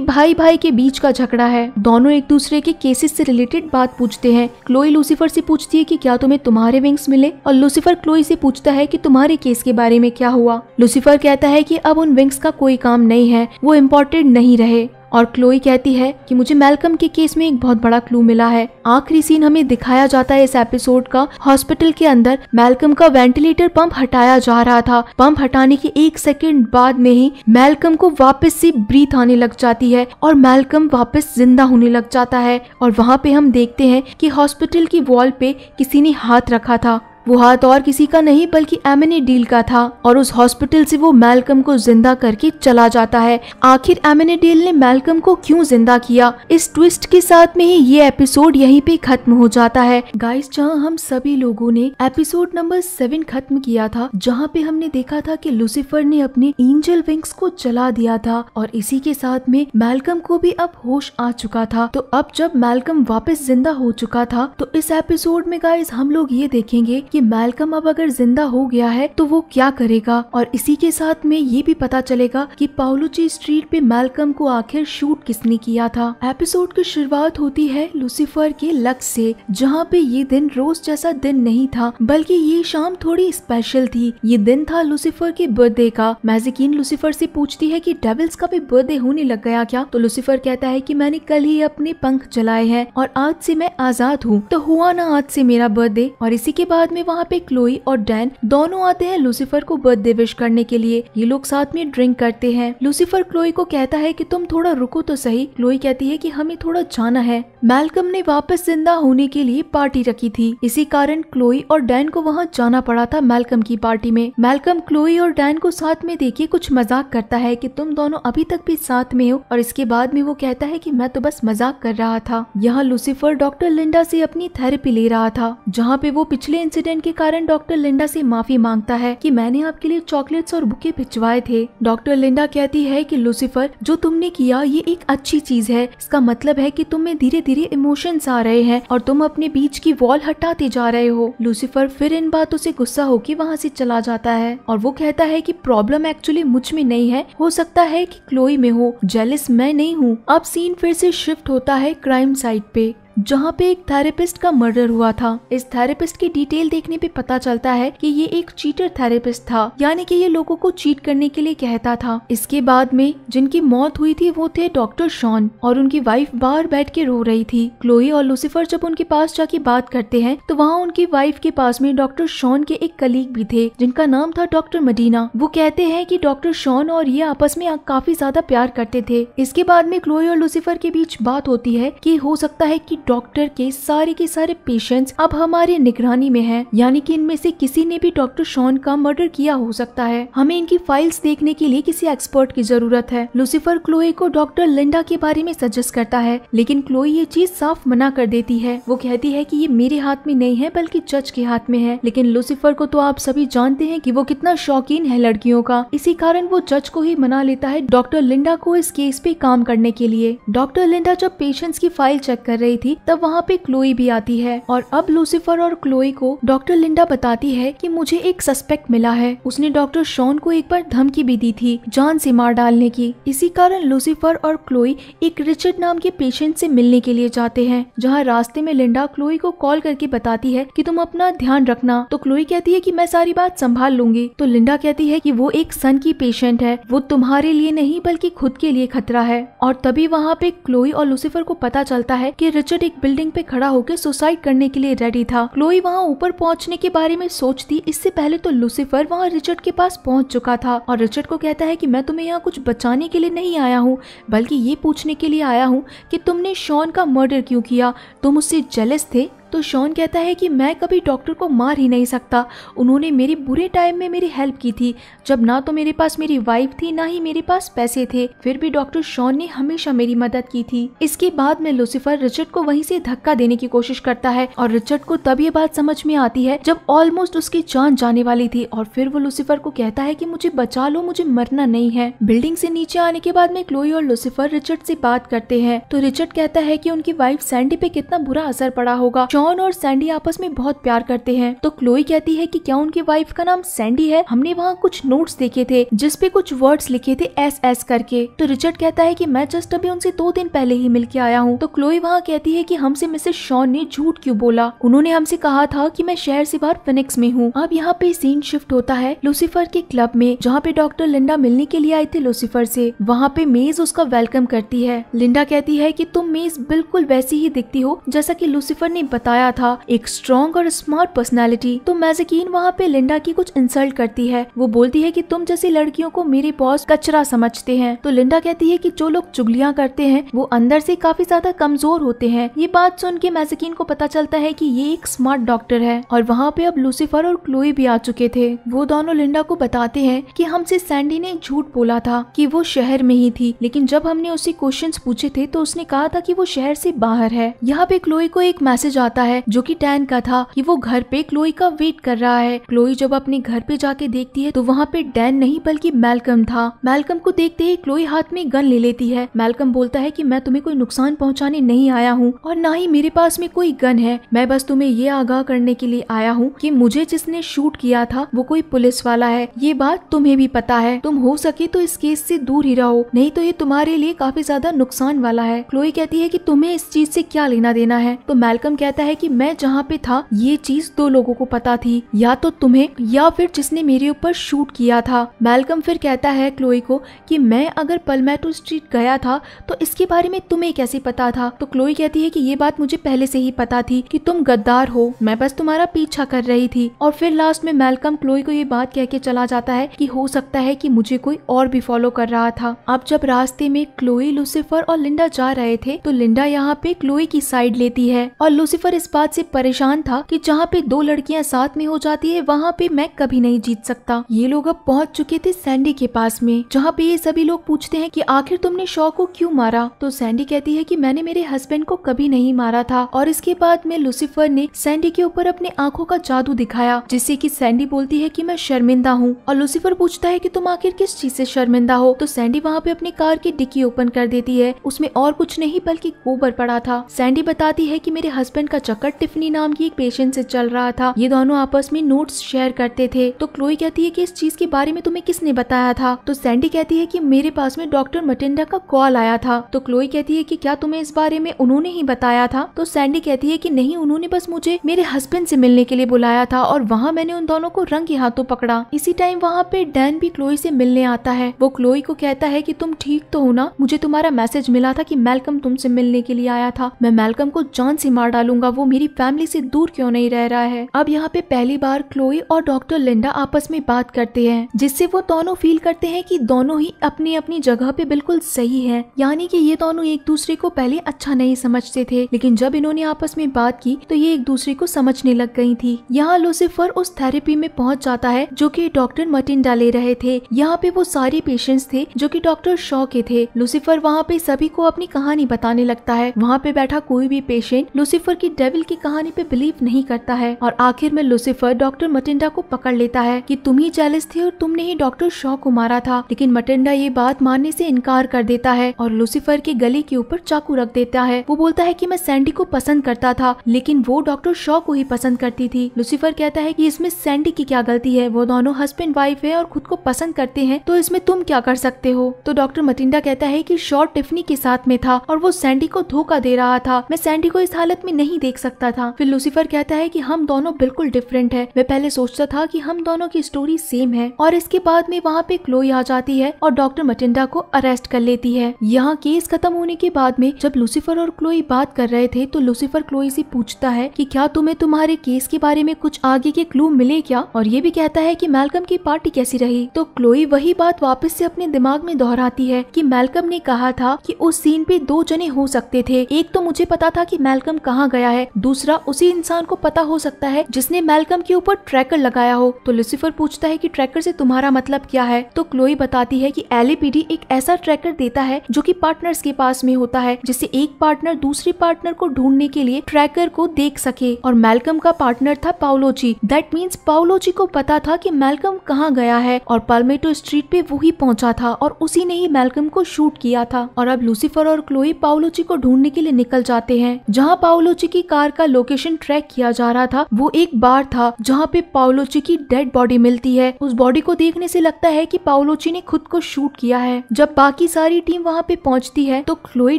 भाई भाई के बीच का झगड़ा है, दोनों एक दूसरे के केसेस से रिलेटेड बात पूछते हैं। क्लोई लूसिफर से पूछती है कि क्या तुम्हें तुम्हारे विंग्स मिले, और लूसिफर क्लोई से पूछता है कि तुम्हारे केस के बारे में क्या हुआ। लूसिफर कहता है कि अब उन विंग्स का कोई काम नहीं है, वो इम्पोर्टेंट नहीं रहे। और क्लोई कहती है कि मुझे मैलकम के केस में एक बहुत बड़ा क्लू मिला है। आखिरी सीन हमें दिखाया जाता है इस एपिसोड का। हॉस्पिटल के अंदर मैलकम का वेंटिलेटर पंप हटाया जा रहा था। पंप हटाने के एक सेकंड बाद में ही मैलकम को वापस से ब्रीथ आने लग जाती है और मैलकम वापस जिंदा होने लग जाता है। और वहाँ पे हम देखते हैं कि हॉस्पिटल की वॉल पे किसी ने हाथ रखा था। वो हाथ और किसी का नहीं बल्कि अमेनाडियल का था, और उस हॉस्पिटल से वो मैलकम को जिंदा करके चला जाता है। आखिर अमेनाडियल ने मैलकम को क्यों जिंदा किया, इस ट्विस्ट के साथ में ही ये एपिसोड यहीं पे खत्म हो जाता है। गाइस, जहाँ हम सभी लोगों ने एपिसोड नंबर 7 खत्म किया था, जहाँ पे हमने देखा था कि लूसिफर ने अपने एंजल विंग्स को जला दिया था और इसी के साथ में मैलकम को भी अब होश आ चुका था। तो अब जब मैलकम वापस जिंदा हो चुका था तो इस एपिसोड में गाइस हम लोग ये देखेंगे कि मैलकम अब अगर जिंदा हो गया है तो वो क्या करेगा, और इसी के साथ में ये भी पता चलेगा कि पालोची स्ट्रीट पे मैलकम को आखिर शूट किसने किया था। एपिसोड की शुरुआत होती है लूसिफर के लक्स से, जहाँ पे ये दिन रोज जैसा दिन नहीं था बल्कि ये शाम थोड़ी स्पेशल थी। ये दिन था लूसिफर के बर्थडे का। मैजिकीन लूसिफर से पूछती है कि डेविल्स का भी बर्थडे होने लग गया क्या, तो लूसिफर कहता है कि मैंने कल ही अपने पंख जलाए हैं और आज से मैं आजाद हूँ, तो हुआ ना आज से मेरा बर्थडे। और इसी के बाद में में वहाँ पे क्लोई और डैन दोनों आते हैं लूसीफर को बर्थडे विश करने के लिए। ये लोग साथ में ड्रिंक करते हैं। लूसीफर क्लोई को कहता है कि तुम थोड़ा रुको तो सही। क्लोई कहती है कि हमें थोड़ा जाना है। मैल्कम ने वापस जिंदा होने के लिए पार्टी रखी थी, इसी कारण क्लोई और डैन को वहाँ जाना पड़ा था मैल्कम की पार्टी में। मैल्कम क्लोई और डैन को साथ में देखिए कुछ मजाक करता है कि तुम दोनों अभी तक भी साथ में हो, और इसके बाद में वो कहता है कि मैं तो बस मजाक कर रहा था। यहाँ लूसीफर डॉक्टर लिंडा से अपनी थेरेपी ले रहा था, जहाँ पे वो पिछले इंसिडेंट के कारण डॉक्टर लिंडा से माफी मांगता है कि मैंने आपके लिए चॉकलेट्स और बुके भिजवाए थे। डॉक्टर लिंडा कहती है कि लूसीफर जो तुमने किया ये एक अच्छी चीज है, इसका मतलब है कि तुम में धीरे धीरे इमोशंस आ रहे हैं और तुम अपने बीच की वॉल हटाते जा रहे हो। लूसीफर फिर इन बातों से गुस्सा होकर वहाँ से चला जाता है और वो कहता है कि प्रॉब्लम एक्चुअली मुझ में नहीं है, हो सकता है कि क्लोई में हो, जेलिस मैं नहीं हूँ। अब सीन फिर से शिफ्ट होता है क्राइम साइट पे, जहाँ पे एक थेरेपिस्ट का मर्डर हुआ था। इस थेरेपिस्ट की डिटेल देखने पे पता चलता है कि ये एक चीटर थेरेपिस्ट था, यानी कि ये लोगों को चीट करने के लिए कहता था। इसके बाद में जिनकी मौत हुई थी वो थे डॉक्टर शॉन, और उनकी वाइफ बाहर बैठ के रो रही थी। क्लोई और लूसीफर जब उनके पास जाके बात करते हैं तो वहाँ उनकी वाइफ के पास में डॉक्टर शॉन के एक कलीग भी थे जिनका नाम था डॉक्टर मदीना। वो कहते हैं कि डॉक्टर शॉन और ये आपस में काफी ज्यादा प्यार करते थे। इसके बाद में क्लोई और लूसीफर के बीच बात होती है कि हो सकता है कि डॉक्टर के सारे पेशेंट्स अब हमारी निगरानी में हैं, यानी कि इनमें से किसी ने भी डॉक्टर शॉन का मर्डर किया हो सकता है। हमें इनकी फाइल्स देखने के लिए किसी एक्सपर्ट की जरूरत है। लूसीफर क्लोई को डॉक्टर लिंडा के बारे में सजेस्ट करता है, लेकिन क्लोई ये चीज साफ मना कर देती है। वो कहती है कि ये मेरे हाथ में नहीं है बल्कि जज के हाथ में है। लेकिन लूसीफर को तो आप सभी जानते हैं कि वो कितना शौकीन है लड़कियों का, इसी कारण वो जज को ही मना लेता है डॉक्टर लिंडा को इस केस पे काम करने के लिए। डॉक्टर लिंडा जब पेशेंट्स की फाइल चेक कर रही थी तब वहाँ पे क्लोई भी आती है, और अब लूसीफर और क्लोई को डॉक्टर लिंडा बताती है कि मुझे एक सस्पेक्ट मिला है, उसने डॉक्टर शॉन को एक बार धमकी भी दी थी जान से मार डालने की। इसी कारण लूसीफर और क्लोई एक रिचर्ड नाम के पेशेंट से मिलने के लिए जाते हैं, जहाँ रास्ते में लिंडा क्लोई को कॉल करके बताती है कि तुम अपना ध्यान रखना। तो क्लोई कहती है कि मैं सारी बात संभाल लूंगी। तो लिंडा कहती है कि वो एक सन की पेशेंट है, वो तुम्हारे लिए नहीं बल्कि खुद के लिए खतरा है। और तभी वहाँ पे क्लोई और लूसीफर को पता चलता है कि रिचर्ड एक बिल्डिंग पे खड़ा होकर सुसाइड करने के लिए रेडी था। क्लोई वहाँ ऊपर पहुँचने के बारे में सोचती, इससे पहले तो लूसीफर वहाँ रिचर्ड के पास पहुँच चुका था और रिचर्ड को कहता है कि मैं तुम्हें यहाँ कुछ बचाने के लिए नहीं आया हूँ, बल्कि ये पूछने के लिए आया हूँ कि तुमने शॉन का मर्डर क्यों किया, तुम उससे जेलस थे। तो शॉन कहता है कि मैं कभी डॉक्टर को मार ही नहीं सकता, उन्होंने मेरे बुरे टाइम में मेरी हेल्प की थी, जब ना तो मेरे पास मेरी वाइफ थी ना ही मेरे पास पैसे थे, फिर भी डॉक्टर शॉन ने हमेशा मेरी मदद की थी। इसके बाद में लूसीफर रिचर्ड को वहीं से धक्का देने की कोशिश करता है, और रिचर्ड को तब ये बात समझ में आती है जब ऑलमोस्ट उसकी जान जाने वाली थी, और फिर वो लूसीफर को कहता है कि मुझे बचा लो, मुझे मरना नहीं है। बिल्डिंग से नीचे आने के बाद में क्लोई और लूसीफर रिचर्ड से बात करते हैं, तो रिचर्ड कहता है कि उनकी वाइफ सैंडी पे कितना बुरा असर पड़ा होगा, शॉन और सैंडी आपस में बहुत प्यार करते हैं। तो क्लोई कहती है कि क्या उनकी वाइफ का नाम सैंडी है, हमने वहाँ कुछ नोट्स देखे थे जिसपे कुछ वर्ड्स लिखे थे SS करके। तो रिचर्ड कहता है कि मैं जस्ट अभी उनसे 2 दिन पहले ही मिलके आया हूँ। तो क्लोई वहाँ कहती है कि हमसे मिसेस शॉन ने झूठ क्यों बोला, उन्होंने हमसे कहा था कि मैं शहर से बाहर फिनिक्स में हूँ। अब यहाँ पे सीन शिफ्ट होता है लूसीफर के क्लब में, जहाँ पे डॉक्टर लिंडा मिलने के लिए आए थे लूसीफर से। वहाँ पे मेज उसका वेलकम करती है। लिंडा कहती है कि तुम मेज बिल्कुल वैसी ही दिखती हो जैसा कि लूसीफर ने बताया था, एक स्ट्रॉन्ग और स्मार्ट पर्सनालिटी। तो मैज़िकीन वहाँ पे लिंडा की कुछ इंसल्ट करती है, वो बोलती है कि तुम जैसी लड़कियों को मेरे बॉस कचरा समझते हैं। तो लिंडा कहती है कि जो लोग चुगलियाँ करते हैं वो अंदर से काफी ज्यादा कमजोर होते हैं। ये बात सुन के मैज़िकीन को पता चलता है कि ये एक स्मार्ट डॉक्टर है। और वहाँ पे अब लूसीफर और क्लोई भी आ चुके थे। वो दोनों लिंडा को बताते हैं कि हमसे सैंडी ने झूठ बोला था कि वो शहर में ही थी, लेकिन जब हमने उससे क्वेश्चंस पूछे थे तो उसने कहा था कि वो शहर से बाहर है। यहाँ पे क्लोई को एक मैसेज आता है जो कि डैन का था कि वो घर पे क्लोई का वेट कर रहा है। क्लोई जब अपने घर पे जाके देखती है तो वहाँ पे डैन नहीं बल्कि मैल्कम था। मैल्कम को देखते ही क्लोई हाथ में गन ले लेती है। मैल्कम बोलता है कि मैं तुम्हें कोई नुकसान पहुँचाने नहीं आया हूँ और ना ही मेरे पास में कोई गन है, मैं बस तुम्हें ये आगाह करने के लिए आया हूँ कि मुझे जिसने शूट किया था वो कोई पुलिस वाला है, ये बात तुम्हें भी पता है, तुम हो सके तो इस केस से दूर ही रहो, नहीं तो ये तुम्हारे लिए काफी ज्यादा नुकसान वाला है। क्लोई कहती है कि तुम्हें इस चीज से क्या लेना देना है। तो मैल्कम कहता लगता है कि मैं जहाँ पे था ये चीज दो लोगों को पता थी, या तो तुम्हें या फिर जिसने मेरे ऊपर शूट किया था। मैल्कम फिर कहता है क्लोई को कि मैं अगर पालोमेटो स्ट्रीट गया था तो इसके बारे में तुम्हें कैसे पता था। तो क्लोई कहती है कि ये बात मुझे पहले से ही पता थी कि तुम गद्दार हो, मैं बस तुम्हारा पीछा कर रही थी। और फिर लास्ट में मैल्कम क्लोई को ये बात कह के चला जाता है कि हो सकता है कि मुझे कोई और भी फॉलो कर रहा था। अब जब रास्ते में क्लोई, लूसिफर और लिंडा जा रहे थे तो लिंडा यहाँ पे क्लोई की साइड लेती है और लूसिफर इस बात से परेशान था कि जहाँ पे दो लड़कियाँ साथ में हो जाती है वहाँ पे मैं कभी नहीं जीत सकता। ये लोग अब पहुँच चुके थे सैंडी के पास में, जहाँ पे ये सभी लोग पूछते हैं कि आखिर तुमने शॉ को क्यों मारा। तो सैंडी कहती है कि मैंने मेरे हस्बैंड को कभी नहीं मारा था। और इसके बाद में लूसिफर ने सैंडी के ऊपर अपने आंखों का जादू दिखाया, जिससे कि सैंडी बोलती है कि मैं शर्मिंदा हूँ। और लूसिफर पूछता है कि तुम आखिर किस चीज से शर्मिंदा हो। तो सैंडी वहाँ पे अपनी कार की डिक्की ओपन कर देती है, उसमें और कुछ नहीं बल्कि गोबर पड़ा था। सैंडी बताती है कि मेरे हस्बैंड का चक्कर टिफनी नाम की एक पेशेंट से चल रहा था, ये दोनों आपस में नोट्स शेयर करते थे। तो क्लोई कहती है कि इस चीज के बारे में तुम्हें किसने बताया था। तो सैंडी कहती है कि मेरे पास में डॉक्टर मटिंडा का कॉल आया था। तो क्लोई कहती है कि क्या तुम्हें इस बारे में उन्होंने ही बताया था। तो सैंडी कहती है कि नहीं, उन्होंने बस मुझे मेरे हस्बैंड से मिलने के लिए बुलाया था और वहाँ मैंने उन दोनों को रंगे हाथों पकड़ा। इसी टाइम वहाँ पे डैन भी क्लोई से मिलने आता है। वो क्लोई को कहता है कि तुम ठीक तो हो ना, मुझे तुम्हारा मैसेज मिला था कि मैल्कम तुमसे मिलने के लिए आया था, मैं मैल्कम को जान से मार डालूंगा, वो मेरी फैमिली से दूर क्यों नहीं रह रहा है। अब यहाँ पे पहली बार क्लोई और डॉक्टर लिंडा आपस में बात करते हैं, जिससे वो दोनों फील करते हैं कि दोनों ही अपनी अपनी जगह पे बिल्कुल सही है, यानी कि ये दोनों एक दूसरे को पहले अच्छा नहीं समझते थे, लेकिन जब इन्होंने आपस में बात की तो ये एक दूसरे को समझने लग गई थी। यहाँ लूसिफर उस थेरेपी में पहुँच जाता है जो कि डॉक्टर मटिंडा ले रहे थे। यहाँ पे वो सारे पेशेंट्स थे जो कि डॉक्टर शॉ के थे। लूसिफर वहाँ पे सभी को अपनी कहानी बताने लगता है। वहाँ पे बैठा कोई भी पेशेंट लूसिफर की डेविल की कहानी पे बिलीव नहीं करता है और आखिर में लूसिफर डॉक्टर मटिंडा को पकड़ लेता है कि तुम ही जेलस थे और तुमने ही डॉक्टर शॉ को मारा था। लेकिन मटिंडा ये बात मानने से इनकार कर देता है और लूसिफर के गले के ऊपर चाकू रख देता है। वो बोलता है कि मैं सैंडी को पसंद करता था लेकिन वो डॉक्टर शॉ को ही पसंद करती थी। लूसिफर कहता है कि इसमें सैंडी की क्या गलती है, वो दोनों हस्बैंड वाइफ है और खुद को पसंद करते हैं, तो इसमें तुम क्या कर सकते हो। तो डॉक्टर मटिंडा कहता है कि शॉ टिफनी के साथ में था और वो सैंडी को धोखा दे रहा था, मैं सैंडी को इस हालत में नहीं देख सकता था। फिर लूसिफर कहता है कि हम दोनों बिल्कुल डिफरेंट है, मैं पहले सोचता था कि हम दोनों की स्टोरी सेम है। और इसके बाद में वहाँ पे क्लोई आ जाती है और डॉक्टर मटिंडा को अरेस्ट कर लेती है। यहाँ केस खत्म होने के बाद में जब लूसिफर और क्लोई बात कर रहे थे तो लूसिफर क्लोई से पूछता है कि क्या तुम्हें तुम्हारे केस के बारे में कुछ आगे के क्लू मिले क्या, और ये भी कहता है कि मैल्कम की पार्टी कैसी रही। तो क्लोई वही बात वापस से अपने दिमाग में दोहराती है कि मैल्कम ने कहा था कि उस सीन पे दो जने हो सकते थे, एक तो मुझे पता था कि मैल्कम कहाँ गया है, दूसरा उसी इंसान को पता हो सकता है जिसने मैल्कम के ऊपर ट्रैकर लगाया हो। तो लूसिफर पूछता है कि ट्रैकर से तुम्हारा मतलब क्या है। तो क्लोई बताती है कि LAPD एक ऐसा ट्रैकर देता है जो कि पार्टनर्स के पास में होता है, जिससे एक पार्टनर दूसरे पार्टनर को ढूंढने के लिए ट्रैकर को देख सके। और मैल्कम का पार्टनर था पाउलोजी, दैट मीन्स पाउलोजी को पता था कि मैल्कम कहाँ गया है और पालोमेटो स्ट्रीट पे वो ही पहुँचा था और उसी ने ही मैल्कम को शूट किया था। और अब लूसिफर और क्लोई पाउलोजी को ढूंढने के लिए निकल जाते हैं। जहाँ पाउलोजी की कार का लोकेशन ट्रैक किया जा रहा था वो एक बार था जहाँ पे पाउलोजी की डेड बॉडी मिलती है। उस बॉडी को देखने से लगता है कि पाउलोजी ने खुद को शूट किया है। जब बाकी सारी टीम वहाँ पे पहुँचती है तो क्लोई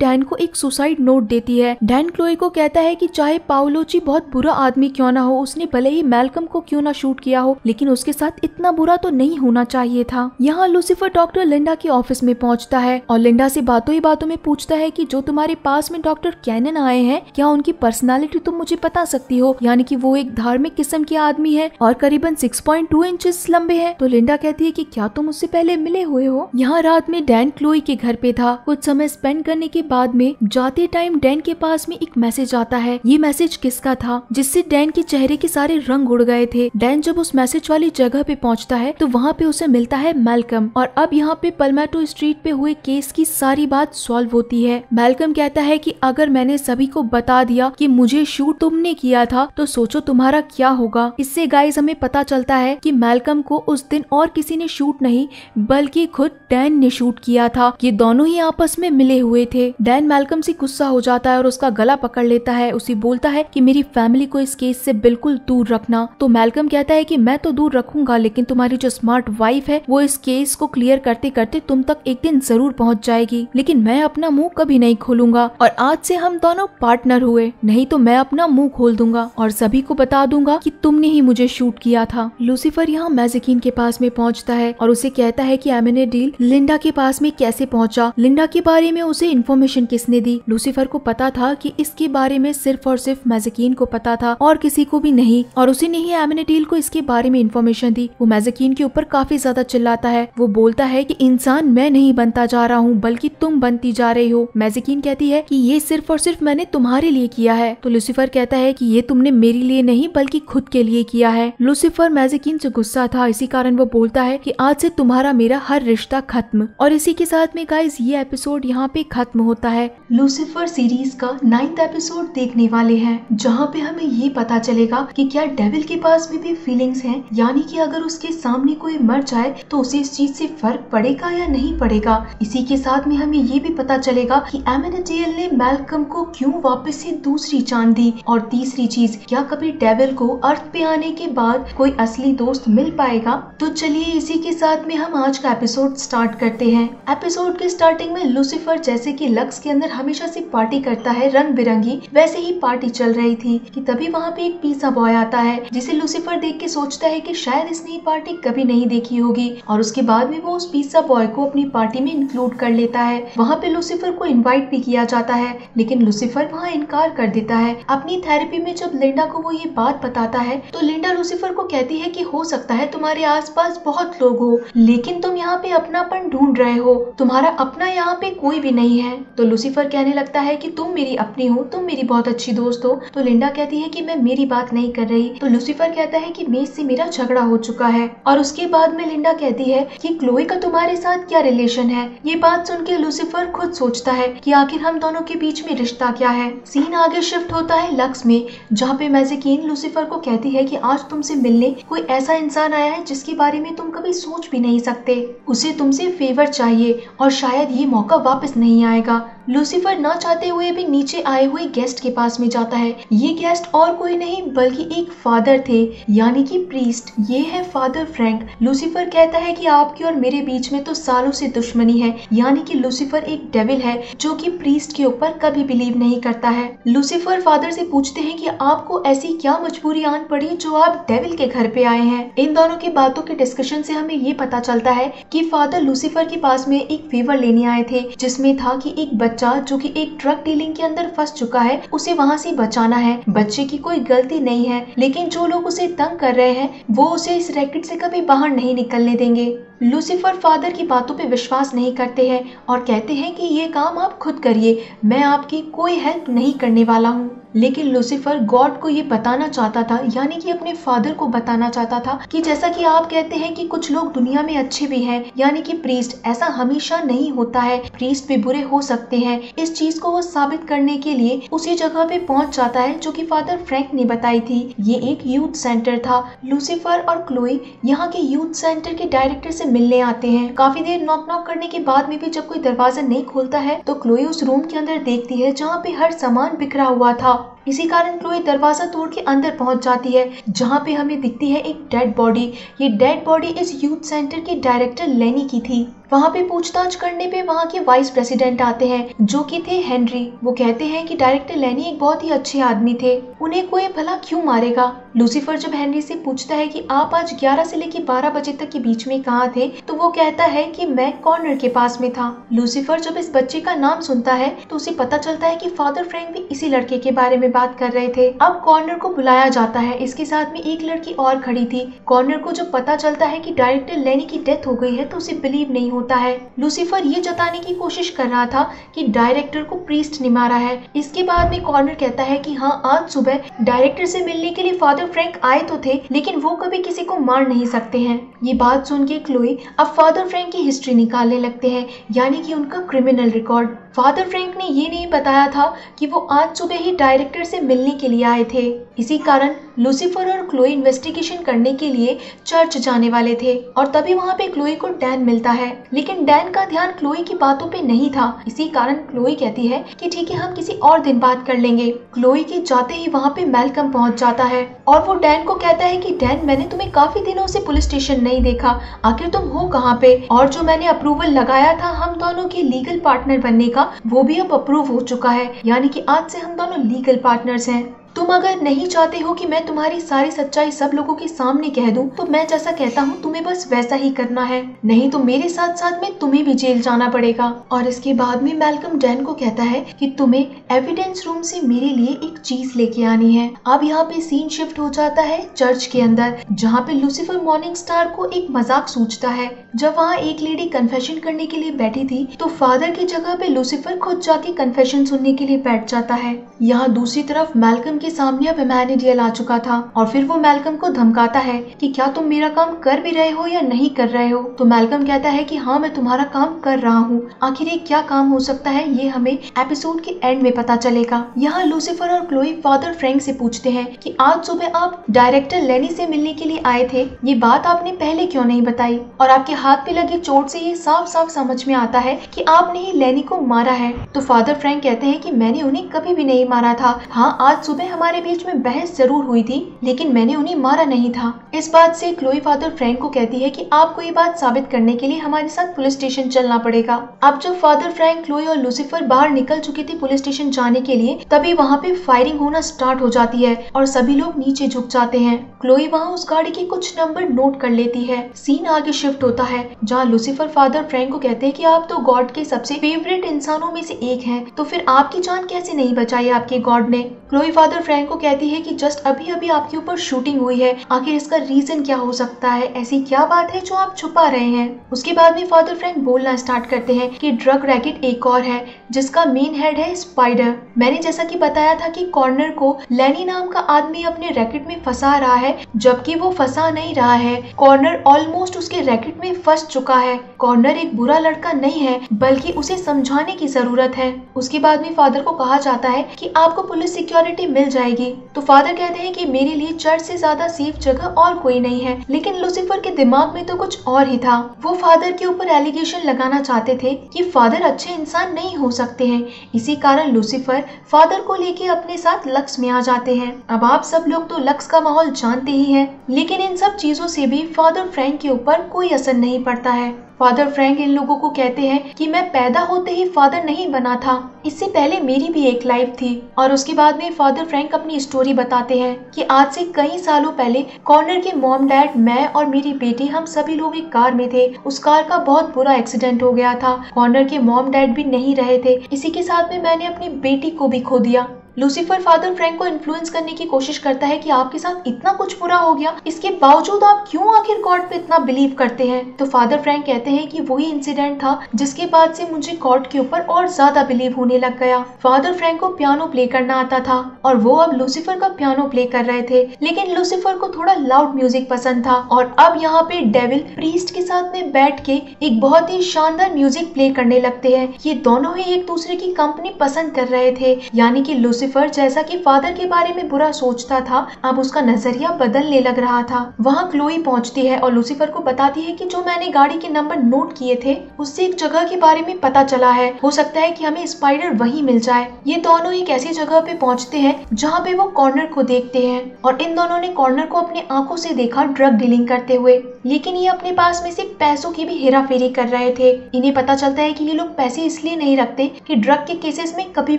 डैन को एक सुसाइड नोट देती है। डैन क्लोई को कहता है कि चाहे पाउलोजी बहुत बुरा आदमी क्यों ना हो, उसने भले ही मैल्कम को क्यों ना शूट किया हो, लेकिन उसके साथ इतना बुरा तो नहीं होना चाहिए था। यहाँ लूसिफर डॉक्टर लिंडा के ऑफिस में पहुँचता है और लिंडा से बातों ही बातों में पूछता है कि जो तुम्हारे पास में डॉक्टर कैनन आए हैं, क्या उनकी पर्सनालिटी तुम मुझे बता सकती हो, यानी कि वो एक धार्मिक किस्म के आदमी है और करीबन 6.2 इंचेस लंबे हैं। तो लिंडा कहती है कि क्या तुम उससे पहले मिले हुए हो। यहाँ रात में डैन क्लोई के घर पे था। कुछ समय स्पेंड करने के बाद में जाते टाइम डैन के पास में एक मैसेज आता है। ये मैसेज किसका था जिससे डैन के चेहरे के सारे रंग उड़ गए थे। डैन जब उस मैसेज वाली जगह पे पहुँचता है तो वहाँ पे उसे मिलता है मैल्कम। और अब यहाँ पे पालोमेटो स्ट्रीट पे हुए केस की सारी बात सॉल्व होती है। मैल्कम कहता है कि अगर मैंने सभी को बता दिया कि मुझे शूट तुमने किया था तो सोचो तुम्हारा क्या होगा। इससे गाइस हमें पता चलता है कि मैल्कम को उस दिन और किसी ने शूट नहीं बल्कि खुद डैन ने शूट किया था। ये दोनों ही आपस में मिले हुए थे। डैन मैल्कम से गुस्सा हो जाता है और उसका गला पकड़ लेता है। उसे बोलता है कि मेरी फैमिली को इस केस से बिल्कुल दूर रखना। तो मैल्कम कहता है कि मैं तो दूर रखूंगा, लेकिन तुम्हारी जो स्मार्ट वाइफ है वो इस केस को क्लियर करते करते तुम तक एक दिन जरूर पहुँच जाएगी, लेकिन मैं अपना मुँह कभी नहीं खोलूंगा। और आज से हम दोनों पार्टनर हुए, नहीं तो मैं अपना मुंह खोल दूंगा और सभी को बता दूंगा कि तुमने ही मुझे शूट किया था। लूसीफर यहाँ मैज़िकीन के पास में पहुँचता है और उसे कहता है कि एमेनाडील लिंडा के पास में कैसे पहुँचा, लिंडा के बारे में उसे इन्फॉर्मेशन किसने दी। लूसीफर को पता था कि इसके बारे में सिर्फ और सिर्फ मैज़िकीन को पता था और किसी को भी नहीं, और उसी ने ही एमेनाडील को इसके बारे में इन्फॉर्मेशन दी। वो मैज़िकीन के ऊपर काफी ज्यादा चिल्लाता है, वो बोलता है कि इंसान मैं नहीं बनता जा रहा हूँ बल्कि तुम बनती जा रही हो। मैज़िकीन कहती है कि ये सिर्फ और सिर्फ मैंने तुम्हारे लिए किया है। तो लूसीफर कहता है कि ये तुमने मेरे लिए नहीं बल्कि खुद के लिए किया है। लूसीफर मैज़िकीन से गुस्सा था, इसी कारण वो बोलता है कि आज से तुम्हारा मेरा हर रिश्ता खत्म। और इसी के साथ में गाइस ये एपिसोड यहाँ पे खत्म होता है। लूसीफर सीरीज का 9th एपिसोड देखने वाले हैं, जहाँ पे हमें ये पता चलेगा कि क्या डेविल के पास में भी फीलिंग्स हैं, यानी कि अगर उसके सामने कोई मर जाए तो उसे इस चीज से फर्क पड़ेगा या नहीं पड़ेगा। इसी के साथ में हमें ये भी पता चलेगा कि एमेनाडील ने मैल्कम को क्यों वापस से दूसरी चांद दी। और तीसरी चीज, क्या कभी डेविल को अर्थ पे आने के बाद कोई असली दोस्त मिल पाएगा। तो चलिए इसी के साथ में हम आज का एपिसोड स्टार्ट करते हैं। एपिसोड के स्टार्टिंग में लूसीफर जैसे कि लक्स के अंदर हमेशा से पार्टी करता है रंग बिरंगी, वैसे ही पार्टी चल रही थी कि तभी वहाँ पे एक पिज़्ज़ा बॉय आता है, जिसे लूसीफर देख के सोचता है कि शायद इसने ये पार्टी कभी नहीं देखी होगी। और उसके बाद में वो उस पिज़्ज़ा बॉय को अपनी पार्टी में इंक्लूड कर लेता है। वहाँ पे लूसीफर को इनवाइट भी किया जाता है, लेकिन लूसीफर वहाँ इनकार कर देता है। अपनी थेरेपी में जब लिंडा को वो ये बात बताता है तो लिंडा लूसीफर को कहती है कि हो सकता है तुम्हारे आसपास बहुत लोग हो, लेकिन तुम यहाँ पे अपनापन ढूंढ रहे हो, तुम्हारा अपना यहाँ पे कोई भी नहीं है। तो लूसीफर कहने लगता है कि तुम मेरी अपनी हो, तुम मेरी बहुत अच्छी दोस्त हो। तो लिंडा कहती है कि मैं मेरी बात नहीं कर रही। तो लूसीफर कहता है कि मेज से मेरा झगड़ा हो चुका है। और उसके बाद में लिंडा कहती है कि क्लोई का तुम्हारे साथ क्या रिलेशन है। ये बात सुन के लूसीफर खुद सोचता है कि आखिर हम दोनों के बीच में रिश्ता क्या है। सीन आगे शिफ्ट होता है लक्स में, जहाँ पे मैज़िकीन लूसीफर को कहती है कि आज तुमसे मिलने कोई ऐसा इंसान आया है जिसके बारे में तुम कभी सोच भी नहीं सकते, उसे तुमसे फेवर चाहिए और शायद ये मौका वापस नहीं आएगा। लूसीफर ना चाहते हुए भी नीचे आए हुए गेस्ट के पास में जाता है। ये गेस्ट और कोई नहीं बल्कि एक फादर थे, यानी कि प्रीस्ट। ये है फादर फ्रैंक। लूसीफर कहता है कि आपके और मेरे बीच में तो सालों से दुश्मनी है, यानी कि लूसीफर एक डेविल है जो कि प्रीस्ट के ऊपर कभी बिलीव नहीं करता है। लूसीफर फादर से पूछते हैं कि आपको ऐसी क्या मजबूरी आन पड़ी जो आप डेविल के घर पे आए हैं। इन दोनों की बातों के डिस्कशन से हमें ये पता चलता है कि फादर लूसीफर के पास में एक फेवर लेने आए थे, जिसमें था कि एक जो कि एक ड्रग डीलिंग के अंदर फंस चुका है उसे वहाँ से बचाना है। बच्चे की कोई गलती नहीं है, लेकिन जो लोग उसे तंग कर रहे हैं वो उसे इस रैकेट से कभी बाहर नहीं निकलने देंगे। लूसीफर फादर की बातों पे विश्वास नहीं करते हैं और कहते हैं कि ये काम आप खुद करिए, मैं आपकी कोई हेल्प नहीं करने वाला हूँ। लेकिन लूसीफर गॉड को ये बताना चाहता था, यानी कि अपने फादर को बताना चाहता था कि जैसा कि आप कहते हैं कि कुछ लोग दुनिया में अच्छे भी हैं, यानी कि प्रीस्ट, ऐसा हमेशा नहीं होता है, प्रीस्ट भी बुरे हो सकते हैं। इस चीज को वो साबित करने के लिए उसी जगह पे पहुंच जाता है जो कि फादर फ्रैंक ने बताई थी। ये एक यूथ सेंटर था। लूसीफर और क्लोई यहाँ के यूथ सेंटर के डायरेक्टर से मिलने आते हैं। काफी देर नॉक नॉक करने के बाद में भी जब कोई दरवाजा नहीं खोलता है तो क्लोई उस रूम के अंदर देखती है जहाँ पे हर सामान बिखरा हुआ था। इसी कारण क्लोई दरवाजा तोड़ के अंदर पहुंच जाती है, जहाँ पे हमें दिखती है एक डेड बॉडी। ये डेड बॉडी इस यूथ सेंटर के डायरेक्टर लेनी की थी। वहाँ पे पूछताछ करने पे वहाँ के वाइस प्रेसिडेंट आते हैं जो कि थे हेनरी। वो कहते हैं कि डायरेक्टर लेनी एक बहुत ही अच्छे आदमी थे, उन्हें कोई भला क्यों मारेगा। लूसीफर जब हेनरी से पूछता है कि आप आज 11 से लेकर 12 बजे तक के बीच में कहाँ थे, तो वो कहता है कि मैं कॉर्नर के पास में था। लूसीफर जब इस बच्चे का नाम सुनता है तो उसे पता चलता है कि फादर फ्रैंक भी इसी लड़के के बारे में बात कर रहे थे। अब कॉर्नर को बुलाया जाता है, इसके साथ में एक लड़की और खड़ी थी। कॉर्नर को जब पता चलता है कि डायरेक्टर लेनी की डेथ हो गई है तो उसे बिलीव नहीं होता है। लूसीफर ये जताने की कोशिश कर रहा था कि डायरेक्टर को प्रीस्ट ने मारा है। इसके बाद में कॉर्नर कहता है कि हाँ, आज सुबह डायरेक्टर से मिलने के लिए फादर फ्रैंक आए तो थे, लेकिन वो कभी किसी को मार नहीं सकते हैं। ये बात सुन के क्लोई अब फादर फ्रैंक की हिस्ट्री निकालने लगते हैं, यानी कि उनका क्रिमिनल रिकॉर्ड। फादर फ्रैंक ने ये नहीं बताया था कि वो आज सुबह ही डायरेक्टर से मिलने के लिए आए थे। इसी कारण लूसीफर और क्लोई इन्वेस्टिगेशन करने के लिए चर्च जाने वाले थे और तभी वहाँ पे क्लोई को डैन मिलता है, लेकिन डैन का ध्यान क्लोई की बातों पे नहीं था। इसी कारण क्लोई कहती है कि ठीक है, हम किसी और दिन बात कर लेंगे। क्लोई के जाते ही वहाँ पे मैल्कम पहुँच जाता है और वो डैन को कहता है कि डैन, मैंने तुम्हें काफी दिनों से पुलिस स्टेशन नहीं देखा, आखिर तुम हो कहाँ पे। और जो मैंने अप्रूवल लगाया था हम दोनों के लीगल पार्टनर बनने का, वो भी अब अप्रूव हो चुका है, यानी कि आज से हम दोनों लीगल पार्टनर्स हैं। तुम अगर नहीं चाहते हो कि मैं तुम्हारी सारी सच्चाई सब लोगों के सामने कह दूं, तो मैं जैसा कहता हूं तुम्हें बस वैसा ही करना है, नहीं तो मेरे साथ साथ में तुम्हें भी जेल जाना पड़ेगा। और इसके बाद में मैल्कम डैन को कहता है कि तुम्हें एविडेंस रूम से मेरे लिए एक चीज लेके आनी है। अब यहाँ पे सीन शिफ्ट हो जाता है चर्च के अंदर, जहाँ पे लूसिफर मॉर्निंगस्टार को एक मजाक सूझता है। जब वहाँ एक लेडी कन्फेशन करने के लिए बैठी थी तो फादर की जगह पे लूसिफर खुद जाके कन्फेशन सुनने के लिए बैठ जाता है। यहाँ दूसरी तरफ मैल्कम के सामने अब एमेनाडियल आ चुका था और फिर वो मैल्कम को धमकाता है कि क्या तुम मेरा काम कर भी रहे हो या नहीं कर रहे हो। तो मैल्कम कहता है कि हाँ मैं तुम्हारा काम कर रहा हूँ। आखिर ये क्या काम हो सकता है ये हमें एपिसोड के एंड में पता चलेगा। यहाँ लूसिफर और क्लोई फादर फ्रैंक से पूछते हैं कि आज सुबह आप डायरेक्टर लेनी से मिलने के लिए आए थे, ये बात आपने पहले क्यों नहीं बताई, और आपके हाथ पे लगी चोट से ये साफ साफ समझ में आता है कि आपने ही लेनी को मारा है। तो फादर फ्रैंक कहते हैं कि मैंने उन्हें कभी भी नहीं मारा था, हाँ आज सुबह हमारे बीच में बहस जरूर हुई थी लेकिन मैंने उन्हें मारा नहीं था। इस बात से क्लोई फादर फ्रैंक को कहती है कि आपको ये बात साबित करने के लिए हमारे साथ पुलिस स्टेशन चलना पड़ेगा। अब जब फादर फ्रैंक, क्लोई और लूसिफर बाहर निकल चुके थे पुलिस स्टेशन जाने के लिए, तभी वहाँ पे फायरिंग होना स्टार्ट हो जाती है और सभी लोग नीचे झुक जाते हैं। क्लोई वहाँ उस गाड़ी के कुछ नंबर नोट कर लेती है। सीन आगे शिफ्ट होता है जहाँ लूसिफर फादर फ्रैंक को कहते हैं कि आप तो गॉड के सबसे फेवरेट इंसानों में से एक हैं, तो फिर आपकी जान कैसे नहीं बचाई आपके गॉड ने। क्लोई फादर फ्रैंक को कहती है कि जस्ट अभी अभी आपके ऊपर शूटिंग हुई है, आखिर इसका रीजन क्या हो सकता है, ऐसी क्या बात है जो आप छुपा रहे हैं। उसके बाद में फादर फ्रैंक बोलना स्टार्ट करते हैं कि ड्रग रैकेट एक और है जिसका मेन हेड है स्पाइडर। मैंने जैसा कि बताया था कि कॉर्नर को लेनी नाम का आदमी अपने रैकेट में फंसा रहा है, जबकि वो फंसा नहीं रहा है, कॉर्नर ऑलमोस्ट उसके रैकेट में फंस चुका है। कॉर्नर एक बुरा लड़का नहीं है बल्कि उसे समझाने की जरूरत है। उसके बाद में फादर को कहा जाता है कि आपको पुलिस सिक्योरिटी मिल जाएगी। तो फादर कहते हैं कि मेरे लिए चर्च से ज्यादा सेफ जगह और कोई नहीं है, लेकिन लूसिफर के दिमाग में तो कुछ और ही था। वो फादर के ऊपर एलिगेशन लगाना चाहते थे कि फादर अच्छे इंसान नहीं हो सकते हैं, इसी कारण लूसिफर फादर को लेके अपने साथ लक्स में आ जाते हैं। अब आप सब लोग तो लक्स का माहौल जानते ही हैं, लेकिन इन सब चीजों से भी फादर फ्रैंक के ऊपर कोई असर नहीं पड़ता है। फादर फ्रैंक इन लोगों को कहते हैं कि मैं पैदा होते ही फादर नहीं बना था, इससे पहले मेरी भी एक लाइफ थी। और उसके बाद में फादर फ्रैंक अपनी स्टोरी बताते हैं कि आज से कई सालों पहले कॉर्नर के मॉम डैड, मैं और मेरी बेटी, हम सभी लोग एक कार में थे। उस कार का बहुत बुरा एक्सीडेंट हो गया था, कॉर्नर के मॉम डैड भी नहीं रहे थे, इसी के साथ में मैंने अपनी बेटी को भी खो दिया। लूसिफर फादर फ्रैंक को इन्फ्लुएंस करने की कोशिश करता है कि आपके साथ इतना कुछ बुरा हो गया, इसके बावजूद आप क्यों आखिर गॉड पे इतना बिलीव करते हैं। तो फादर फ्रैंक कहते हैं कि वही इंसिडेंट था जिसके बाद से मुझे गॉड के ऊपर और ज्यादा बिलीव होने लग गया। फादर फ्रैंक को पियानो प्ले करना आता था और वो अब लूसिफर का पियानो प्ले कर रहे थे, लेकिन लूसिफर को थोड़ा लाउड म्यूजिक पसंद था। और अब यहाँ पे डेविल प्रीस्ट के साथ में बैठ के एक बहुत ही शानदार म्यूजिक प्ले करने लगते है। ये दोनों ही एक दूसरे की कंपनी पसंद कर रहे थे, यानी की लूसिफर जैसा कि फादर के बारे में बुरा सोचता था, अब उसका नजरिया बदलने लग रहा था। वहाँ क्लोई पहुँचती है और लूसिफर को बताती है कि जो मैंने गाड़ी के नंबर नोट किए थे उससे एक जगह के बारे में पता चला है, हो सकता है कि हमें स्पाइडर वहीं मिल जाए। ये दोनों एक ऐसी जगह पे पहुँचते हैं जहाँ पे वो कॉर्नर को देखते हैं और इन दोनों ने कॉर्नर को अपनी आंखों से देखा ड्रग डीलिंग करते हुए, लेकिन ये अपने पास में से पैसों की भी हेराफेरी कर रहे थे। इन्हें पता चलता है कि ये लोग पैसे इसलिए नहीं रखते कि ड्रग के केसेस में कभी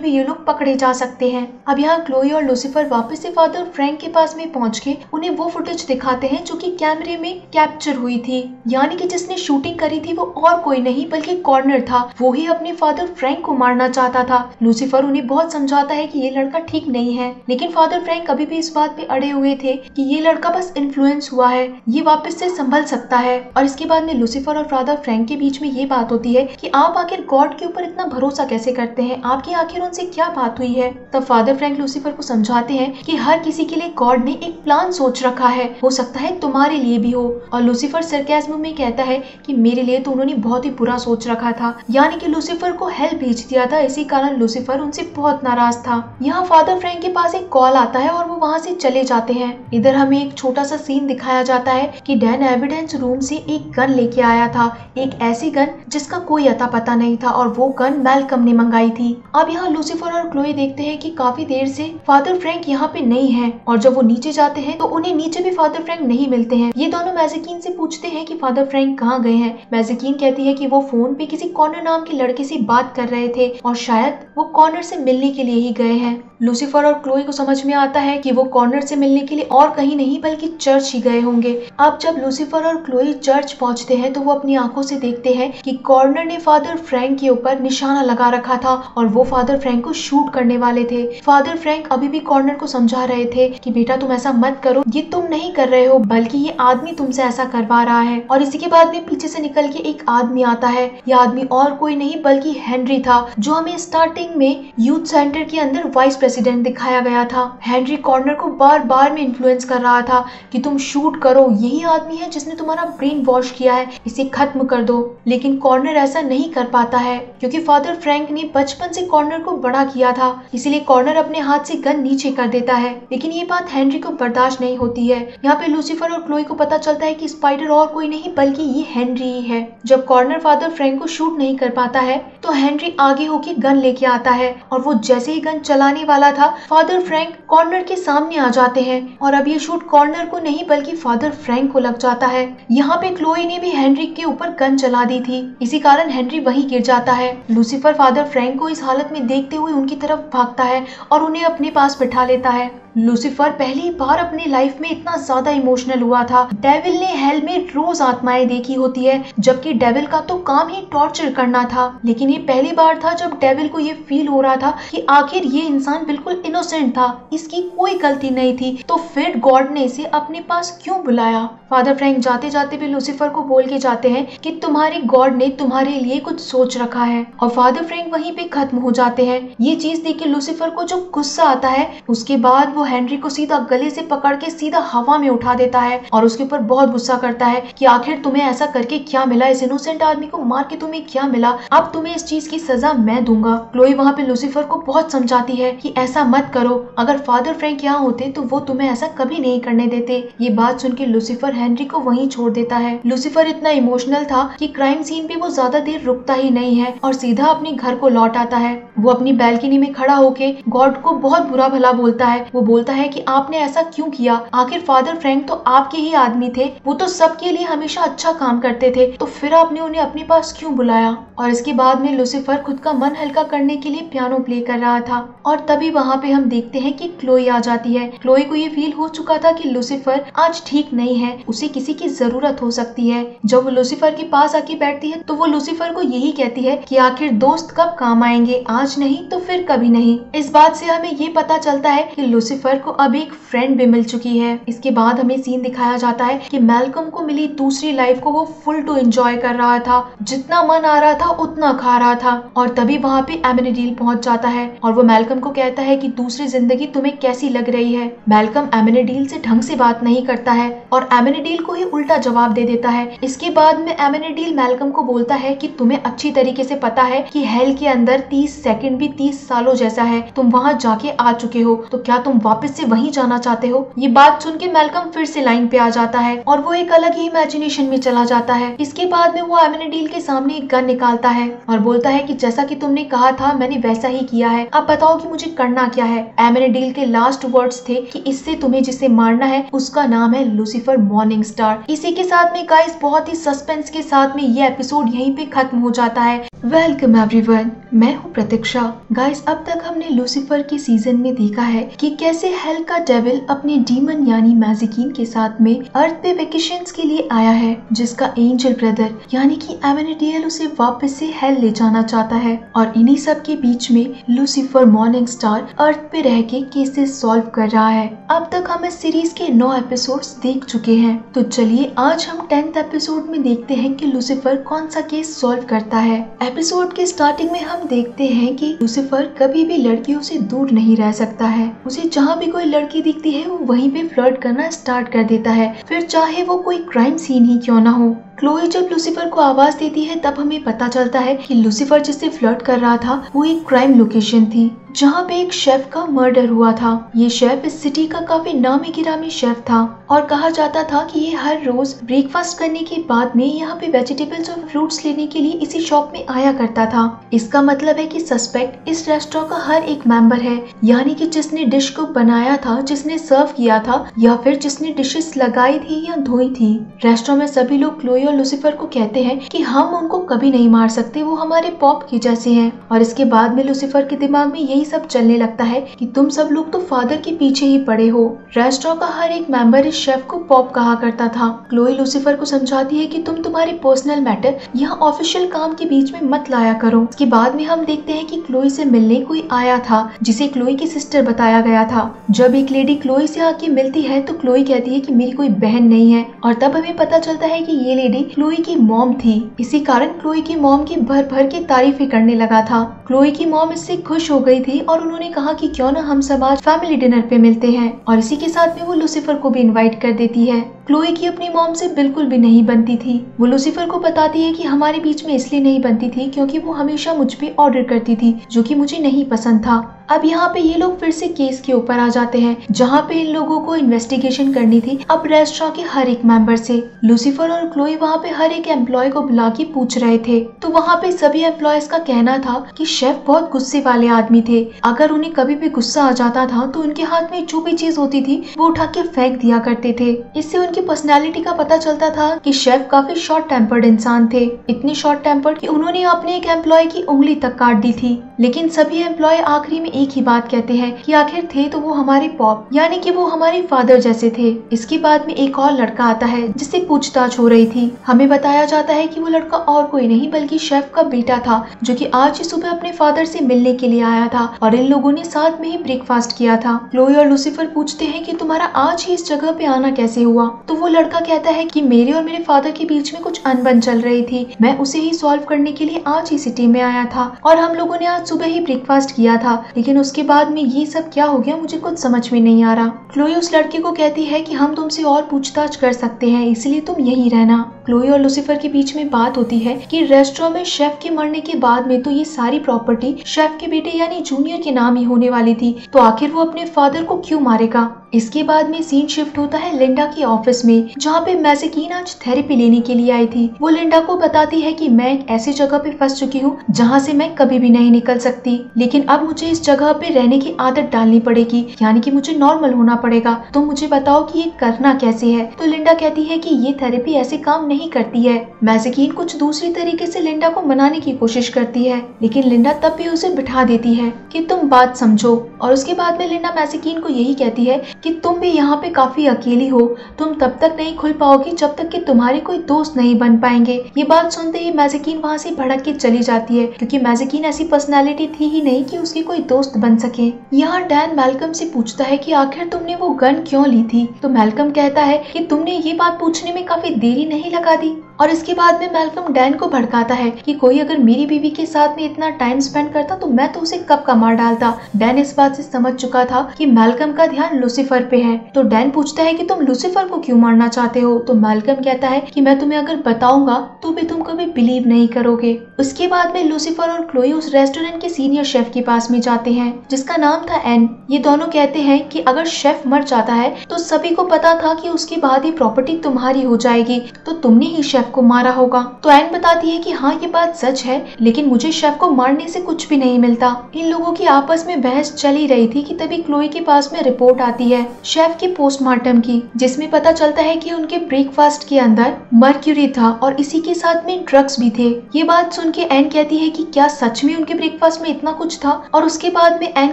भी ये लोग पकड़े जा सकते हैं। अब यहाँ क्लोई और लूसिफर वापस से फादर फ्रैंक के पास में पहुँच के उन्हें वो फुटेज दिखाते हैं जो कि कैमरे में कैप्चर हुई थी, यानी कि जिसने शूटिंग करी थी वो और कोई नहीं बल्कि कॉर्नर था, वो ही अपने फादर फ्रैंक को मारना चाहता था। लूसिफर उन्हें बहुत समझाता है कि ये लड़का ठीक नहीं है, लेकिन फादर फ्रैंक अभी भी इस बात पे अड़े हुए थे कि ये लड़का बस इन्फ्लुएंस हुआ है, ये वापस से संभल सकता है। और इसके बाद में लूसिफर और फादर फ्रैंक के बीच में ये बात होती है कि आप आखिर गॉड के ऊपर इतना भरोसा कैसे करते हैं, आपकी आखिर उनसे क्या बात हुई है। तब फादर फ्रैंक लूसिफर को समझाते हैं कि हर किसी के लिए गॉड ने एक प्लान सोच रखा है, हो सकता है तुम्हारे लिए भी हो। और लूसिफर सरकास्म में कहता है कि मेरे लिए तो उन्होंने बहुत ही बुरा सोच रखा था, यानी कि लूसिफर को हेल भेज दिया था, इसी कारण लूसिफर उनसे बहुत नाराज था। यहाँ फादर फ्रैंक के पास एक कॉल आता है और वो वहाँ से चले जाते हैं। इधर हमें एक छोटा सा सीन दिखाया जाता है कि डैन एविडेंस रूम से एक गन लेके आया था, एक ऐसी गन जिसका कोई अता पता नहीं था, और वो गन मैलकम ने मंगाई थी। अब यहाँ लूसीफर और क्लोई देखते हैं कि काफी देर से फादर फ्रैंक यहाँ पे नहीं है, और जब वो नीचे जाते हैं तो उन्हें नीचे भी फादर फ्रैंक नहीं मिलते हैं। ये दोनों मैज़िकीन से पूछते हैं कि फादर फ्रैंक कहाँ गए हैं। मैज़िकीन कहती है कि वो फोन पे किसी कॉर्नर नाम के लड़के से बात कर रहे थे और शायद वो कॉर्नर से मिलने के लिए ही गए हैं। लूसीफर और क्लोई को समझ में आता है कि वो कॉर्नर से मिलने के लिए और कहीं नहीं बल्कि चर्च ही गए होंगे। अब जब लूसीफर और क्लोई चर्च पहुंचते हैं तो वो अपनी आंखों से देखते हैं कि कॉर्नर ने फादर फ्रैंक के ऊपर निशाना लगा रखा था और वो फादर फ्रैंक को शूट करने वाले थे। फादर फ्रैंक अभी भी कॉर्नर को समझा रहे थे कि बेटा तुम ऐसा मत करो, ये तुम नहीं कर रहे हो बल्कि ये आदमी तुमसे ऐसा करवा रहा है। और इसी के बाद में पीछे से निकल के एक आदमी आता है। यह आदमी और कोई नहीं बल्कि हेनरी था, जो हमें स्टार्टिंग में यूथ सेंटर के अंदर वाइस प्रेसिडेंट दिखाया गया था। हेनरी कॉर्नर को बार बार में इन्फ्लुएंस कर रहा था कि तुम शूट करो, यही आदमी है जिसने तुम्हारा ब्रेन वॉश किया है, इसे खत्म कर दो। लेकिन कॉर्नर ऐसा नहीं कर पाता है क्योंकि फादर फ्रैंक ने बचपन से कॉर्नर को बड़ा किया था, इसीलिए कॉर्नर अपने हाथ से गन नीचे कर देता है। लेकिन ये बात हेनरी को बर्दाश्त नहीं होती है। यहाँ पे लूसीफर और क्लोई को पता चलता है कि स्पाइडर और कोई नहीं बल्कि ये हेनरी ही है। जब कॉर्नर फादर फ्रैंक को शूट नहीं कर पाता है तो हेनरी आगे होके गन लेके आता है, और वो जैसे ही गन चलाने वाला था फादर फ्रैंक कॉर्नर के सामने आ जाते हैं, और अब ये शूट कॉर्नर को नहीं बल्कि फादर फ्रैंक को लग जाता है। यहाँ पे क्लोई ने भी हेनरी के ऊपर गन चला दी थी, इसी कारण हेनरी वहीं गिर जाता है। लूसीफर फादर फ्रैंक को इस हालत में देखते हुए उनकी तरफ भागता है और उन्हें अपने पास बिठा लेता है। लूसीफर पहली बार अपने लाइफ में इतना ज्यादा इमोशनल हुआ था। डेविल ने हेल में रोज आत्माएं देखी होती है, जबकि डेविल का तो काम ही टॉर्चर करना था, लेकिन ये पहली बार था जब डेविल को ये फील हो रहा था कि आखिर ये इंसान बिल्कुल इनोसेंट था, इसकी कोई गलती नहीं थी, तो फिर गॉड ने इसे अपने पास क्यों बुलाया। फादर फ्रैंक जाते जाते भी लूसीफर को बोल के जाते हैं कि तुम्हारे गॉड ने तुम्हारे लिए कुछ सोच रखा है, और फादर फ्रैंक वहीं पे खत्म हो जाते हैं। ये चीज देख के लूसीफर को जो गुस्सा आता है, उसके बाद वो हेनरी को सीधा गले से पकड़ के सीधा हवा में उठा देता है और उसके ऊपर बहुत गुस्सा करता है कि आखिर तुम्हें ऐसा करके क्या मिला, इस इनोसेंट आदमी को मार के तुम्हें क्या मिला, अब तुम्हें इस चीज की सजा मैं दूंगा। क्लोई वहाँ पे लूसीफर को बहुत समझाती है कि ऐसा मत करो, अगर फादर फ्रैंक यहाँ होते तो वो तुम्हें ऐसा कभी नहीं करने देते। ये बात सुन के लूसीफर हेनरी को वहीं छोड़ देता है। लूसीफर इतना इमोशनल था कि क्राइम सीन पे वो ज्यादा देर रुकता ही नहीं है और सीधा अपने घर को लौट आता है। वो अपनी बैल्कनी में खड़ा होके गॉड को बहुत बुरा भला बोलता है। वो बोलता है कि आपने ऐसा क्यों किया, आखिर फादर फ्रैंक तो आपके ही आदमी थे, वो तो सबके लिए हमेशा अच्छा काम करते थे, तो फिर आपने उन्हें अपने पास क्यों बुलाया। और इसके बाद में लूसीफर खुद का मन हल्का करने के लिए पियानो प्ले कर रहा था, और तभी वहाँ पे हम देखते हैं कि क्लोई आ जाती है। क्लोई को ये फील हो चुका था कि लूसीफर आज ठीक नहीं है, उसे किसी की जरूरत हो सकती है। जब वो लूसीफर के पास आके बैठती है तो वो लूसीफर को यही कहती है कि आखिर दोस्त कब काम आएंगे, आज नहीं तो फिर कभी नहीं। इस बात से हमें ये पता चलता है कि लूसीफर को अब एक फ्रेंड भी मिल चुकी है। इसके बाद हमें सीन दिखाया जाता है कि मैलकम को मिली दूसरी लाइफ को वो फुल टू एंजॉय कर रहा था, जितना मन आ रहा था उतना खा रहा था। और तभी वहाँ पे एमेनाडील पहुँच जाता है और वो मैलकम को कहता है कि दूसरी जिंदगी तुम्हें कैसी लग रही है। मैलकम एमेनाडील से ढंग से बात नहीं करता है और एमेनाडील को ही उल्टा जवाब दे देता है। इसके बाद में एमेनाडील मैलकम को बोलता है कि तुम्हें अच्छी तरीके से पता है कि हेल के अंदर 30 सेकंड भी 30 सालों जैसा है, तुम वहाँ जाके आ चुके हो, तो क्या तुम वापस से वहीं जाना चाहते हो। ये बात सुन के मैलकम फिर से लाइन पे आ जाता है और वो एक अलग ही इमेजिनेशन में चला जाता है। इसके बाद में वो एमेनाडील के सामने एक गन निकालता है और बोलता है कि जैसा कि तुमने कहा था मैंने वैसा ही किया है, अब बताओ कि मुझे करना क्या है। एमेनाडील के लास्ट वर्ड्स थे कि इससे तुम्हें जिसे मारना है उसका नाम है लूसीफर मॉर्निंगस्टार। इसी के साथ में गाइस बहुत ही सस्पेंस के साथ में ये एपिसोड यहीं पे खत्म हो जाता है। वेलकम एवरीवन, मैं हूँ प्रतीक्षा। गाइस अब तक हमने लूसीफर के सीजन में देखा है कि कैसे हेल का डेविल अपने डीमन यानी मैज़िकीन के साथ में अर्थ पे वेकेशंस के लिए आया है, जिसका एंजल ब्रदर यानी कि एमेनाडील उसे वापस से हेल ले जाना चाहता है। और इन्हीं सब के बीच में लूसीफर मॉर्निंगस्टार अर्थ पे रह के केसेस सॉल्व कर रहा है। अब तक हम इस सीरीज के 9 एपिसोड्स देख चुके हैं, तो चलिए आज हम 10th एपिसोड में देखते हैं कि लूसीफर कौन सा केस सॉल्व करता है। एपिसोड के स्टार्टिंग में हम देखते हैं कि लूसीफर कभी भी लड़कियों से दूर नहीं रह सकता है, उसे जहाँ भी कोई लड़की दिखती है वो वहीं पे फ्लर्ट करना स्टार्ट कर देता है, फिर चाहे वो कोई क्राइम सीन ही क्यों ना हो। क्लोई जब लूसीफर को आवाज देती है तब हमें पता चलता है कि लूसीफर जिससे फ्लर्ट कर रहा था वो एक क्राइम लोकेशन थी जहाँ पे एक शेफ का मर्डर हुआ था। ये शेफ इस सिटी का काफी नामी गिरामी शेफ था और कहा जाता था कि ये हर रोज ब्रेकफास्ट करने के बाद में यहाँ पे वेजिटेबल्स और फ्रूट्स लेने के लिए इसी शॉप में आया करता था। इसका मतलब है कि सस्पेक्ट इस रेस्टोरेंट का हर एक मेंबर है, यानी कि जिसने डिश को बनाया था, जिसने सर्व किया था या फिर जिसने डिशेस लगाई थी या धोई थी। रेस्टोरेंट में सभी लोग क्लोई और लूसीफर को कहते हैं कि हम उनको कभी नहीं मार सकते, वो हमारे पॉप के जैसे हैं। और इसके बाद में लूसीफर के दिमाग में यही सब चलने लगता है कि तुम सब लोग तो फादर के पीछे ही पड़े हो। रेस्टोरेंट का हर एक मेंबर इस शेफ को पॉप कहा करता था। क्लोई लूसीफर को समझाती है कि तुम तुम्हारे पर्सनल मैटर यहाँ ऑफिशियल काम के बीच में मत लाया करो। इसके बाद में हम देखते हैं कि क्लोई से मिलने कोई आया था जिसे क्लोई की सिस्टर बताया गया था। जब एक लेडी क्लोई से आके मिलती है तो क्लोई कहती है कि मेरी कोई बहन नहीं है और तब हमें पता चलता है कि ये लेडी क्लोई की मॉम थी। इसी कारण क्लोई की मॉम की भर भर के तारीफें करने लगा था। क्लोई की मॉम इससे खुश हो गई थी और उन्होंने कहा कि क्यों ना हम सब आज फैमिली डिनर पे मिलते हैं। और इसी के साथ में वो लूसीफर को भी इनवाइट कर देती है। क्लोई की अपनी मॉम से बिल्कुल भी नहीं बनती थी। वो लूसीफर को बताती है कि हमारे बीच में इसलिए नहीं बनती थी क्योंकि वो हमेशा मुझ पे ऑर्डर करती थी, जो कि मुझे नहीं पसंद था। अब यहाँ पे ये लोग फिर से केस के ऊपर आ जाते हैं जहाँ पे इन लोगों को इन्वेस्टिगेशन करनी थी अब रेस्टोरेंट के हर एक मेंबर से। लूसीफर और क्लोई वहाँ पे हर एक एम्प्लॉय को बुला के पूछ रहे थे तो वहाँ पे सभी एम्प्लॉयज का कहना था कि शेफ बहुत गुस्से वाले आदमी थे। अगर उन्हें कभी भी गुस्सा आ जाता था तो उनके हाथ में जो भी चीज होती थी वो उठा के फेंक दिया करते थे। इससे उनकी पर्सनैलिटी का पता चलता था कि शेफ काफी शॉर्ट टेम्पर्ड इंसान थे, इतनी शॉर्ट टेम्पर्ड कि उन्होंने अपने एक एम्प्लॉय की उंगली तक काट दी थी। लेकिन सभी एम्प्लॉय आखिरी में एक ही बात कहते हैं कि आखिर थे तो वो हमारे पॉप, यानी कि वो हमारे फादर जैसे थे। इसके बाद में एक और लड़का आता है जिससे पूछताछ हो रही थी। हमें बताया जाता है कि वो लड़का और कोई नहीं बल्कि शेफ का बेटा था जो कि आज ही सुबह अपने फादर से मिलने के लिए आया था और इन लोगों ने साथ में ही ब्रेकफास्ट किया था। क्लोई और लूसीफर पूछते हैं कि तुम्हारा आज ही इस जगह पे आना कैसे हुआ, तो वो लड़का कहता है कि मेरे और मेरे फादर के बीच में कुछ अनबन चल रही थी, मैं उसे ही सॉल्व करने के लिए आज ही सिटी में आया था और हम लोगों ने आज सुबह ही ब्रेकफास्ट किया था, लेकिन उसके बाद में ये सब क्या हो गया मुझे कुछ समझ में नहीं आ रहा। क्लोई उस लड़के को कहती है कि हम तुमसे और पूछताछ कर सकते हैं, इसलिए तुम यहीं रहना। क्लोई और लूसीफर के बीच में बात होती है कि रेस्टोरेंट में शेफ के मरने के बाद में तो ये सारी प्रॉपर्टी शेफ के बेटे यानी जूनियर के नाम ही होने वाली थी, तो आखिर वो अपने फादर को क्यों मारेगा। इसके बाद में सीन शिफ्ट होता है लिंडा की ऑफिस में जहाँ पे मैजिकीन आज थेरेपी लेने के लिए आई थी। वो लिंडा को बताती है कि मैं एक ऐसी जगह पे फंस चुकी हूँ जहाँ से मैं कभी भी नहीं निकल सकती, लेकिन अब मुझे इस जगह पे रहने की आदत डालनी पड़ेगी, यानी कि मुझे नॉर्मल होना पड़ेगा। तो मुझे बताओ कि ये करना कैसे है। तो लिंडा कहती है कि ये थेरेपी ऐसे काम नहीं करती है। मैजिकीन कुछ दूसरी तरीके से लिंडा को मनाने की कोशिश करती है, लेकिन लिंडा तब भी उसे बिठा देती है कि तुम बात समझो। और उसके बाद में लिंडा मैजिकीन को यही कहती है कि तुम भी यहाँ पे काफी अकेली हो, तुम तब तक नहीं खुल पाओगी जब तक कि तुम्हारे कोई दोस्त नहीं बन पाएंगे। ये बात सुनते ही मैजिकीन वहाँ से भड़क के चली जाती है क्योंकि मैजिकीन ऐसी पर्सनालिटी थी ही नहीं कि उसके कोई दोस्त बन सके। यहाँ डैन मैल्कम से पूछता है कि आखिर तुमने वो गन क्यों ली थी, तो मैल्कम कहता है कि तुमने ये बात पूछने में काफी देरी नहीं लगा दी। और इसके बाद में मैल्कम डैन को भड़काता है कि कोई अगर मेरी बीवी के साथ में इतना टाइम स्पेंड करता तो मैं तो उसे कब का मार डालता। डैन इस बात से समझ चुका था कि मैल्कम का ध्यान लूसीफर पे है, तो डैन पूछता है कि तुम लूसीफर को क्यों मारना चाहते हो, तो मैल्कम कहता है कि मैं तुम्हें अगर बताऊंगा तो भी तुम कभी बिलीव नहीं करोगे। उसके बाद में लूसीफर और क्लोई उस रेस्टोरेंट के सीनियर शेफ के पास में जाते हैं जिसका नाम था एन। ये दोनों कहते हैं कि अगर शेफ मर जाता है तो सभी को पता था कि उसके बाद ही प्रॉपर्टी तुम्हारी हो जाएगी, तो तुमने ही शेफ को मारा होगा। तो एन बताती है कि हाँ ये बात सच है, लेकिन मुझे शेफ को मारने से कुछ भी नहीं मिलता। इन लोगों की आपस में बहस चली रही थी कि तभी क्लोई के पास में रिपोर्ट आती है शेफ के पोस्टमार्टम की, जिसमें पता चलता है कि उनके ब्रेकफास्ट के अंदर मर्क्यूरी था और इसी के साथ में ड्रग्स भी थे। ये बात सुन के एन कहती है कि क्या सच में उनके ब्रेकफास्ट में इतना कुछ था। और उसके बाद में एन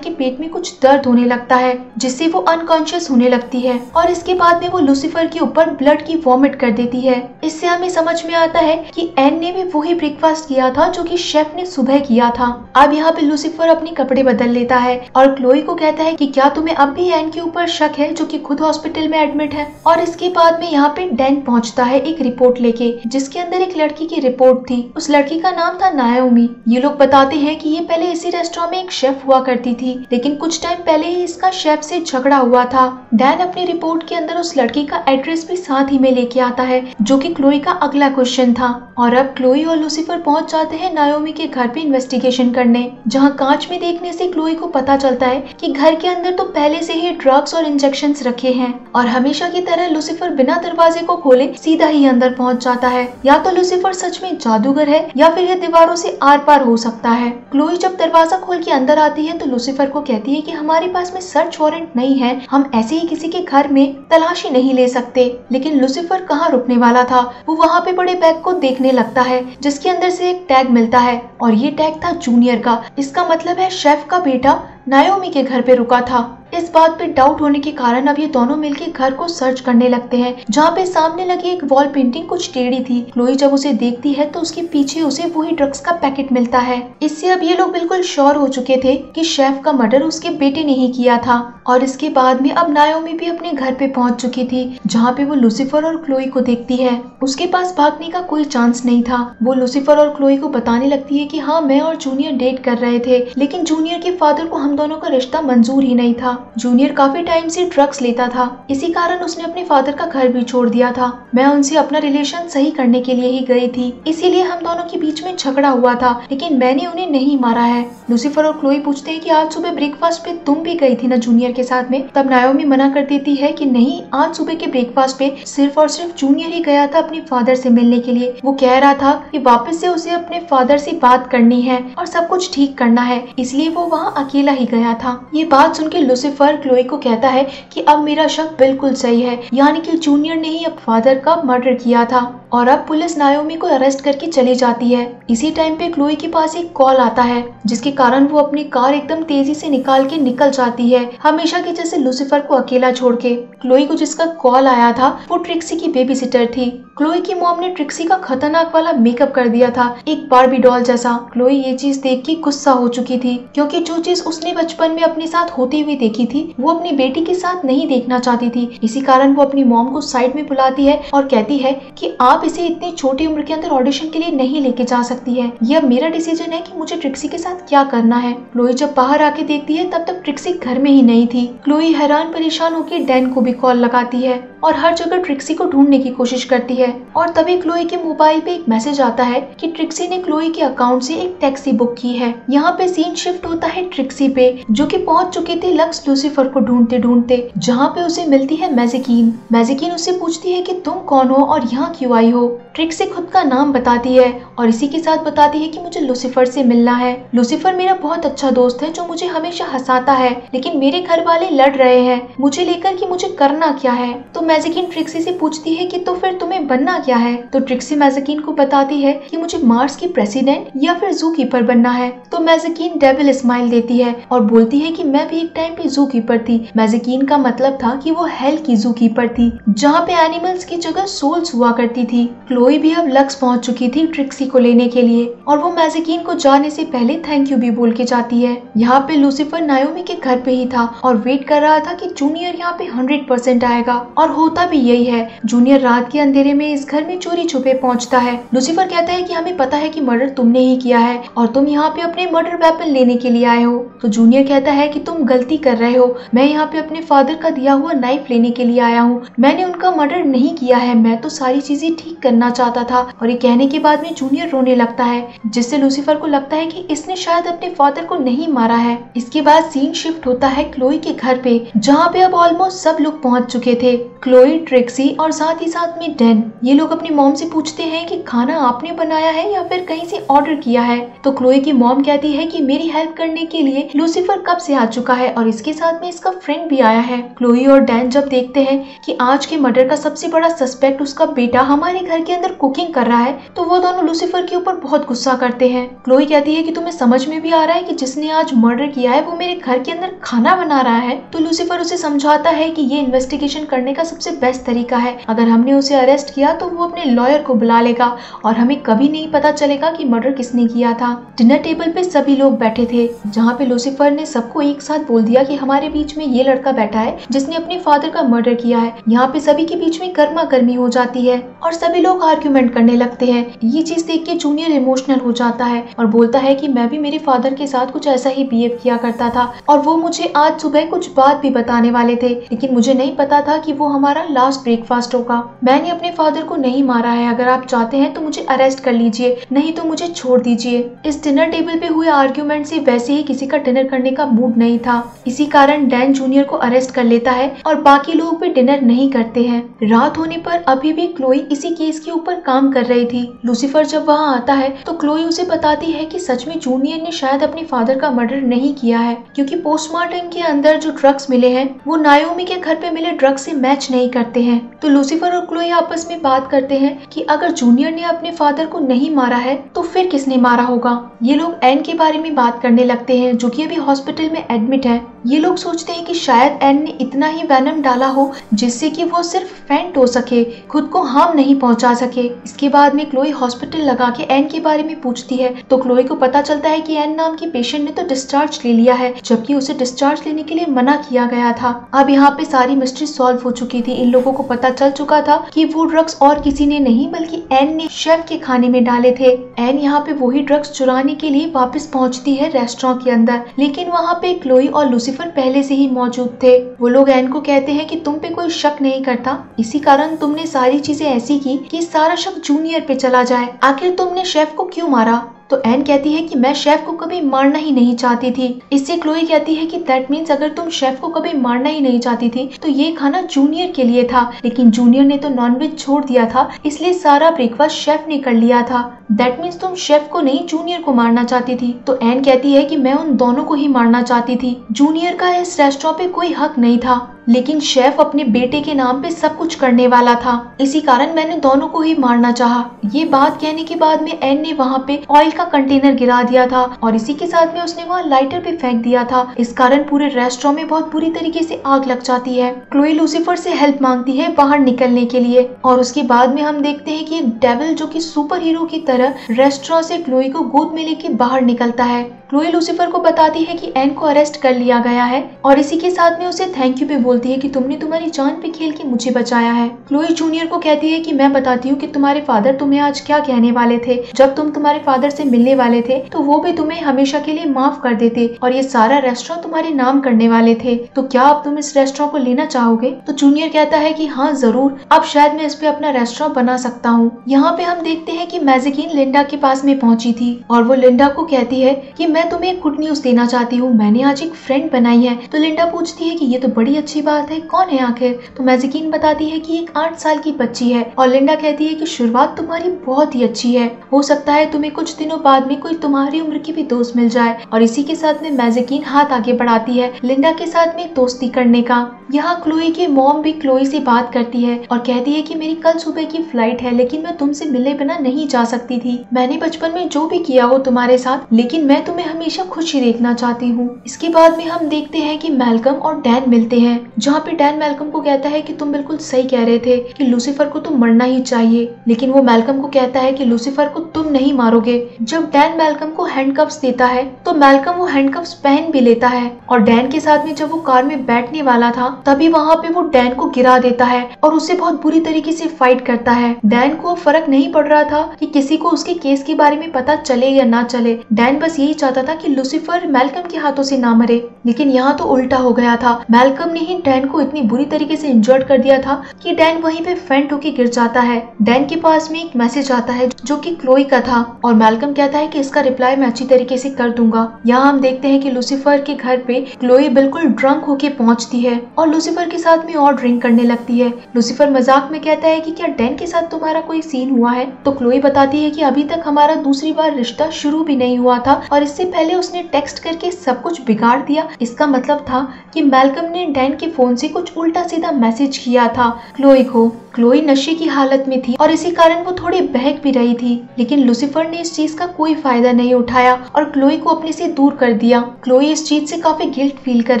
के पेट में कुछ दर्द होने लगता है जिससे वो अनकॉन्शियस होने लगती है और इसके बाद में वो लूसीफर के ऊपर ब्लड की वॉमिट कर देती है। इससे हमें समझ में आता है कि एन ने भी वही ब्रेकफास्ट किया था जो कि शेफ ने सुबह किया था। अब यहाँ पे लूसीफर अपने कपड़े बदल लेता है और क्लोई को कहता है कि क्या तुम्हें अब भी एन के ऊपर शक है, जो कि खुद हॉस्पिटल में एडमिट है। और इसके बाद में यहाँ पे डैन पहुँचता है एक रिपोर्ट लेके जिसके अंदर एक लड़की की रिपोर्ट थी। उस लड़की का नाम था नायोमी। ये लोग बताते हैं कि ये पहले इसी रेस्टोरेंट में एक शेफ हुआ करती थी, लेकिन कुछ टाइम पहले ही इसका शेफ से झगड़ा हुआ था। डैन अपनी रिपोर्ट के अंदर उस लड़की का एड्रेस भी साथ ही में लेके आता है जो की क्लोई का अगला क्वेश्चन था। और अब क्लोई और लूसीफर पहुंच जाते हैं नायोमी के घर पे इन्वेस्टिगेशन करने, जहां कांच में देखने से क्लोई को पता चलता है कि घर के अंदर तो पहले से ही ड्रग्स और इंजेक्शंस रखे हैं। और हमेशा की तरह लूसीफर बिना दरवाजे को खोले सीधा ही अंदर पहुंच जाता है। या तो लूसीफर सच में जादूगर है या फिर यह दीवारों से आर पार हो सकता है। क्लोई जब दरवाजा खोल के अंदर आती है तो लूसीफर को कहती है कि हमारे पास में सर्च वारंट नहीं है, हम ऐसे ही किसी के घर में तलाशी नहीं ले सकते। लेकिन लूसीफर कहाँ रुकने वाला था, वो वहाँ पे बड़े बैग को देखने लगता है जिसके अंदर से एक टैग मिलता है और ये टैग था जूनियर का। इसका मतलब है शेफ का बेटा नायोमी के घर पे रुका था। इस बात पे डाउट होने के कारण अब ये दोनों मिलके घर को सर्च करने लगते हैं, जहाँ पे सामने लगी एक वॉल पेंटिंग कुछ टेढ़ी थी। क्लोई जब उसे देखती है तो उसके पीछे उसे वही ड्रग्स का पैकेट मिलता है। इससे अब ये लोग बिल्कुल श्योर हो चुके थे कि शेफ का मर्डर उसके बेटे ने ही किया था। और इसके बाद में अब नायोमी भी अपने घर पे पहुँच चुकी थी, जहाँ पे वो लूसीफर और क्लोई को देखती है। उसके पास भागने का कोई चांस नहीं था। वो लूसीफर और क्लोई को बताने लगती है कि हाँ, मैं और जूनियर डेट कर रहे थे, लेकिन जूनियर के फादर को हम दोनों का रिश्ता मंजूर ही नहीं था। जूनियर काफी टाइम से ड्रग्स लेता था, इसी कारण उसने अपने फादर का घर भी छोड़ दिया था। मैं उनसे अपना रिलेशन सही करने के लिए ही गई थी, इसीलिए हम दोनों के बीच में झगड़ा हुआ था, लेकिन मैंने उन्हें नहीं मारा है। लूसीफर और क्लोई पूछते हैं कि आज सुबह ब्रेकफास्ट पे तुम भी गई थी ना जूनियर के साथ में? तब नायोमी मना कर देती है कि नहीं, आज सुबह के ब्रेकफास्ट पे सिर्फ और सिर्फ जूनियर ही गया था अपने फादर से मिलने के लिए। वो कह रहा था कि वापस से उसे अपने फादर से बात करनी है और सब कुछ ठीक करना है, इसलिए वो वहाँ अकेला ही गया था। ये बात सुनकर लूसीफर क्लोई को कहता है कि अब मेरा शक बिल्कुल सही है, यानी कि जूनियर ने ही अब फादर का मर्डर किया था। और अब पुलिस नायोमी को अरेस्ट करके चली जाती है। इसी टाइम पे क्लोई के पास एक कॉल आता है, जिसके कारण वो अपनी कार एकदम तेजी से निकाल के निकल जाती है, हमेशा की जैसे लूसीफर को अकेला छोड़ के। क्लोई को जिसका कॉल आया था वो ट्रिक्सी की बेबीसिटर थी। क्लोई की मॉम ने ट्रिक्सी का खतरनाक वाला मेकअप कर दिया था, एक बार्बी डॉल जैसा। क्लोई ये चीज देख के गुस्सा हो चुकी थी, क्योंकि जो चीज उसने बचपन में अपने साथ होती हुई देखी थी वो अपनी बेटी के साथ नहीं देखना चाहती थी। इसी कारण वो अपनी मॉम को साइड में बुलाती है और कहती है कि आप इसे इतनी छोटी उम्र के अंदर ऑडिशन के लिए नहीं लेके जा सकती है, यह मेरा डिसीजन है कि मुझे ट्रिक्सी के साथ क्या करना है। क्लोई जब बाहर आके देखती है तब तक ट्रिक्सी घर में ही नहीं थी। क्लोई हैरान परेशान होकर डैन को भी कॉल लगाती है और हर जगह ट्रिक्सी को ढूंढने की कोशिश करती है। और तभी क्लोई के मोबाइल पे एक मैसेज आता है कि ट्रिक्सी ने क्लोई के अकाउंट से एक टैक्सी बुक की है। यहाँ पे सीन शिफ्ट होता है ट्रिक्सी पे, जो कि पहुँच चुकी थी लक्स लूसीफर को ढूंढते ढूंढते, जहाँ पे उसे मिलती है मैजिकीन। मैजिकीन उससे पूछती है कि तुम कौन हो और यहाँ क्यों आई हो। ट्रिक्सी खुद का नाम बताती है और इसी के साथ बताती है कि मुझे लूसीफर से मिलना है। लूसीफर मेरा बहुत अच्छा दोस्त है जो मुझे हमेशा हंसाता है, लेकिन मेरे घर वाले लड़ रहे हैं मुझे लेकर कि मुझे करना क्या है। तो मैजिकीन ट्रिक्सी से पूछती है कि तो फिर तुम्हें बनना क्या है। तो ट्रिक्सी मैजिकीन को बताती है कि मुझे मार्स की प्रेसिडेंट या फिर जू कीपर बनना है। तो मैजिकीन डेविल स्माइल देती है और बोलती है कि मैं भी एक टाइम पे जू कीपर थी। मैजिकीन का मतलब था कि वो हेल की जू कीपर थी, जहाँ पे एनिमल्स की जगह सोल्स हुआ करती थी। कोई भी अब लक्स पहुंच चुकी थी ट्रिक्सी को लेने के लिए और वो मैजिकीन को जाने से पहले थैंक यू भी बोल के जाती है। यहाँ पे लूसीफर नायोमी के घर पे ही था और वेट कर रहा था कि जूनियर यहाँ पे 100% आएगा, और होता भी यही है। जूनियर रात के अंधेरे में इस घर में चोरी छुपे पहुँचता है। लूसीफर कहता है कि हमें पता है कि मर्डर तुमने ही किया है और तुम यहाँ पे अपने मर्डर वेपन लेने के लिए आए हो। तो जूनियर कहता है कि तुम गलती कर रहे हो, मैं यहाँ पे अपने फादर का दिया हुआ नाइफ लेने के लिए आया हूँ, मैंने उनका मर्डर नहीं किया है, मैं तो सारी चीजें ठीक करना चाहता था। और ये कहने के बाद में जूनियर रोने लगता है, जिससे लूसीफर को लगता है कि इसने शायद अपने फादर को नहीं मारा है। इसके बाद सीन शिफ्ट होता है क्लोई के घर पे, जहाँ पे अब ऑलमोस्ट सब लोग पहुँच चुके थे। क्लोई, ट्रिक्सी और साथ ही साथ में डेन, ये लोग अपनी मॉम से पूछते हैं कि खाना आपने बनाया है या फिर कहीं से ऑर्डर किया है। तो क्लोई की मॉम कहती है कि मेरी हेल्प करने के लिए लूसीफर कब से आ चुका है और इसके साथ में इसका फ्रेंड भी आया है। क्लोई और डेन जब देखते हैं कि आज के मर्डर का सबसे बड़ा सस्पेक्ट उसका बेटा हमारे घर के अंदर कुकिंग कर रहा है, तो वो दोनों लूसीफर के ऊपर बहुत गुस्सा करते हैं। क्लोई कहती है कि तुम्हें समझ में भी आ रहा है कि जिसने आज मर्डर किया है वो मेरे घर के अंदर खाना बना रहा है। तो लूसीफर उसे समझाता है कि ये इन्वेस्टिगेशन करने का सबसे बेस्ट तरीका है, अगर हमने उसे अरेस्ट किया तो वो अपने लॉयर को बुला लेगा और हमें कभी नहीं पता चलेगा कि मर्डर किसने किया था। डिनर टेबल पे सभी लोग बैठे थे, जहाँ पे लूसीफर ने सबको एक साथ बोल दिया कि हमारे बीच में ये लड़का बैठा है जिसने अपने फादर का मर्डर किया है। यहाँ पे सभी के बीच में गर्मा गर्मी हो जाती है और सभी लोग आर्ग्यूमेंट करने लगते हैं। ये चीज देख के जूनियर इमोशनल हो जाता है और बोलता है कि मैं भी मेरे फादर के साथ कुछ ऐसा ही बिहेव किया करता था और वो मुझे आज सुबह कुछ बात भी बताने वाले थे, लेकिन मुझे नहीं पता था कि वो हमारा लास्ट ब्रेकफास्ट होगा। मैंने अपने फादर को नहीं मारा है। अगर आप चाहते हैं तो मुझे अरेस्ट कर लीजिए, नहीं तो मुझे छोड़ दीजिए। इस डिनर टेबल पे हुए आर्ग्यूमेंट से वैसे ही किसी का डिनर करने का मूड नहीं था, इसी कारण डैन जूनियर को अरेस्ट कर लेता है और बाकी लोग भी डिनर नहीं करते हैं। रात होने पर अभी भी क्लोई इसी केस के ऊपर काम कर रही थी। लूसीफर जब वहाँ आता है तो क्लोई उसे बताती है कि सच में जूनियर ने शायद अपने फादर का मर्डर नहीं किया है, क्योंकि पोस्टमार्टम के अंदर जो ड्रग्स मिले हैं वो नायोमी के घर पे मिले ड्रग्स से मैच नहीं करते हैं। तो लूसीफर और क्लोई आपस में बात करते हैं कि अगर जूनियर ने अपने फादर को नहीं मारा है तो फिर किसने मारा होगा। ये लोग एन के बारे में बात करने लगते हैं जो कि अभी हॉस्पिटल में एडमिट है। ये लोग सोचते हैं कि शायद एन ने इतना ही वेनम डाला हो जिससे कि वो सिर्फ फेंट हो सके, खुद को हार्म नहीं पहुंचा सके। इसके बाद में क्लोई हॉस्पिटल लगा के एन के बारे में पूछती है तो क्लोई को पता चलता है कि एन नाम की पेशेंट ने तो डिस्चार्ज ले लिया है, जबकि उसे डिस्चार्ज लेने के लिए मना किया गया था। अब यहाँ पे सारी मिस्ट्री सॉल्व हो चुकी थी। इन लोगों को पता चल चुका था कि वो ड्रग्स और किसी ने नहीं बल्कि एन ने शेफ के खाने में डाले थे। एन यहाँ पे वही ड्रग्स चुराने के लिए वापस पहुँचती है रेस्टोरेंट के अंदर, लेकिन वहाँ पे क्लोई और लूसीफर पहले से ही मौजूद थे। वो लोग एन को कहते हैं कि तुम पे कोई शक नहीं करता, इसी कारण तुमने सारी चीजें ऐसी की कि सारा शक जूनियर पे चला जाए। आखिर तुमने शेफ को क्यों मारा? तो एन कहती है कि मैं शेफ को कभी मारना ही नहीं चाहती थी। इससे क्लोई कहती है कि दैट मीन्स अगर तुम शेफ को कभी मारना ही नहीं चाहती थी तो ये खाना जूनियर के लिए था, लेकिन जूनियर ने तो नॉनवेज छोड़ दिया था इसलिए सारा ब्रेकफास्ट शेफ ने कर लिया था। दैट मीन्स तुम शेफ को नहीं जूनियर को मारना चाहती थी। तो एन कहती है कि मैं उन दोनों को ही मारना चाहती थी, जूनियर का इस रेस्टोरेंट पे कोई हक नहीं था, लेकिन शेफ अपने बेटे के नाम पे सब कुछ करने वाला था, इसी कारण मैंने दोनों को ही मारना चाहा। ये बात कहने के बाद में एन ने वहाँ पे ऑयल का कंटेनर गिरा दिया था और इसी के साथ में उसने वहाँ लाइटर पे फेंक दिया था। इस कारण पूरे रेस्टोरेंट में बहुत बुरी तरीके से आग लग जाती है। क्लोई लूसीफर से हेल्प मांगती है बाहर निकलने के लिए और उसके बाद में हम देखते है की डेविल जो की सुपर हीरो की तरह रेस्टोरेंट से क्लोई को गोद में लेके बाहर निकलता है। क्लोई लूसीफर को बताती है कि एन को अरेस्ट कर लिया गया है और इसी के साथ में उसे थैंक यू भी बोलती है कि तुमने तुम्हारी जान पे खेल के मुझे बचाया है। क्लोई जूनियर को कहती है कि मैं बताती हूँ कि तुम्हारे फादर तुम्हें आज क्या कहने वाले थे। जब तुम तुम्हारे फादर से मिलने वाले थे तो वो भी तुम्हें हमेशा के लिए माफ कर देते और ये सारा रेस्टोरेंट तुम्हारे नाम करने वाले थे। तो क्या अब तुम इस रेस्टोरेंट को लेना चाहोगे? तो जूनियर कहता है कि हाँ जरूर, अब शायद मैं इस पे अपना रेस्टोरेंट बना सकता हूँ। यहाँ पे हम देखते है कि मैजिकीन लिंडा के पास में पहुँची थी और वो लिंडा को कहती है कि मैं तुम्हें एक गुड न्यूज देना चाहती हूँ, मैंने आज एक फ्रेंड बनाई है। तो लिंडा पूछती है कि ये तो बड़ी अच्छी बात है, कौन है आखिर? तो मैजिकीन बताती है कि एक 8 साल की बच्ची है और लिंडा कहती है कि शुरुआत तुम्हारी बहुत ही अच्छी है, हो सकता है तुम्हें कुछ दिनों बाद में कोई तुम्हारी उम्र की भी दोस्त मिल जाए। और इसी के साथ में मैजिकीन हाथ आगे बढ़ाती है लिंडा के साथ में दोस्ती करने का। यहाँ क्लोई की मॉम भी क्लोई से बात करती है और कहती है कि मेरी कल सुबह की फ्लाइट है, लेकिन मैं तुमसे मिले बिना नहीं जा सकती थी। मैंने बचपन में जो भी किया हो तुम्हारे साथ, लेकिन मैं तुम्हें हमेशा खुश ही देखना चाहती हूँ। इसके बाद में हम देखते हैं कि मैल्कम और डैन मिलते हैं, जहाँ पे डैन मैल्कम को कहता है कि तुम बिल्कुल सही कह रहे थे कि लूसीफर को तो मरना ही चाहिए, लेकिन वो मैल्कम को कहता है कि लूसीफर को तुम नहीं मारोगे। जब डैन मैल्कम को हैंडकफ्स देता है तो मैल्कम वो हैंडकफ्स पहन भी लेता है और डैन के साथ में जब वो कार में बैठने वाला था तभी वहाँ पे वो डैन को गिरा देता है और उससे बहुत बुरी तरीके से फाइट करता है। डैन को फर्क नहीं पड़ रहा था कि किसी को उसके केस के बारे में पता चले या ना चले, डैन बस यही चाहता था कि लूसीफर मैल्कम के हाथों से ना मरे। लेकिन यहाँ तो उल्टा हो गया था, मैल्कम ने ही डैन को इतनी बुरी तरीके से इंजर्ड कर दिया था कि डैन वहीं पे फेंट होके गिर जाता है। डैन के पास में एक मैसेज आता है जो कि क्लोई का था और मैल्कम कहता है कि इसका रिप्लाई मैं अच्छी तरीके से कर दूंगा। यहाँ हम देखते हैं कि लूसीफर के घर पे क्लोई बिल्कुल ड्रंक होके पहुँचती है और लूसीफर के साथ में और ड्रिंक करने लगती है। लूसीफर मजाक में कहता है कि क्या डैन के साथ तुम्हारा कोई सीन हुआ है? तो क्लोई बताती है कि अभी तक हमारा दूसरी बार रिश्ता शुरू भी नहीं हुआ था और इससे पहले उसने टेक्स्ट करके सब कुछ बिगाड़ दिया। इसका मतलब था कि मैल्कम ने डैन के फोन से कुछ उल्टा सीधा मैसेज किया था क्लोई को। क्लोई नशे की हालत में थी और इसी कारण वो थोड़ी बहक भी रही थी, लेकिन लूसीफर ने इस चीज का कोई फायदा नहीं उठाया और क्लोई को अपने से दूर कर दिया। क्लोई इस चीज से काफी गिल्ट फील कर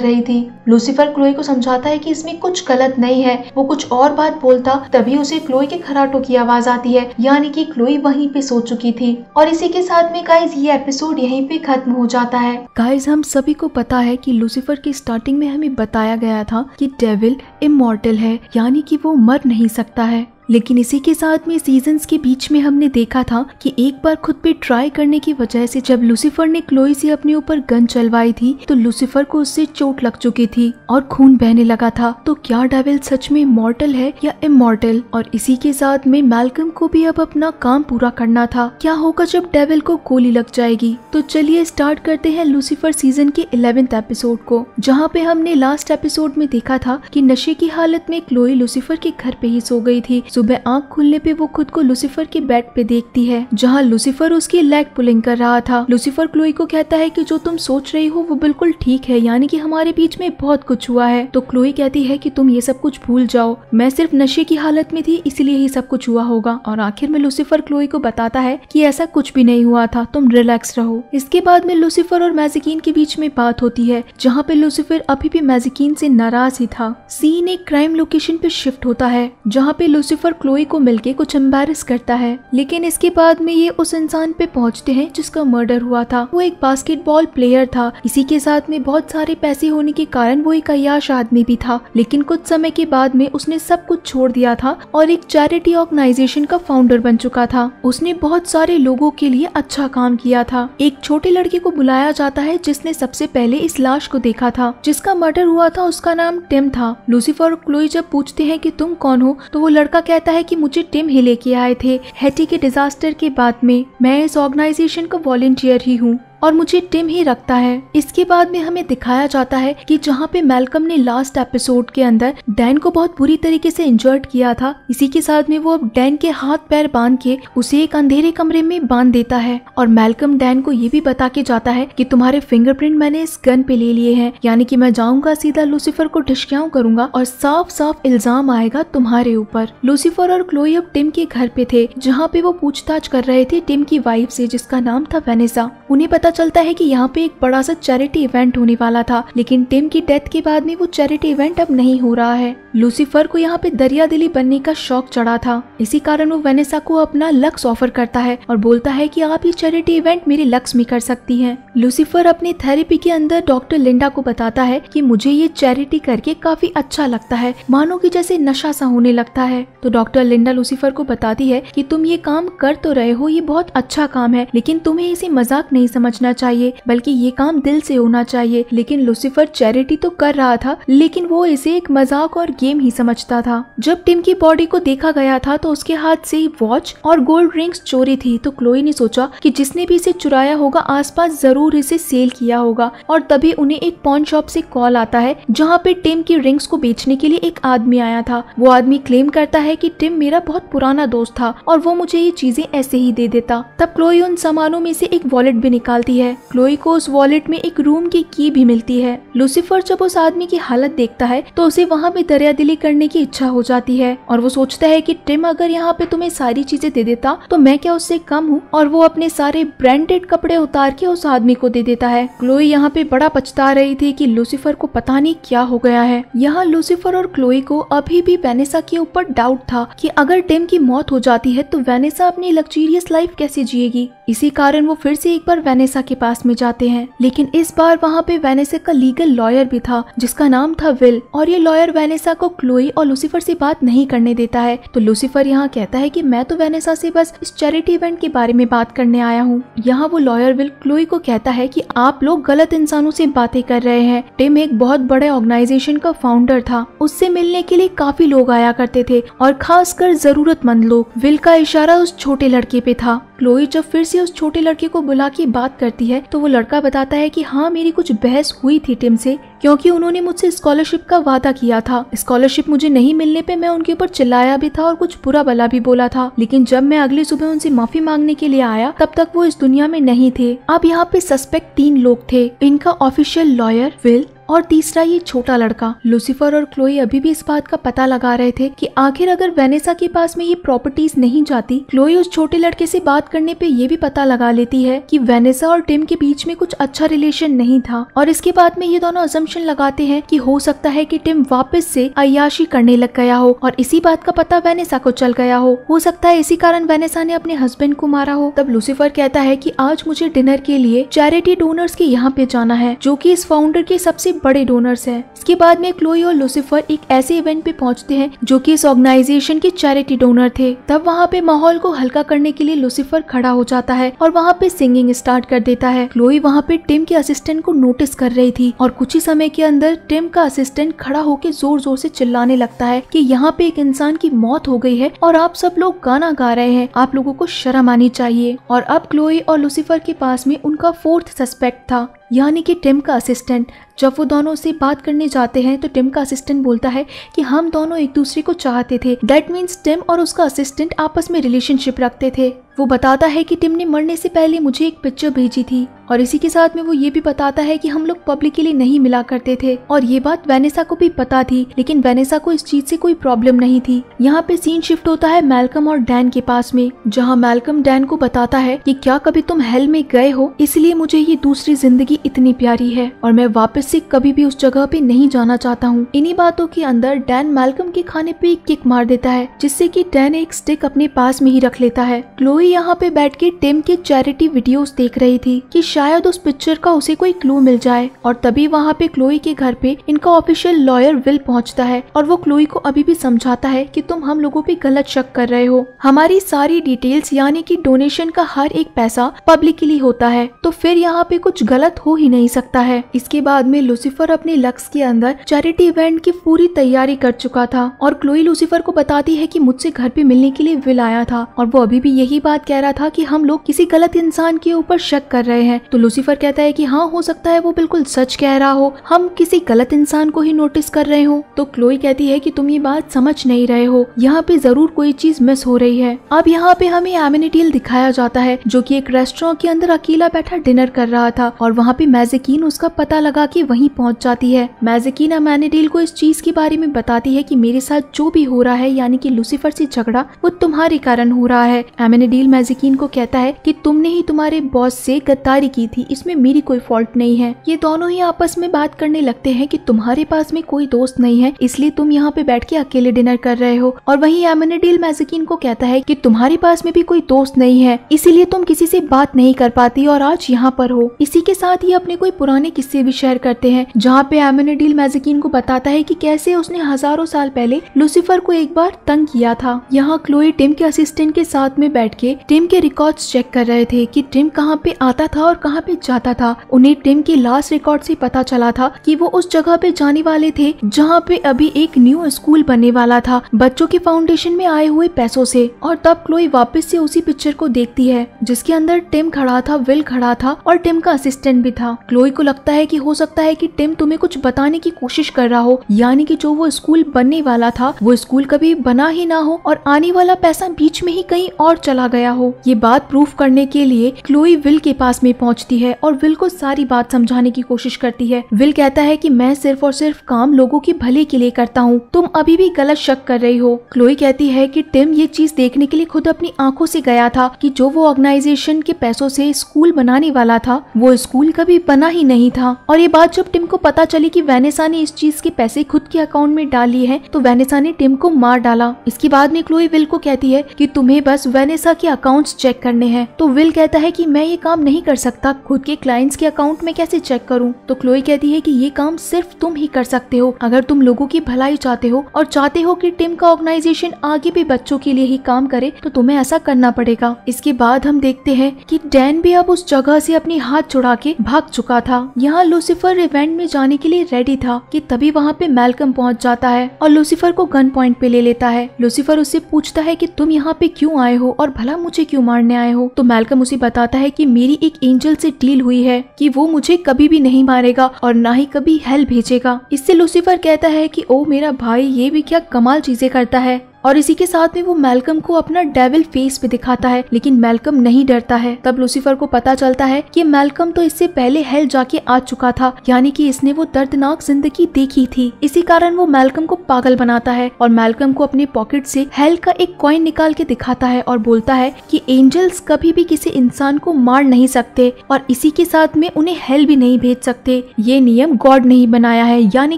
रही थी। लूसीफर क्लोई को समझाता है कि इसमें कुछ गलत नहीं है। वो कुछ और बात बोलता तभी उसे क्लोई के खराटों की आवाज आती है, यानी कि क्लोई वहीं पे सो चुकी थी। और इसी के साथ में गाइज ये एपिसोड यहीं पे खत्म हो जाता है। गाइज हम सभी को पता है कि लूसीफर की स्टार्टिंग में हमें बताया गया था कि डेविल इमॉर्टल है, यानी कि वो मर नहीं सकता है। लेकिन इसी के साथ में सीजन्स के बीच में हमने देखा था कि एक बार खुद पे ट्राई करने की वजह से जब लूसिफर ने क्लोई से अपने ऊपर गन चलवाई थी तो लूसिफर को उससे चोट लग चुकी थी और खून बहने लगा था। तो क्या डेविल सच में मॉर्टल है या इमॉर्टल? और इसी के साथ में मैल्कम को भी अब अपना काम पूरा करना था। क्या होगा जब डेविल को गोली लग जाएगी? तो चलिए स्टार्ट करते हैं लूसिफर सीजन के 11वें एपिसोड को, जहाँ पे हमने लास्ट एपिसोड में देखा था कि नशे की हालत में क्लोई लूसिफर के घर पे ही सो गई थी। सुबह आंख खुलने पे वो खुद को लूसिफर के बेड पे देखती है, जहाँ लूसिफर उसकी लेग पुलिंग कर रहा था। लूसिफर क्लोई को कहता है कि जो तुम सोच रही हो वो बिल्कुल ठीक है, यानी कि हमारे बीच में बहुत कुछ हुआ है। तो क्लोई कहती है कि तुम ये सब कुछ भूल जाओ, मैं सिर्फ नशे की हालत में थी इसलिए ही सब कुछ हुआ होगा। और आखिर में लूसिफर क्लोई को बताता है कि ऐसा कुछ भी नहीं हुआ था, तुम रिलैक्स रहो। इसके बाद में लूसिफर और मैजिकीन के बीच में बात होती है, जहाँ पे लूसिफर अभी भी मैजिकीन से नाराज ही था। सीन एक क्राइम लोकेशन पे शिफ्ट होता है, जहाँ पे लूसिफर क्लोई को मिलके कुछ एम्बैरस करता है। लेकिन इसके बाद में ये उस इंसान पे पहुँचते हैं जिसका मर्डर हुआ था। वो एक बास्केटबॉल प्लेयर था, इसी के साथ में बहुत सारे पैसे होने के कारण वो एक अय्याश आदमी भी था। लेकिन कुछ समय के बाद में उसने सब कुछ छोड़ दिया था और एक चैरिटी ऑर्गेनाइजेशन का फाउंडर बन चुका था। उसने बहुत सारे लोगों के लिए अच्छा काम किया था। एक छोटे लड़के को बुलाया जाता है जिसने सबसे पहले इस लाश को देखा था, जिसका मर्डर हुआ था। उसका नाम टिम था। लूसिफर और क्लोई जब पूछते हैं कि तुम कौन हो तो वो लड़का कहता है कि मुझे टिम ही लेके आए थे हैटी के डिजास्टर के बाद में। मैं इस ऑर्गेनाइजेशन का वॉलंटियर ही हूँ और मुझे टिम ही रखता है। इसके बाद में हमें दिखाया जाता है कि जहाँ पे मैल्कम ने लास्ट एपिसोड के अंदर डैन को बहुत बुरी तरीके से इंजर्ड किया था, इसी के साथ में वो अब डैन के हाथ पैर बांध के उसे एक अंधेरे कमरे में बांध देता है। और मैल्कम डैन को ये भी बता के जाता है कि तुम्हारे फिंगरप्रिंट मैंने इस गन पे ले लिए हैं, यानी कि मैं जाऊँगा सीधा लूसिफर को ढिशक्याऊं करूंगा और साफ साफ इल्जाम आएगा तुम्हारे ऊपर। लूसिफर और क्लोई अब टिम के घर पे थे, जहाँ पे वो पूछताछ कर रहे थे टिम की वाइफ से जिसका नाम था वेनेसा। उन्हें चलता है कि यहाँ पे एक बड़ा सा चैरिटी इवेंट होने वाला था, लेकिन टिम की डेथ के बाद में वो चैरिटी इवेंट अब नहीं हो रहा है। लूसिफर को यहाँ पे दरिया दिली बनने का शौक चढ़ा था, इसी कारण वो वेनेसा को अपना लक्स ऑफर करता है और बोलता है कि आप ये चैरिटी इवेंट मेरे लक्स में कर सकती हैं। लूसिफर अपनी थेरेपी के अंदर डॉक्टर लिंडा को बताता है कि मुझे ये चैरिटी करके काफी अच्छा लगता है, मानो कि जैसे नशा सा होने लगता है। तो डॉक्टर लिंडा लूसिफर को बताती है कि तुम ये काम कर तो रहे हो, ये बहुत अच्छा काम है, लेकिन तुम्हें इसे मजाक नहीं समझना चाहिए, बल्कि ये काम दिल से होना चाहिए। लेकिन लूसिफर चैरिटी तो कर रहा था, लेकिन वो इसे एक मजाक और गेम ही समझता था। जब टिम की बॉडी को देखा गया था तो उसके हाथ से वॉच और गोल्ड रिंग्स चोरी थी। तो क्लोई ने सोचा कि जिसने भी इसे चुराया होगा आसपास जरूर इसे सेल किया होगा। और तभी उन्हें एक पॉन शॉप से कॉल आता है, जहाँ पे टिम की रिंग्स को बेचने के लिए एक आदमी आया था। वो आदमी क्लेम करता है कि टिम मेरा बहुत पुराना दोस्त था और वो मुझे ये चीजें ऐसे ही दे देता। तब क्लोई उन सामानों में से एक वॉलेट भी निकालती है। क्लोई को उस वॉलेट में एक रूम की key भी मिलती है। लूसिफर जब उस आदमी की हालत देखता है तो उसे वहाँ पे दरियादिली करने की इच्छा हो जाती है और वो सोचता है कि टिम अगर यहाँ पे तुम्हें सारी चीजें दे देता तो मैं क्या उससे कम हूँ। और वो अपने सारे ब्रांडेड कपड़े उतार के उस आदमी को दे देता है। क्लोई यहाँ पे बड़ा पछता रही थी कि लूसिफर को पता नहीं क्या हो गया है। यहाँ लूसिफर और क्लोई को अभी भी वेनेसा के ऊपर डाउट था कि अगर टिम की मौत हो जाती है तो वेनेसा अपनी लग्जरियस लाइफ कैसे जिएगी। इसी कारण वो फिर से एक बार वेनेसा के पास में जाते हैं, लेकिन इस बार वहाँ पे वेनेसा का लीगल लॉयर भी था जिसका नाम था विल। और ये लॉयर वेनेसा को क्लोई और लूसिफर से बात नहीं करने देता है। तो लूसिफर यहाँ कहता है कि मैं तो वेनेसा से बस इस चैरिटी इवेंट के बारे में बात करने आया हूँ। यहाँ वो लॉयर विल क्लोई को कहता है कि आप लोग गलत इंसानों से बातें कर रहे हैं। टिम एक बहुत बड़े ऑर्गेनाइजेशन का फाउंडर था, उससे मिलने के लिए काफी लोग आया करते थे और खासकर जरूरतमंद लोग। विल का इशारा उस छोटे लड़के पे था। क्लोई जब फिर से उस छोटे लड़के को बुला के बात करती है तो वो लड़का बताता है कि हाँ, मेरी कुछ बहस हुई थी टिम से, क्योंकि उन्होंने मुझसे स्कॉलरशिप का वादा किया था। स्कॉलरशिप मुझे नहीं मिलने पे मैं उनके ऊपर चिल्लाया भी था और कुछ बुरा भला भी बोला था, लेकिन जब मैं अगली सुबह उनसे माफी मांगने के लिए आया तब तक वो इस दुनिया में नहीं थे। अब यहाँ पे सस्पेक्ट 3 लोग थे, इनका ऑफिशियल लॉयर विल और तीसरा ये छोटा लड़का। लूसिफर और क्लोई अभी भी इस बात का पता लगा रहे थे कि आखिर अगर वेनेसा के पास में ये प्रॉपर्टीज नहीं जाती। क्लोई उस छोटे लड़के से बात करने पे ये भी पता लगा लेती है कि वेनेसा और टिम के बीच में कुछ अच्छा रिलेशन नहीं था। और इसके बाद में ये दोनों असम्पशन लगाते हैं कि हो सकता है कि टिम वापस से अय्याशी करने लग गया हो और इसी बात का पता वेनेसा को चल गया हो सकता है इसी कारण वेनेसा ने अपने हस्बैंड को मारा हो। तब लूसिफर कहता है कि आज मुझे डिनर के लिए चैरिटी डोनर्स के यहाँ पे जाना है, जो कि इस फाउंडर के सबसे बड़े डोनर्स हैं। इसके बाद में क्लोई और लूसिफर एक ऐसे इवेंट पे पहुंचते हैं जो कि इस ऑर्गेनाइजेशन के चैरिटी डोनर थे। तब वहाँ पे माहौल को हल्का करने के लिए लूसिफर खड़ा हो जाता है और वहाँ पे सिंगिंग स्टार्ट कर देता है। क्लोई वहाँ पे टिम के असिस्टेंट को नोटिस कर रही थी और कुछ ही समय के अंदर टिम का असिस्टेंट खड़ा होकर जोर जोर से चिल्लाने लगता है कि यहाँ पे एक इंसान की मौत हो गई है और आप सब लोग गाना गा रहे हैं, आप लोगों को शर्म आनी चाहिए। और अब क्लोई और लूसिफर के पास में उनका फोर्थ सस्पेक्ट था यानी कि टिम का असिस्टेंट। जब वो दोनों से बात करने जाते हैं तो टिम का असिस्टेंट बोलता है कि हम दोनों एक दूसरे को चाहते थे। दैट मीन्स टिम और उसका असिस्टेंट आपस में रिलेशनशिप रखते थे। वो बताता है कि टिम ने मरने से पहले मुझे एक पिक्चर भेजी थी और इसी के साथ में वो ये भी बताता है कि हम लोग पब्लिकली नहीं मिला करते थे और ये बात वेनेसा को भी पता थी, लेकिन वेनेसा को इस चीज से कोई प्रॉब्लम नहीं थी। यहाँ पे सीन शिफ्ट होता है मैल्कम और डैन के पास में, जहाँ मैल्कम डैन को बताता है कि क्या कभी तुम हेल में गए हो, इसलिए मुझे ये दूसरी जिंदगी इतनी प्यारी है और मैं वापस से कभी भी उस जगह पे नहीं जाना चाहता हूँ। इन्हीं बातों के अंदर डैन मैल्कम के खाने पे एक किक मार देता है जिससे कि डैन एक स्टिक अपने पास में ही रख लेता है। क्लोई यहाँ पे बैठ के टिम के चैरिटी वीडियोस देख रही थी कि शायद उस पिक्चर का उसे कोई क्लू मिल जाए और तभी वहाँ पे क्लोई के घर पे इनका ऑफिशियल लॉयर विल पहुँचता है और वो क्लोई को अभी भी समझाता है कि तुम हम लोगों पे गलत शक कर रहे हो, हमारी सारी डिटेल्स यानी कि डोनेशन का हर एक पैसा पब्लिकली होता है, तो फिर यहाँ पे कुछ गलत हो ही नहीं सकता है। इसके बाद में लूसिफर अपने लक्स के अंदर चैरिटी इवेंट की पूरी तैयारी कर चुका था और क्लोई लूसिफर को बताती है कि मुझसे घर पे मिलने के लिए विल आया था और वो अभी भी यही बात कह रहा था कि हम लोग किसी गलत इंसान के ऊपर शक कर रहे हैं। तो लूसिफर कहता है कि हाँ, हो सकता है वो बिल्कुल सच कह रहा हो, हम किसी गलत इंसान को ही नोटिस कर रहे हो। तो क्लोई कहती है कि तुम ये बात समझ नहीं रहे हो, यहाँ पे जरूर कोई चीज मिस हो रही है। अब यहाँ पे हमें एमेनाडियल दिखाया जाता है जो कि एक रेस्टोरेंट के अंदर अकेला बैठा डिनर कर रहा था और वहाँ पे मैजिकीन उसका पता लगा के वहीं पहुँच जाती है। मैजिकीन एमेनाडियल को इस चीज के बारे में बताती है कि मेरे साथ जो भी हो रहा है यानी कि लूसिफर से झगड़ा वो तुम्हारे कारण हो रहा है। एमेनाडियल मैजिकीन को कहता है कि तुमने ही तुम्हारे बॉस से गद्दारी की थी, इसमें मेरी कोई फॉल्ट नहीं है। ये दोनों ही आपस में बात करने लगते हैं कि तुम्हारे पास में कोई दोस्त नहीं है इसलिए तुम यहाँ पे बैठ के अकेले डिनर कर रहे हो। और वहीं एमेनाडियल मैजिकीन को कहता है कि तुम्हारे पास में भी कोई दोस्त नहीं है इसीलिए तुम किसी से बात नहीं कर पाती और आज यहाँ पर हो। इसी के साथ ही अपने कोई पुराने किस्से भी शेयर करते हैं जहाँ पे एमेनाडियल मैजिकीन को बताता है कि कैसे उसने हजारों साल पहले लूसिफर को एक बार तंग किया था। यहाँ क्लोई टिम के असिस्टेंट के साथ में बैठ के टिम के रिकॉर्ड्स चेक कर रहे थे कि टिम कहाँ पे आता था और कहाँ पे जाता था। उन्हें टिम के लास्ट रिकॉर्ड से पता चला था कि वो उस जगह पे जाने वाले थे जहाँ पे अभी एक न्यू स्कूल बनने वाला था बच्चों के फाउंडेशन में आए हुए पैसों से। और तब क्लोई वापस से उसी पिक्चर को देखती है जिसके अंदर टिम खड़ा था, विल खड़ा था और टिम का असिस्टेंट भी था। क्लोई को लगता है कि हो सकता है कि टिम तुम्हें कुछ बताने की कोशिश कर रहा हो, यानी कि जो वो स्कूल बनने वाला था वो स्कूल कभी बना ही ना हो और आने वाला पैसा बीच में ही कहीं और चला गया हो। ये बात प्रूफ करने के लिए क्लोई विल के पास में पहुंचती है और विल को सारी बात समझाने की कोशिश करती है। विल कहता है कि मैं सिर्फ और सिर्फ काम लोगों के भले के लिए करता हूं, तुम अभी भी गलत शक कर रही हो। क्लोई कहती है कि टिम ये चीज देखने के लिए खुद अपनी आंखों से गया था कि जो वो ऑर्गेनाइजेशन के पैसों से स्कूल बनाने वाला था वो स्कूल कभी बना ही नहीं था। और ये बात जब टिम को पता चली कि वेनेसा ने इस चीज के पैसे खुद के अकाउंट में डाली है तो वेनेसा ने टिम को मार डाला। इसके बाद में क्लोई विल को कहती है कि तुम्हें बस वेनेसा के अकाउंट्स चेक करने हैं। तो विल कहता है कि मैं ये काम नहीं कर सकता, खुद के क्लाइंट्स के अकाउंट में कैसे चेक करूं। तो क्लोई कहती है कि ये काम सिर्फ तुम ही कर सकते हो अगर तुम लोगों की भलाई चाहते हो और चाहते हो कि टिम का ऑर्गेनाइजेशन आगे भी बच्चों के लिए ही काम करे तो तुम्हें ऐसा करना पड़ेगा। इसके बाद हम देखते हैं कि डैन भी अब उस जगह से अपने हाथ छुड़ा के भाग चुका था। यहाँ लूसिफर इवेंट में जाने के लिए रेडी था कि तभी वहाँ पे मैल्कम पहुँच जाता है और लूसिफर को गन पॉइंट पे ले लेता है। लूसिफर उससे पूछता है कि तुम यहाँ पे क्यों आए हो और भला मुझे क्यों मारने आए हो। तो मैल्कम उसे बताता है कि मेरी एक एंजल से डील हुई है कि वो मुझे कभी भी नहीं मारेगा और ना ही कभी हेल भेजेगा। इससे लूसिफर कहता है कि ओ मेरा भाई, ये भी क्या कमाल चीजें करता है। और इसी के साथ में वो मैल्कम को अपना डेविल फेस पे दिखाता है लेकिन मैल्कम नहीं डरता है। तब लूसिफर को पता चलता है कि मैल्कम तो इससे पहले हेल जाके आ चुका था यानी कि इसने वो दर्दनाक जिंदगी देखी थी, इसी कारण वो मैल्कम को पागल बनाता है और मैल्कम को अपने पॉकेट से हेल का एक कॉइन निकाल के दिखाता है और बोलता है कि एंजल्स कभी भी किसी इंसान को मार नहीं सकते और इसी के साथ में उन्हें हेल भी नहीं भेज सकते, ये नियम गॉड नहीं बनाया है यानी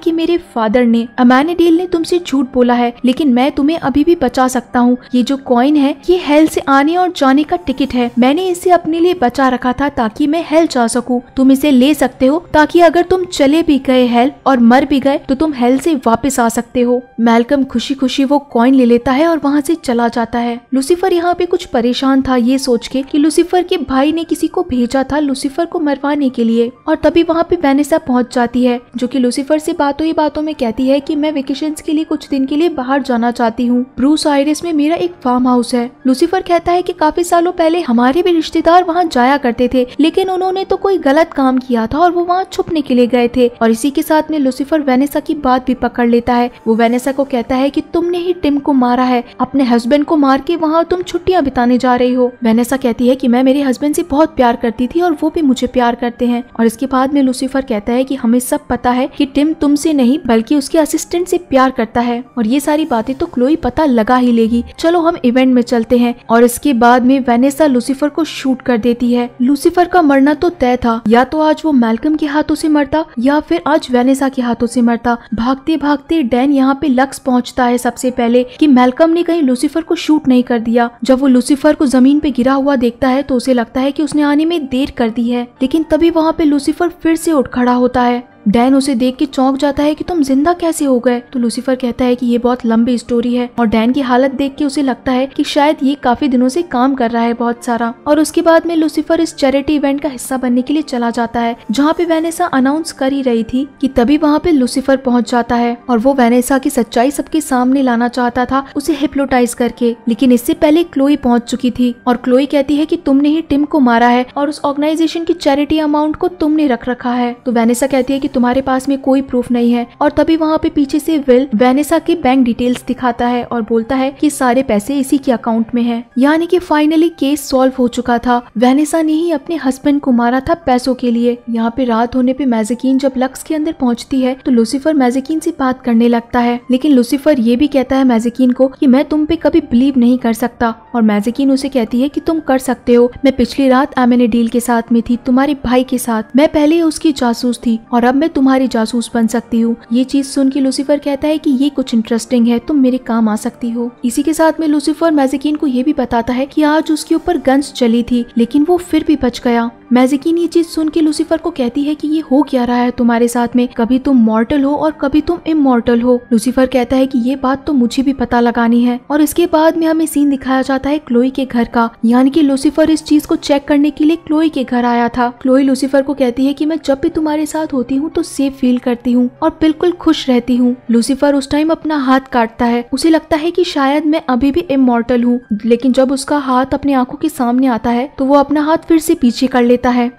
कि मेरे फादर ने। अमेनाडियल ने तुमसे झूठ बोला है लेकिन मैं तुम्हें अभी भी बचा सकता हूँ। ये जो कॉइन है ये हेल से आने और जाने का टिकट है। मैंने इसे अपने लिए बचा रखा था ताकि मैं हेल जा सकूँ। तुम इसे ले सकते हो ताकि अगर तुम चले भी गए हेल और मर भी गए तो तुम हेल से वापस आ सकते हो। मैल्कम खुशी खुशी वो कॉइन ले लेता है और वहाँ से चला जाता है। लूसिफर यहाँ पे कुछ परेशान था ये सोच के कि लूसिफर के भाई ने किसी को भेजा था लूसिफर को मरवाने के लिए। और तभी वहाँ पे वैनेसा पहुँच जाती है जो कि लूसिफर से बातों ही बातों में कहती है कि मैं वेकेशंस के लिए कुछ दिन के लिए बाहर जाना चाहती हूँ। ब्रूस आयरिस में मेरा एक फार्म हाउस है। लूसिफर कहता है कि काफी सालों पहले हमारे भी रिश्तेदार वहाँ जाया करते थे लेकिन उन्होंने तो कोई गलत काम किया था और वो वहाँ छुपने के लिए गए थे। और इसी के साथ में लूसिफर वैनेसा की बात भी पकड़ लेता है। वो वैनेसा को कहता है कि तुमने ही टिम को मारा है, अपने हस्बैंड को मार के वहाँ तुम छुट्टियाँ बिताने जा रही हो। वैनेसा कहती है कि मैं मेरे हस्बैंड से बहुत प्यार करती थी और वो भी मुझे प्यार करते हैं। और इसके बाद में लूसिफर कहता है कि हमें सब पता है कि टिम तुमसे नहीं बल्कि उसके असिस्टेंट से प्यार करता है। और ये सारी बातें तो क्लोई पता लगा ही लेगी, चलो हम इवेंट में चलते हैं। और इसके बाद में वैनेसा लूसिफर को शूट कर देती है। लूसिफर का मरना तो तय था, या तो आज वो मैल्कम के हाथों से मरता या फिर आज वैनेसा के हाथों से मरता। भागते भागते डैन यहाँ पे लक्स पहुँचता है सबसे पहले कि मैल्कम ने कहीं लूसिफर को शूट नहीं कर दिया। जब वो लूसिफर को जमीन पे गिरा हुआ देखता है तो उसे लगता है कि उसने आने में देर कर दी है। लेकिन तभी वहाँ पे लूसिफर फिर से उठ खड़ा होता है। डैन उसे देख के चौंक जाता है कि तुम जिंदा कैसे हो गए। तो लूसिफर कहता है कि ये बहुत लंबी स्टोरी है। और डैन की हालत देख के उसे लगता है कि शायद ये काफी दिनों से काम कर रहा है बहुत सारा। और उसके बाद में लूसिफर इस चैरिटी इवेंट का हिस्सा बनने के लिए चला जाता है जहाँ पे वैनेसा अनाउंस कर ही रही थी कि तभी वहाँ पे लूसिफर पहुँच जाता है। और वो वैनेसा की सच्चाई सबके सामने लाना चाहता था उसे हिप्नोटाइज करके। लेकिन इससे पहले क्लोई पहुँच चुकी थी और क्लोई कहती है कि तुमने ही टिम को मारा है और उस ऑर्गेनाइजेशन की चैरिटी अमाउंट को तुमने रख रखा है। तो वैनेसा कहती है कि तुम्हारे पास में कोई प्रूफ नहीं है। और तभी वहाँ पे पीछे से विल वैनेसा के बैंक डिटेल्स दिखाता है और बोलता है कि सारे पैसे इसी के अकाउंट में है। यानी कि फाइनली केस सॉल्व हो चुका था। वैनेसा ने ही अपने हस्बैंड को मारा था पैसों के लिए। यहाँ पे रात होने पे मैजिकीन जब लक्स के अंदर पहुँचती है तो लूसिफर मैजिकीन से बात करने लगता है। लेकिन लूसिफर ये भी कहता है मैजिकीन को कि मैं तुम पे कभी बिलीव नहीं कर सकता। और मैजिकीन उसे कहती है कि तुम कर सकते हो, मैं पिछली रात एमेनाडील के साथ में थी, तुम्हारे भाई के साथ, मैं पहले उसकी जासूस थी और अब मैं तुम्हारी जासूस बन सकती हूँ। ये चीज सुन के लूसिफर कहता है कि ये कुछ इंटरेस्टिंग है, तुम मेरे काम आ सकती हो। इसी के साथ में लूसिफर मैजिकीन को ये भी बताता है कि आज उसके ऊपर गन्स चली थी लेकिन वो फिर भी बच गया। मैजिकीन ये चीज सुन के लूसिफर को कहती है कि ये हो क्या रहा है तुम्हारे साथ में, कभी तुम मॉर्टल हो और कभी तुम इमॉर्टल हो। लूसिफर कहता है कि ये बात तो मुझे भी पता लगानी है। और इसके बाद में हमें सीन दिखाया जाता है क्लोई के घर का। यानी कि लूसिफर इस चीज को चेक करने के लिए क्लोई के घर आया था। क्लोई लूसिफर को कहती है कि मैं जब भी तुम्हारे साथ होती हूँ तो सेफ फील करती हूँ और बिल्कुल खुश रहती हूँ। लूसिफर उस टाइम अपना हाथ काटता है, उसे लगता है कि शायद मैं अभी भी इमॉर्टल हूँ। लेकिन जब उसका हाथ अपने आंखों के सामने आता है तो वो अपना हाथ फिर से पीछे कर लेता है।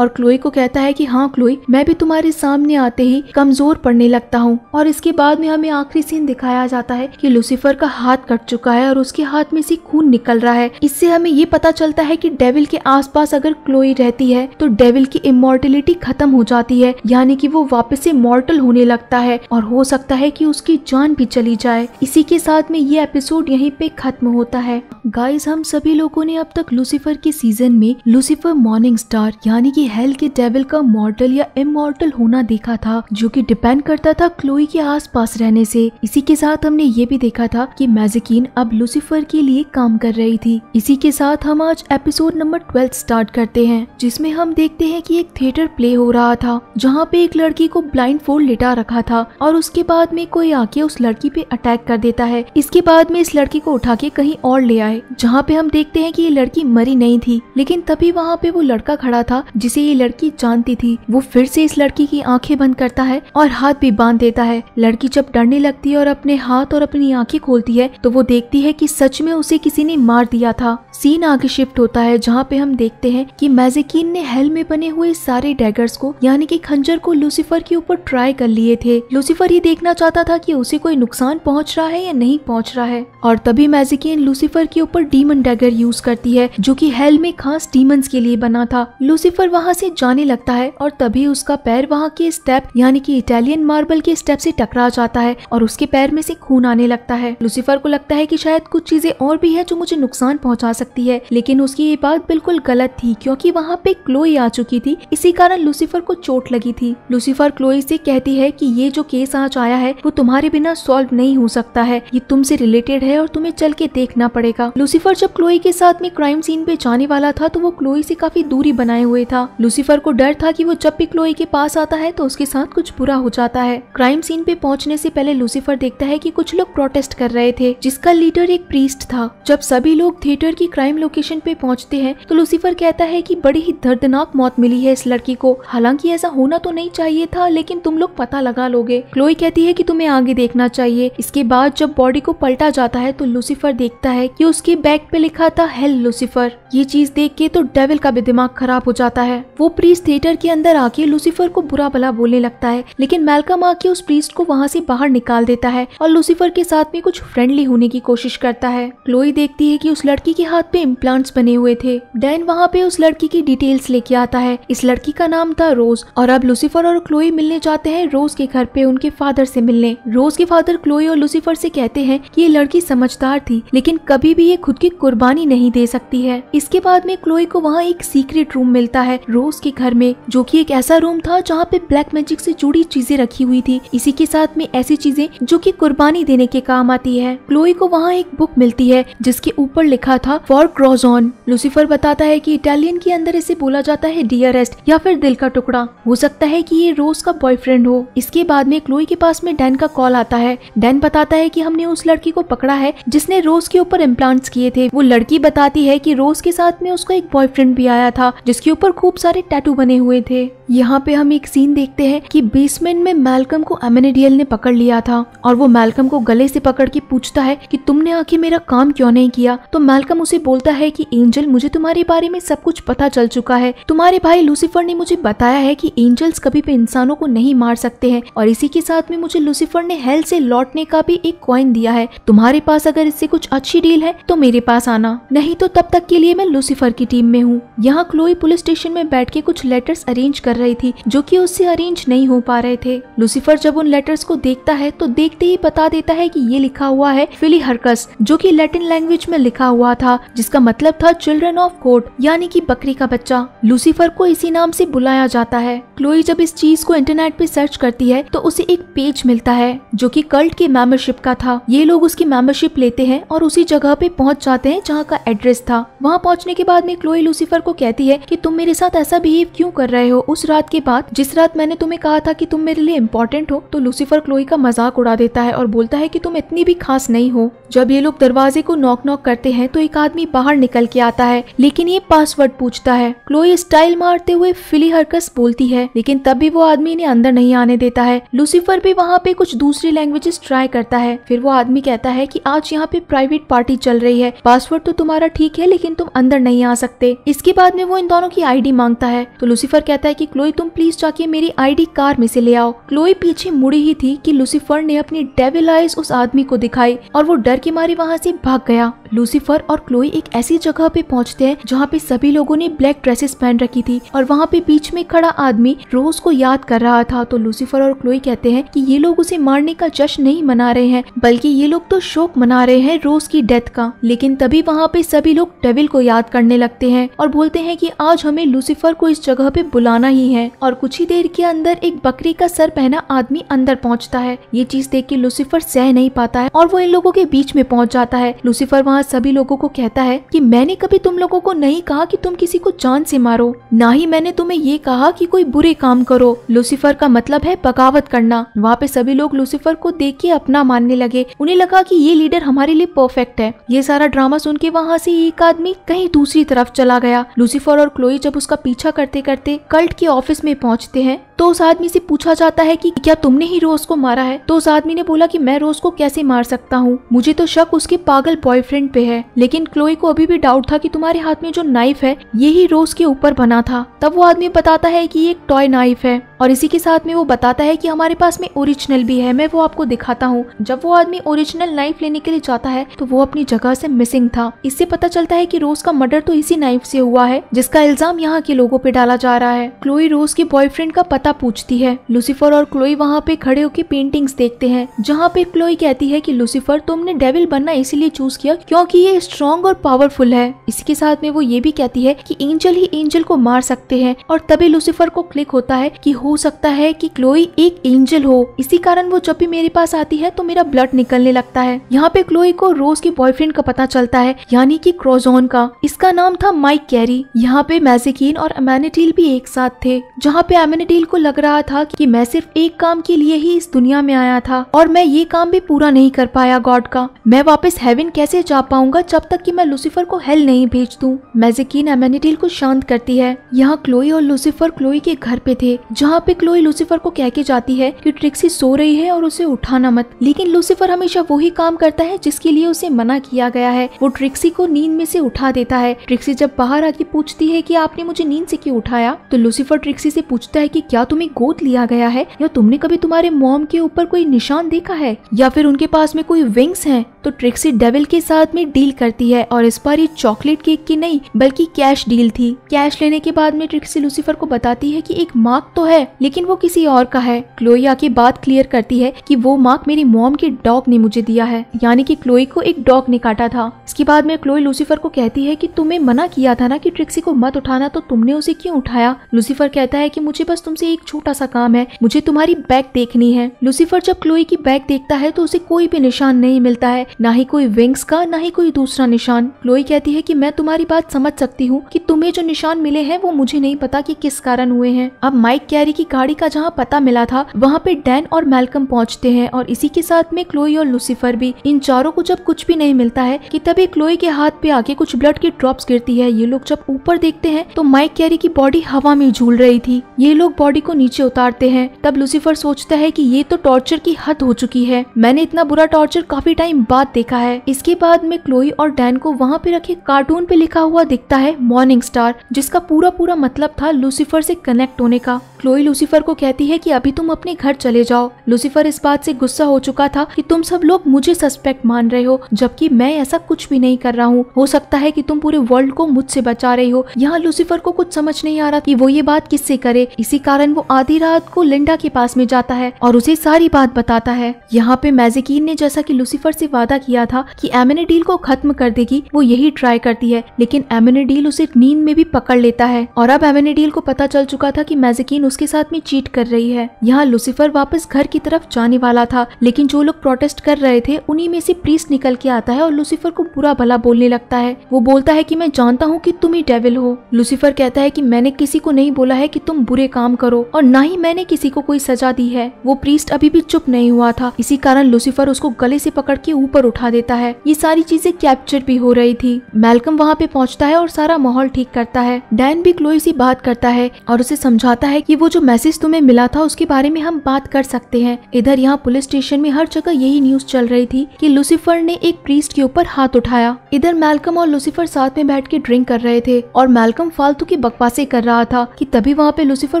और क्लोई को कहता है कि हाँ क्लोई, मैं भी तुम्हारे सामने आते ही कमजोर पड़ने लगता हूँ। और इसके बाद में हमें आखिरी सीन दिखाया जाता है कि लूसिफर का हाथ कट चुका है और उसके हाथ में से खून निकल रहा है। इससे हमें ये पता चलता है कि डेविल के आसपास अगर क्लोई रहती है तो डेविल की इमॉर्टलिटी खत्म हो जाती है, यानी कि वो वापस से मॉर्टल होने लगता है और हो सकता है कि उसकी जान भी चली जाए। इसी के साथ में ये एपिसोड यहीं पे खत्म होता है। गाइस, हम सभी लोगों ने अब तक लूसिफर के सीजन में लूसिफर मॉर्निंग स्टार यानी कि हेल के डेविल का मॉर्टल या इमॉर्टल होना देखा था, जो कि डिपेंड करता था क्लोई के आसपास रहने से। इसी के साथ हमने ये भी देखा था कि मैजिकीन अब लूसिफर के लिए काम कर रही थी। इसी के साथ हम आज एपिसोड नंबर 12 स्टार्ट करते हैं, जिसमें हम देखते हैं कि एक थिएटर प्ले हो रहा था जहाँ पे एक लड़की को ब्लाइंडफोल्ड लिटा रखा था और उसके बाद में कोई आके उस लड़की पे अटैक कर देता है। इसके बाद में इस लड़की को उठा के कहीं और ले आए, जहाँ पे हम देखते हैं कि ये लड़की मरी नहीं थी। लेकिन तभी वहाँ पे वो लड़का खड़ा था जिसे ये लड़की जानती थी। वो फिर से इस लड़की की आंखें बंद करता है और हाथ भी बांध देता है। लड़की जब डरने लगती है और अपने हाथ और अपनी आंखें खोलती है तो वो देखती है कि सच में उसे किसी ने मार दिया था। सीन आगे शिफ्ट होता है जहाँ पे हम देखते हैं कि मैजिकीन ने हेल में बने हुए सारे डैगर्स को यानी कि खंजर को लूसिफर के ऊपर ट्राई कर लिए थे। लूसिफर ये देखना चाहता था कि उसे कोई नुकसान पहुँच रहा है या नहीं पहुँच रहा है। और तभी मैजिकीन लूसिफर के ऊपर डीमन डैगर यूज करती है जो कि हेल में खास डीमंस के लिए बना था। लूसिफर वहाँ से जाने लगता है और तभी उसका पैर वहाँ के स्टेप यानी कि इटालियन मार्बल के स्टेप से टकरा जाता है और उसके पैर में से खून आने लगता है। लूसिफर को लगता है कि शायद कुछ चीजें और भी है जो मुझे नुकसान पहुँचा सकती है। लेकिन उसकी ये बात बिल्कुल गलत थी क्योंकि वहाँ पे क्लोई आ चुकी थी, इसी कारण लूसिफर को चोट लगी थी। लूसिफर लूसीफर क्लोई से कहती है कि ये जो केस आज आया है वो तुम्हारे बिना सॉल्व नहीं हो सकता है, ये तुमसे रिलेटेड है और तुम्हें चल के देखना पड़ेगा। लूसीफर जब क्लोई के साथ में क्राइम सीन पे जाने वाला था तो वो क्लोई से काफी दूरी बनाए हुए था। लूसीफर को डर था कि वो जब भी क्लोई के पास आता है तो उसके साथ कुछ बुरा हो जाता है। क्राइम सीन पे पहुंचने से पहले लूसीफर देखता है कि कुछ लोग प्रोटेस्ट कर रहे थे जिसका लीडर एक प्रीस्ट था। जब सभी लोग थिएटर की क्राइम लोकेशन पे पहुंचते हैं तो लूसीफर कहता है कि बड़ी ही दर्दनाक मौत मिली है इस लड़की को, हालांकि ऐसा होना तो नहीं चाहिए था लेकिन तुम लोग पता लगा लोगे। क्लोई कहती है कि तुम्हें आगे देखना चाहिए। इसके बाद जब बॉडी को पलटा जाता है तो लूसीफर देखता है कि उसके बैग पे लिखा था हेल लूसीफर। ये चीज देख के तो डेविल का भी दिमाग खराब हो जाता है। वो प्रीस्ट थिएटर के अंदर आके लूसीफर को बुरा भला बोलने लगता है लेकिन मैल्कम आके उस प्रीस्ट को वहाँ से बाहर निकाल देता है और लूसीफर के साथ में कुछ फ्रेंडली होने की कोशिश करता है। क्लोई देखती है कि उस लड़की के हाथ पे इम्प्लांट्स बने हुए थे। डैन वहाँ पे उस लड़की की डिटेल्स लेके आता है। इस लड़की का नाम था रोज और अब लूसीफर और क्लोई मिलने जाते हैं रोज के घर पे उनके फादर से मिलने। रोज के फादर क्लोई और लूसीफर से कहते हैं कि ये लड़की समझदार थी लेकिन कभी भी ये खुद की कुर्बानी नहीं दे सकती है। इसके बाद में क्लोई को वहाँ एक सीक्रेट रूम मिलता है रोज के घर में, जो कि एक ऐसा रूम था जहाँ पे ब्लैक मैजिक से जुड़ी चीजें रखी हुई थी, इसी के साथ में ऐसी चीजें जो कि कुर्बानी देने के काम आती है। क्लोई को वहाँ एक बुक मिलती है जिसके ऊपर लिखा था फॉर क्रोजॉन। लूसीफर बताता है कि इटालियन के अंदर इसे बोला जाता है डियरेस्ट या फिर दिल का टुकड़ा, हो सकता है कि ये रोज का बॉयफ्रेंड हो। इसके बाद में क्लोई के पास में डैन का कॉल आता है। डैन बताता है कि हमने उस लड़की को पकड़ा है जिसने रोज के ऊपर इम्प्लांट्स किए थे। वो लड़की बताती है कि रोज के साथ में उसका एक बॉयफ्रेंड भी आया था जिसके ऊपर खूब सारे टैटू बने हुए थे। यहाँ पे हम एक सीन देखते हैं कि बेसमेंट में मैल्कम को एमेनाडियल ने पकड़ लिया था और वो मैल्कम को गले से पकड़ के पूछता है कि तुमने आखिर मेरा काम क्यों नहीं किया। तो मैल्कम उसे बोलता है कि एंजल, मुझे तुम्हारे बारे में सब कुछ पता चल चुका है। तुम्हारे भाई लूसीफर ने मुझे बताया है कि एंजल्स कभी भी इंसानों को नहीं मार सकते हैं और इसी के साथ में मुझे लूसीफर ने हेल से लौटने का भी एक कॉइन दिया है। तुम्हारे पास अगर इससे कुछ अच्छी डील है तो मेरे पास आना, नहीं तो तब तक के लिए मैं लूसीफर की टीम में हूँ। यहाँ क्लोई पुलिस स्टेशन में बैठ के कुछ लेटर्स अरेंज कर रही थी जो कि उससे अरेंज नहीं हो पा रहे थे। लूसीफर जब उन लेटर्स को देखता है तो देखते ही बता देता है कि ये लिखा हुआ है फिली हरकस, जो कि लैटिन लैंग्वेज में लिखा हुआ था जिसका मतलब था चिल्ड्रन ऑफ गॉड, यानी कि बकरी का बच्चा। लूसीफर को इसी नाम से बुलाया जाता है। क्लोई जब इस चीज को इंटरनेट पे सर्च करती है तो उसे एक पेज मिलता है जो कि कल्ट के मेंबरशिप का था। ये लोग उसकी मेंबरशिप लेते हैं और उसी जगह पे पहुंच जाते हैं जहाँ का एड्रेस था। वहाँ पहुँचने के बाद में क्लोई लूसीफर को कहती है कि तुम मेरे साथ ऐसा बिहेव क्यों कर रहे हो उस रात के बाद जिस रात मैंने तुम्हें कहा था कि तुम मेरे लिए इम्पोर्टेंट हो। तो लूसीफर क्लोई का मजाक उड़ा देता है और बोलता है कि तुम इतनी भी खास नहीं हो। जब ये लोग दरवाजे को नॉक नॉक करते हैं तो एक आदमी बाहर निकल के आता है लेकिन ये पासवर्ड पूछता है। क्लोई स्टाइल मारते हुए फिली हरकस बोलती है लेकिन तब भी वो आदमी इन्हें अंदर नहीं आने देता है। लूसीफर भी वहाँ पे कुछ दूसरी लैंग्वेजेस ट्राई करता है। फिर वो आदमी कहता है कि आज यहाँ पे प्राइवेट पार्टी चल रही है, पासवर्ड तो तुम्हारा ठीक है लेकिन तुम अंदर नहीं आ सकते। इसके बाद में वो इन दोनों की आईडी मांगता है तो लूसीफर कहता है कि क्लोई तुम प्लीज जाके मेरी आईडी कार में से ले आओ। क्लोई पीछे मुड़ी ही थी कि लूसीफर ने अपनी डेविल आइज उस आदमी को दिखाई और वो डर के मारे वहाँ से भाग गया। लूसीफर और क्लोई एक ऐसी जगह पे पहुँचते हैं जहाँ पे सभी लोगों ने ब्लैक ड्रेसेस पहन रखी थी और वहाँ पे बीच में खड़ा आदमी रोज को याद कर रहा था। तो लूसीफर और क्लोई कहते हैं कि ये लोग उसे मारने का जश्न नहीं मना रहे हैं बल्कि ये लोग तो शोक मना रहे हैं रोज की डेथ का। लेकिन तभी वहाँ पे सभी लोग डेविल को याद करने लगते हैं और बोलते हैं कि आज हमें लूसीफर को इस जगह पे बुलाना ही है। और कुछ ही देर के अंदर एक बकरी का सर पहना आदमी अंदर पहुँचता है। ये चीज देख के लूसीफर सह नहीं पाता है और वो इन लोगों के बीच में पहुँच जाता है। लूसीफर वहाँ सभी लोगों को कहता है कि मैंने कभी तुम लोगों को नहीं कहा कि तुम किसी को जान से मारो, ना ही मैंने तुम्हें ये कहा कि कोई बुरे काम करो। लूसीफर का मतलब है बगावत करना। वहाँ पे सभी लोग लूसीफर को देख के अपना मानने लगे। उन्हें लगा कि ये लीडर हमारे लिए परफेक्ट है। ये सारा ड्रामा सुन के वहाँ से एक आदमी कहीं दूसरी तरफ चला गया। लूसीफर और क्लोई जब उसका पीछा करते करते कल्ट के ऑफिस में पहुँचते हैं तो उस आदमी से पूछा जाता है कि क्या तुमने ही रोज को मारा है। तो उस आदमी ने बोला कि मैं रोज को कैसे मार सकता हूँ, मुझे तो शक उसके पागल बॉयफ्रेंड पे है। लेकिन क्लोई को अभी भी डाउट था कि तुम्हारे हाथ में जो नाइफ है ये ही रोज के ऊपर बना था। तब वो आदमी बताता है कि ये एक टॉय नाइफ है और इसी के साथ में वो बताता है कि हमारे पास में ओरिजिनल भी है, मैं वो आपको दिखाता हूँ। जब वो आदमी ओरिजिनल नाइफ लेने के लिए जाता है तो वो अपनी जगह से मिसिंग था। इससे पता चलता है कि रोज का मर्डर तो इसी नाइफ से हुआ है जिसका इल्जाम यहाँ के लोगों पे डाला जा रहा है। क्लोई रोज के बॉयफ्रेंड का पता पता पूछती है। लूसीफर और क्लोई वहाँ पे खड़े होकर पेंटिंग्स देखते हैं, जहाँ पे क्लोई कहती है कि लूसीफर तुमने डेविल बनना इसीलिए चूज किया क्योंकि ये स्ट्रॉन्ग और पावरफुल है। इसी के साथ में वो ये भी कहती है कि एंजल ही एंजल को मार सकते हैं, और तभी लूसीफर को क्लिक होता है कि हो सकता है कि क्लोई एक एंजल हो। इसी कारण वो जब भी मेरे पास आती है तो मेरा ब्लड निकलने लगता है। यहाँ पे क्लोई को रोज के बॉयफ्रेंड का पता चलता है, यानी कि क्रोजोन का। इसका नाम था माइक कैरी। यहाँ पे मैजिकीन और अमेनाडील भी एक साथ थे, जहाँ पे अमेनाडील को लग रहा था कि मैं सिर्फ एक काम के लिए ही इस दुनिया में आया था और मैं ये काम भी पूरा नहीं कर पाया गॉड का। मैं वापस हेवन कैसे जा पाऊंगा जब तक कि मैं लूसीफर को हेल नहीं भेज दूं। मैजिकीन अमेनाडील को शांत करती है। यहाँ क्लोई और लूसीफर क्लोई के घर पे थे, जहाँ पे क्लोई लूसीफर को कह के जाती है कि ट्रिक्सी सो रही है और उसे उठाना मत। लेकिन लूसीफर हमेशा वही काम करता है जिसके लिए उसे मना किया गया है। वो ट्रिक्सी को नींद में से उठा देता है। ट्रिक्सी जब बाहर आके पूछती है कि आपने मुझे नींद से क्यों उठाया, तो लूसीफर ट्रिक्सी से पूछता है कि क्या तुम्हें गोद लिया गया है, या तुमने कभी तुम्हारे मॉम के ऊपर कोई निशान देखा है, या फिर उनके पास में कोई विंग्स हैं। तो ट्रिक्सी डेविल के साथ में डील करती है, और इस बार ये चॉकलेट केक की नहीं बल्कि कैश डील थी। कैश लेने के बाद में ट्रिक्सी लूसीफर को बताती है कि एक मार्क तो है लेकिन वो किसी और का है। क्लोई आके बात क्लियर करती है कि वो मार्क मेरी मॉम के डॉग ने मुझे दिया है, यानी कि क्लोई को एक डॉग ने काटा था। इसके बाद में क्लोई लूसीफर को कहती है कि तुम्हें मना किया था ना कि ट्रिक्सी को मत उठाना, तो तुमने उसे क्यों उठाया। लूसीफर कहता है कि मुझे बस तुमसे एक छोटा सा काम है, मुझे तुम्हारी बैग देखनी है। लूसीफर जब क्लोई की बैग देखता है तो उसे कोई भी निशान नहीं मिलता है, ना ही कोई विंग्स का, ना ही कोई दूसरा निशान। क्लोई कहती है कि मैं तुम्हारी बात समझ सकती हूँ कि तुम्हें जो निशान मिले हैं वो मुझे नहीं पता कि किस कारण हुए हैं। अब माइक कैरी की गाड़ी का जहाँ पता मिला था वहाँ पे डैन और मैल्कम पहुँचते हैं, और इसी के साथ में क्लोई और लूसीफर भी। इन चारों को जब कुछ भी नहीं मिलता है कि तभी क्लोई के हाथ पे आके कुछ ब्लड की ड्रॉप्स गिरती है। ये लोग जब ऊपर देखते हैं तो माइक कैरी की बॉडी हवा में झूल रही थी। ये लोग बॉडी को नीचे उतारते हैं। तब लूसीफर सोचता है कि ये तो टॉर्चर की हद हो चुकी है, मैंने इतना बुरा टॉर्चर काफी टाइम बाद देखा है। इसके बाद में क्लोई और डैन को वहाँ पे रखे कार्टून पे लिखा हुआ दिखता है मॉर्निंग स्टार, जिसका पूरा मतलब था लूसीफर से कनेक्ट होने का। क्लोई लूसीफर को कहती है कि अभी तुम अपने घर चले जाओ। लूसीफर इस बात से गुस्सा हो चुका था कि तुम सब लोग मुझे सस्पेक्ट मान रहे हो, जबकि मैं ऐसा कुछ भी नहीं कर रहा हूँ। हो सकता है कि तुम पूरे वर्ल्ड को मुझसे बचा रही हो। यहाँ लूसीफर को कुछ समझ नहीं आ रहा कि वो ये बात किससे करे। इसी कारण वो आधी रात को लिंडा के पास में जाता है और उसे सारी बात बताता है। यहाँ पे मैजिकीन ने जैसा कि लूसीफर से वादा किया था कि अमेनाडील को खत्म कर देगी, वो यही ट्राई करती है, लेकिन अमेनाडील उसे नींद में भी पकड़ लेता है। और अब अमेनाडील को पता चल चुका था कि मैजिकीन उसके साथ में चीट कर रही है। यहाँ लूसीफर वापस घर की तरफ जाने वाला था, लेकिन जो लोग प्रोटेस्ट कर रहे थे उन्हीं में से प्रीस्ट निकल के आता है और लूसीफर को बुरा भला बोलने लगता है। वो बोलता है कि मैं जानता हूँ कि तुम ही डेविल हो। लूसीफर कहता है कि मैंने किसी को नहीं बोला है कि तुम बुरे काम करो, और ना ही मैंने किसी को कोई सजा दी है। वो प्रीस्ट अभी भी चुप नहीं हुआ था, इसी कारण लूसीफर उसको गले से पकड़ के ऊपर उठा देता है। ये सारी चीजें कैप्चर भी हो रही थी। मैल्कम वहाँ पे पहुँचता है और सारा माहौल ठीक करता है। डैन भी क्लोई से बात करता है और उसे समझाता है कि वो जो मैसेज तुम्हें मिला था उसके बारे में हम बात कर सकते हैं। इधर यहाँ पुलिस स्टेशन में हर जगह यही न्यूज चल रही थी कि लूसीफर ने एक प्रीस्ट के ऊपर हाथ उठाया। इधर मैल्कम और लूसीफर साथ में बैठ के ड्रिंक कर रहे थे, और मैल्कम फालतू की बकवासें कर रहा था कि तभी वहाँ पे लूसीफर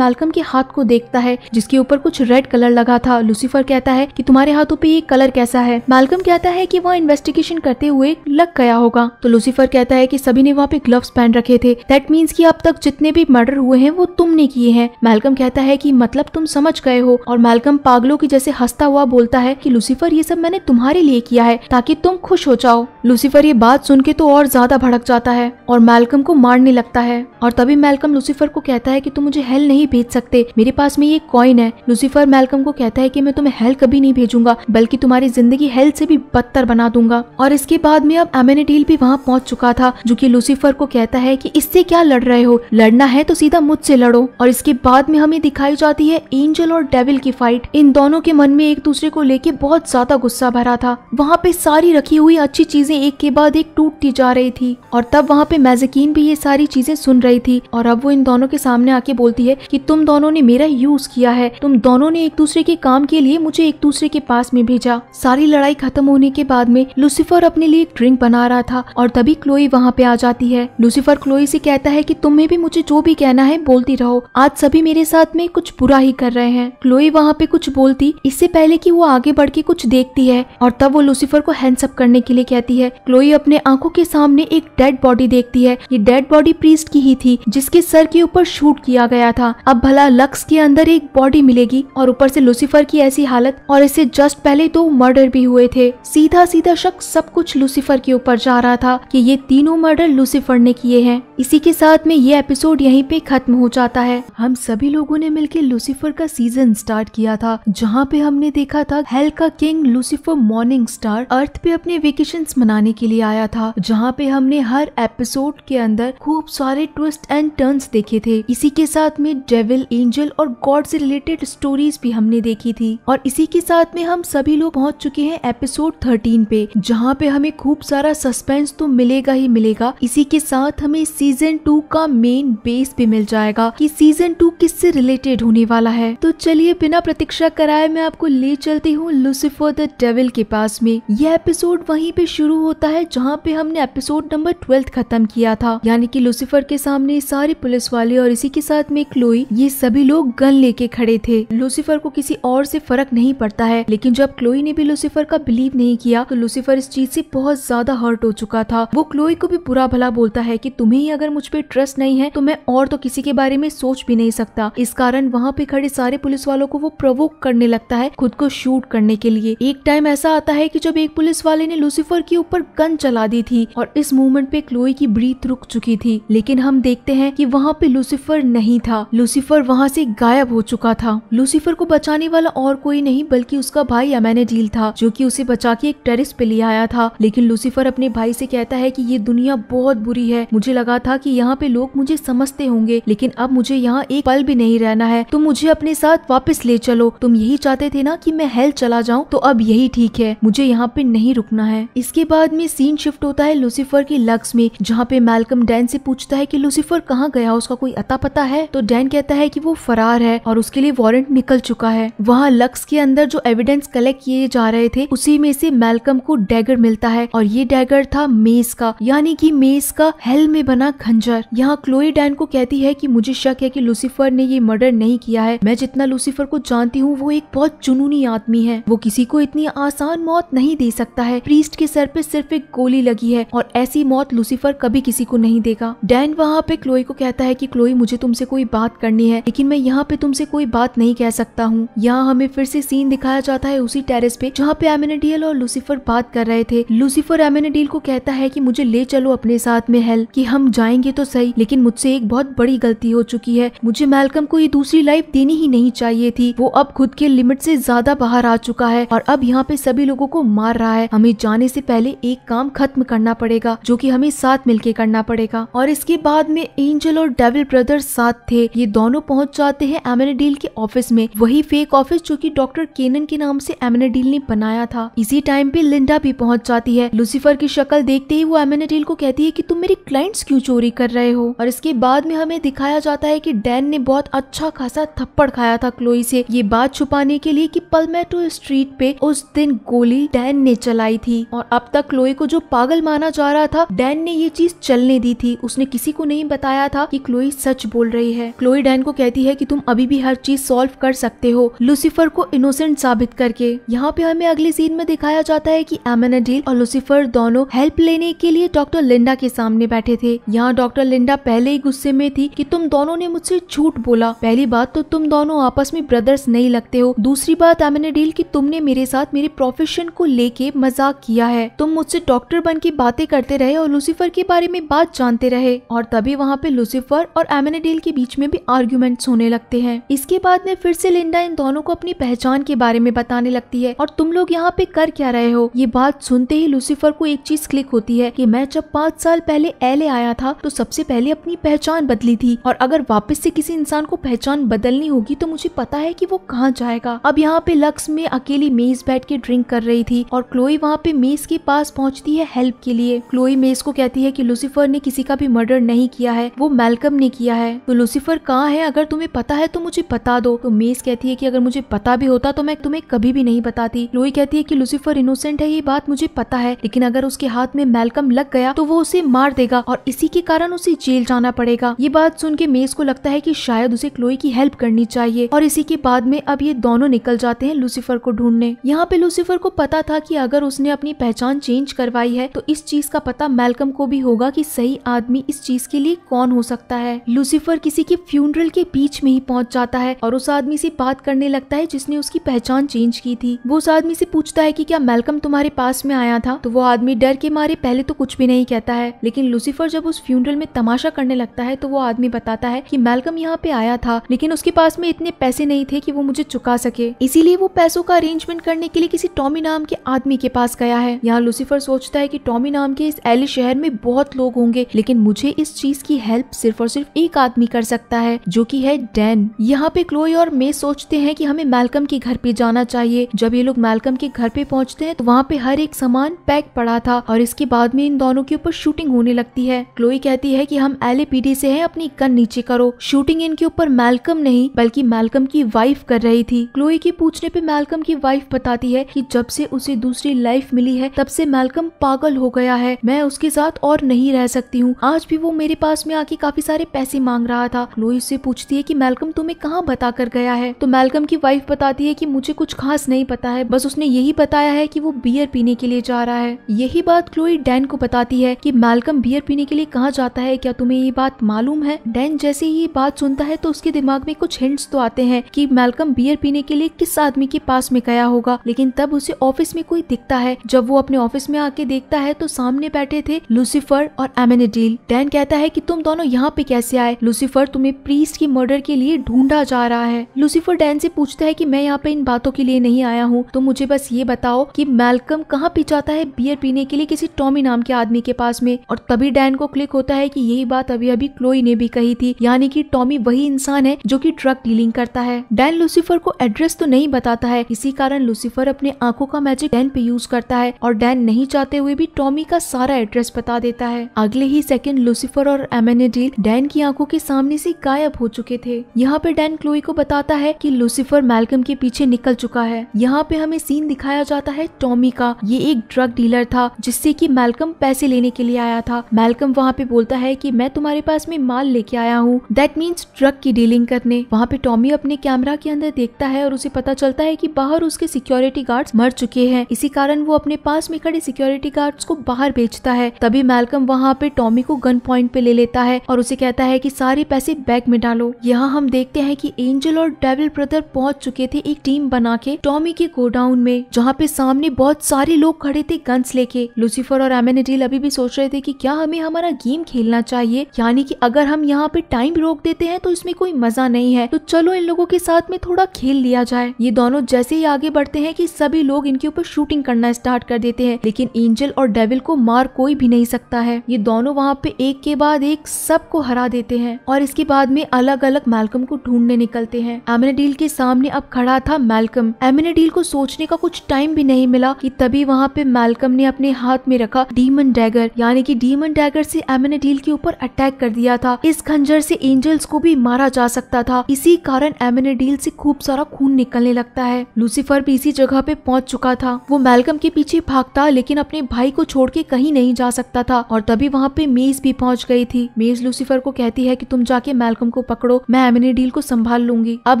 मैल्कम के हाथ को देखता है जिसके ऊपर कुछ रेड कलर लगा था। लूसीफर कहता है कि तुम्हारे हाथों पे ये कलर कैसा है। मैल्कम कहता है कि वहाँ इन्वेस्टिगेशन करते हुए लग गया होगा। तो लूसीफर कहता है कि सभी ने वहाँ पे ग्लव्स पहन रखे थे, दैट मीन्स कि अब तक जितने भी मर्डर हुए हैं वो तुमने किए हैं। मैल्कम कहता है कि मतलब तुम समझ गए हो, और मैल्कम पागलों की जैसे हंसता हुआ बोलता है कि लूसीफर ये सब मैंने तुम्हारे लिए किया है ताकि तुम खुश हो जाओ। लूसीफर ये बात सुन के तो और ज्यादा भड़क जाता है और मैल्कम को मारने लगता है। और तभी मैल्कम लूसीफर को कहता है कि तुम मुझे हेल नहीं भेज सकते, मेरे पास में ये कॉइन है। लूसीफर मैल्कम को कहता है कि मैं तुम्हें हेल कभी नहीं भेजूंगा, बल्कि तुम्हारी जिंदगी हेल से भी बदतर बना दूंगा। और इसके बाद में अब अमेनाडील भी वहाँ पहुँच चुका था, जो कि लूसीफर को कहता है कि इससे क्या लड़ रहे हो, लड़ना है तो सीधा मुझसे लड़ो। और इसके बाद में हमें दिखाई जाती है एंजल और डेविल की फाइट। इन दोनों के मन में एक दूसरे को लेके बहुत ज्यादा गुस्सा भरा था। वहाँ पे सारी रखी हुई अच्छी चीजें एक के बाद एक टूटती जा रही थी, और तब वहाँ पे मैजिकीन भी ये सारी चीजें सुन रही थी। और अब वो इन दोनों के सामने आके बोलती है कि तुम दोनों ने मेरा यूज किया है, तुम दोनों ने एक दूसरे के काम के लिए मुझे एक दूसरे के पास में भेजा। सारी लड़ाई खत्म होने के बाद में लूसीफर अपने लिए एक ड्रिंक बना रहा था, और तभी क्लोई वहाँ पे आ जाती है। लूसीफर क्लोई से कहता है कि तुम्हें भी मुझे जो भी कहना है बोलती रहो, आज सभी मेरे साथ में कुछ बुरा ही कर रहे हैं। क्लोई वहाँ पे कुछ बोलती इससे पहले कि वो आगे बढ़ के कुछ देखती है, और तब वो लूसीफर को हैंड्स अप करने के लिए कहती है है। क्लोई अपने आंखों के सामने एक डेड बॉडी देखती है। ये डेड बॉडी प्रीस्ट की ही थी जिसके सर के ऊपर शूट किया गया था। अब भला लक्स के अंदर एक बॉडी मिलेगी और ऊपर से लूसिफर की ऐसी हालत, और इससे जस्ट पहले दो मर्डर भी हुए थे। सीधा सीधा शक सब कुछ लूसिफर के ऊपर जा रहा था कि ये तीनों मर्डर लूसिफर ने किए हैं। इसी के साथ में ये एपिसोड यहीं पे खत्म हो जाता है। हम सभी लोगों ने मिलकर लूसिफर का सीजन स्टार्ट किया था, जहाँ पे हमने देखा था हेल का किंग लूसिफर मॉर्निंगस्टार अर्थ पे अपने वेकेशंस मनाने के लिए आया था, जहाँ पे हमने हर एपिसोड के अंदर खूब सारे ट्विस्ट एंड टर्न्स देखे थे। इसी के साथ में डेविल, एंजल और गॉड से रिलेटेड स्टोरीज भी हमने देखी थी। और इसी के साथ में हम सभी लोग पहुँच चुके हैं एपिसोड 13 पे, जहाँ पे हमें खूब सारा सस्पेंस तो मिलेगा ही मिलेगा। इसी के साथ हमें सीजन 2 का मेन बेस भी मिल जाएगा कि सीजन 2 किससे रिलेटेड होने वाला है। तो चलिए बिना प्रतीक्षा कराए मैं आपको ले चलती हूँ लूसिफर द डेविल के पास में। यह एपिसोड वहीं पे शुरू होता है जहाँ पे हमने एपिसोड नंबर 12 खत्म किया था, यानी कि लूसिफर के सामने सारे पुलिस वाले और इसी के साथ में क्लोई, ये सभी लोग गन लेके खड़े थे। लूसिफर को किसी और से फर्क नहीं पड़ता है, लेकिन जब क्लोई ने भी लूसिफर का बिलीव नहीं किया तो लूसिफर इस चीज से बहुत ज्यादा हर्ट हो चुका था। वो क्लोई को भी बुरा भला बोलता है कि तुम्हें ही अगर मुझ पे ट्रस्ट नहीं है तो मैं और तो किसी के बारे में सोच भी नहीं सकता। इस कारण वहाँ पे खड़े सारे पुलिस वालों को वो प्रवोक करने लगता है खुद को शूट करने के लिए। एक टाइम ऐसा आता है कि जब एक पुलिस वाले ने लूसिफर के ऊपर गन चला दी थी और इस मूवमेंट पे क्लोई की ब्रीथ रुक चुकी थी, लेकिन हम देखते हैं कि वहाँ पे लूसिफर नहीं था। लूसिफर वहाँ से गायब हो चुका था। लूसिफर को बचाने वाला और कोई नहीं बल्कि उसका भाई अमेनाडील था, जो कि उसे बचा के एक टेरेस पे ले आया था। लेकिन लूसिफर अपने भाई से कहता है कि ये दुनिया बहुत बुरी है, मुझे लगा था कि यहाँ पे लोग मुझे समझते होंगे, लेकिन अब मुझे यहाँ एक पल भी नहीं रहना है, तुम मुझे अपने साथ वापस ले चलो। तुम यही चाहते थे ना कि मैं हेल चला जाऊँ, तो अब यही ठीक है, मुझे यहाँ पे नहीं रुकना है। इसके बाद में सीन शिफ्ट होता है लूसिफर की लक्स में, जहाँ पे मैल्कम डैन से पूछता है कि लूसिफर कहाँ गया, उसका कोई अता पता है? तो डैन कहता है कि वो फरार है और उसके लिए वारंट निकल चुका है। वहाँ लक्स के अंदर जो एविडेंस कलेक्ट किए जा रहे थे उसी में से मैल्कम को डैगर मिलता है, और ये डैगर था मेज का, यानी कि मेज का हेल में बना खंजर। यहाँ क्लोई डैन को कहती है कि मुझे शक है कि लूसिफर ने ये मर्डर नहीं किया है, मैं जितना लूसिफर को जानती हूँ वो एक बहुत जुनूनी आदमी है, वो किसी को इतनी आसान मौत नहीं दे सकता है। प्रीस्ट के सर पे सिर्फ एक गोली लगी है और ऐसी मौत लूसिफर कभी किसी को नहीं देगा। डैन वहाँ पे क्लोई को कहता है कि क्लोई मुझे तुमसे कोई बात करनी है, लेकिन मैं यहाँ पे तुमसे कोई बात नहीं कह सकता हूँ। यहाँ हमें फिर से सीन दिखाया जाता है उसी टेरेस पे जहाँ पे एमेनाडील और लूसिफर बात कर रहे थे। लूसिफर एमेनाडील को कहता है कि मुझे ले चलो अपने साथ में हेल, कि हम जाएंगे तो सही, लेकिन मुझसे एक बहुत बड़ी गलती हो चुकी है, मुझे मैल्कम को ये दूसरी लाइफ देनी ही नहीं चाहिए थी, वो अब खुद के लिमिट से ज्यादा बाहर आ चुका है और अब यहाँ पे सभी लोगों को मार रहा है। हमें जाने से पहले एक काम खत्म करना पड़ेगा, जो कि हमें साथ मिलके करना पड़ेगा। और इसके बाद में एंजल और डेविल ब्रदर साथ थे, ये दोनों पहुँच जाते हैं एमेनाडील के ऑफिस में, वही फेक ऑफिस जो कि डॉक्टर केनन के नाम से एमेनाडील ने बनाया था। इसी टाइम पे लिंडा भी पहुँच जाती है। लूसिफर की शक्ल देखते ही वो एमेनाडील को कहती है कि तुम मेरे क्लाइंट्स क्यों चोरी कर रहे हो। और इसके बाद में हमें दिखाया जाता है कि डैन ने बहुत अच्छा खासा थप्पड़ खाया था क्लोई से, ये बात छुपाने के लिए कि पालोमेटो स्ट्रीट पे उस दिन गोली डैन ने चलाई थी। और अब तक क्लोई को जो पागल माना जा रहा था, डैन ने ये चीज चलने दी थी, उसने किसी को नहीं बताया था कि क्लोई सच बोल रही है। क्लोई डैन को कहती है कि तुम अभी भी हर चीज सॉल्व कर सकते हो लूसिफर को इनोसेंट साबित करके। यहाँ पे हमें अगले सीन में दिखाया जाता है कि एमेनाडील और लूसिफर दोनों हेल्प लेने के लिए डॉक्टर लिंडा के सामने बैठे थे। यहाँ डॉक्टर लिंडा पहले ही गुस्से में थी कि तुम दोनों ने मुझसे झूठ बोला, पहली बात तो तुम दोनों आपस में ब्रदर्स नहीं लगते हो, दूसरी बात एमेनाडील कि तुमने मेरे साथ मेरे प्रोफेशन को लेके मजाक किया है, तुम मुझसे डॉक्टर बन के बातें करते रहे और लूसिफर के बारे में बात जानते रहे। और तभी वहाँ पे लूसिफर और एमेनाडील के बीच में भी आर्ग्यूमेंट्स होने लगते हैं। इसके बाद में फिर से लिंडा इन दोनों को अपनी पहचान के बारे में बताने लगती है और तुम लोग यहाँ पे कर क्या रहे हो। ये बात सुनते ही लूसिफर को एक चीज क्लिक होती है कि मैं जब 5 साल पहले एले आया था तो सबसे पहले अपनी पहचान बदली थी, और अगर वापस से किसी इंसान को पहचान बदलनी होगी तो मुझे पता है कि वो कहाँ जाएगा। अब यहाँ पे लक्स में अकेली मेज बैठ के ड्रिंक कर रही थी और क्लोई वहाँ पे मेज के पास पहुँचती है हेल्प के लिए। क्लोई मेज को कहती है कि लूसिफर ने किसी का भी मर्डर नहीं किया है, वो मैल्कम ने किया है। तो लूसिफर कहाँ है, अगर तुम्हें पता है तो मुझे बता दो। तो मेज कहती है कि अगर मुझे पता भी होता तो मैं तुम्हें कभी भी नहीं बताती। क्लोई कहती है कि लूसिफर इनोसेंट है ये बात मुझे पता है, लेकिन अगर उसके हाथ में मैल्कम लग गया तो वो उसे मार देगा और इसी के कारण उसे जेल जाना पड़ेगा। ये बात सुन के मेज को लगता है कि शायद उसे क्लोई की हेल्प करनी चाहिए, और इसी के बाद में अब ये दोनों निकल जाते हैं लूसिफर को ढूंढने। यहाँ पे लूसिफर को पता था कि अगर उसने अपनी पहचान चेंज करवाई है, तो इस चीज का पता मैल्कम को भी होगा कि सही आदमी इस चीज के लिए कौन हो सकता है। लूसीफर किसी के फ्यूनरल के बीच में ही पहुंच जाता है और उस आदमी से बात करने लगता है जिसने उसकी पहचान चेंज की थी। वो उस आदमी से पूछता है कि क्या मैल्कम तुम्हारे पास में आया था, तो वो आदमी डर के मारे पहले तो कुछ भी नहीं कहता है, लेकिन लूसीफर जब उस फ्यूनरल में तमाशा करने लगता है तो वो आदमी बताता है कि मैल्कम यहाँ पे आया था, लेकिन उसके पास में इतने पैसे नहीं थे कि वो मुझे चुका सके, इसीलिए वो पैसों का अरेंजमेंट करने के लिए किसी टॉमी नाम के आदमी के पास गया है। यहाँ लूसीफर सोचता है कि टॉमी नाम के इस एली शहर में बहुत लोग होंगे, लेकिन मुझे इस चीज की हेल्प सिर्फ और सिर्फ एक आदमी कर सकता है, जो कि है डैन। यहाँ पे क्लोई और मे सोचते हैं कि हमें मैल्कम के घर पे जाना चाहिए। जब ये लोग मैल्कम के घर पे पहुँचते हैं तो वहाँ पे हर एक सामान पैक पड़ा था और इसके बाद में इन दोनों के ऊपर शूटिंग होने लगती है। क्लोई कहती है कि हम LAPD से हैं, अपनी गन नीचे करो। शूटिंग इनके ऊपर मैल्कम नहीं बल्कि मैल्कम की वाइफ कर रही थी। क्लोई के पूछने पे मैल्कम की वाइफ बताती है कि जब से उसे दूसरी लाइफ मिली है तब से मैल्कम पागल हो गया है, मैं उसके साथ और नहीं रह सकती हूँ। आज भी वो मेरे पास में आके काफी सारे पैसे मांग रहा था। क्लोई उससे पूछती है कि मैल्कम तुम्हें कहाँ बता कर गया है, तो मैल्कम की वाइफ बताती है कि मुझे कुछ खास नहीं पता है, बस उसने यही बताया है कि वो बियर पीने के लिए जा रहा है। यही बात क्लोई डैन को बताती है कि मैल्कम बियर पीने के लिए कहाँ जाता है, क्या तुम्हें ये बात मालूम है। डैन जैसे ही ये बात सुनता है तो उसके दिमाग में कुछ हिंट्स तो आते हैं कि मैल्कम बियर पीने के लिए किस आदमी के पास में गया होगा, लेकिन तब उसे ऑफिस में कोई दिखता है। जब वो अपने ऑफिस में आके देखता है तो सामने बैठे थे लूसीफर और एमेनाडेल। डैन कहता है कि तुम दोनों यहाँ पे कैसे आए, लूसीफर तुम्हें प्रीस्ट की मर्डर के लिए ढूंढा जा रहा है। लूसीफर डैन से पूछता है कि मैं यहाँ पे इन बातों के लिए नहीं आया हूँ, तो मुझे बस ये बताओ कि मैल्कम कहाँ पे जाता है बियर पीने के लिए किसी टॉमी नाम के आदमी के पास में। और तभी डैन को क्लिक होता है कि यही बात अभी अभी क्लोई ने भी कही थी, यानी कि टॉमी वही इंसान है जो कि ड्रग डीलिंग करता है। डैन लूसीफर को एड्रेस तो नहीं बताता है, इसी कारण लूसीफर अपने आंखों का मैजिक डैन पे यूज करता है और डैन नहीं चाहते हुए भी टॉमी का सारा एड्रेस बता देता है। अगले ही सेकंड लूसीफर और एमेनाडेल डैन की आंखों के सामने से गायब हो चुके थे। यहाँ पे डैन क्लोई को बताता है कि लूसीफर मैल्कम के पीछे निकल चुका है। यहाँ पे हमें सीन दिखाया जाता है टॉमी का, ये एक ड्रग डीलर था जिससे कि मैल्कम पैसे लेने के लिए आया था। मैल्कम वहाँ पे बोलता है कि मैं तुम्हारे पास में माल लेके आया हूँ, दैट मीन्स ड्रग की डीलिंग करने। वहाँ पे टॉमी अपने कैमरा के अंदर देखता है और उसे पता चलता है कि बाहर उसके सिक्योरिटी गार्ड्स मर चुके हैं, इसी कारण वो अपने पास में खड़े सिक्योरिटी गार्ड्स को बाहर भेजता है। तभी मैल्कम वहाँ पे टॉमी को गन पॉइंट पे ले लेता है और उसे कहता है कि सारे पैसे बैग में डालो। यहाँ हम देखते हैं कि एंजल और डेविल ब्रदर पहुंच चुके थे एक टीम बना के टॉमी के गोडाउन में, जहाँ पे सामने बहुत सारे लोग खड़े थे गन्स लेके। लूसीफर और एमेनाडेल अभी भी सोच रहे थे कि क्या हमें हमारा गेम खेलना चाहिए, यानी कि अगर हम यहाँ पे टाइम रोक देते हैं तो इसमें कोई मजा नहीं है, तो चलो इन लोगों के साथ में थोड़ा खेल लिया जाए। ये दोनों जैसे ही आगे बढ़ते हैं कि सभी लोग इनके ऊपर शूटिंग करना स्टार्ट कर देते हैं, लेकिन एंजल और डेविल को मार कोई भी नहीं सकता है। ये दोनों वहाँ पे एक के बाद एक सबको हरा देते हैं और इसके बाद में अलग अलग मैल्कम को ढूंढने निकलते हैं। एमेनाडेल के सामने अब खड़ा था मैल्कम। एमेनाडेल को सोचने का कुछ टाइम भी नहीं मिला कि तभी वहाँ पे मैल्कम ने अपने हाथ में रखा डीमन डैगर, यानी कि डीमन डैगर से एमेनाडेल के ऊपर अटैक कर दिया था। इस खंजर से एंजल्स को भी मारा जा सकता था, इसी कारण एमेनाडेल से खूब सारा खून निकलने लगता है। लूसीफर भी इसी जगह पे पहुंच चुका था, वो मैल्कम के पीछे भागता लेकिन अपने भाई को छोड़ के कहीं नहीं जा सकता था। और तभी वहाँ पे मेज भी पहुंच गई थी। मेज लूसीफर को कहती है कि तुम जाके मैल्कम को पकड़ो, मैं एमेनाडेल को संभाल लूंगी। अब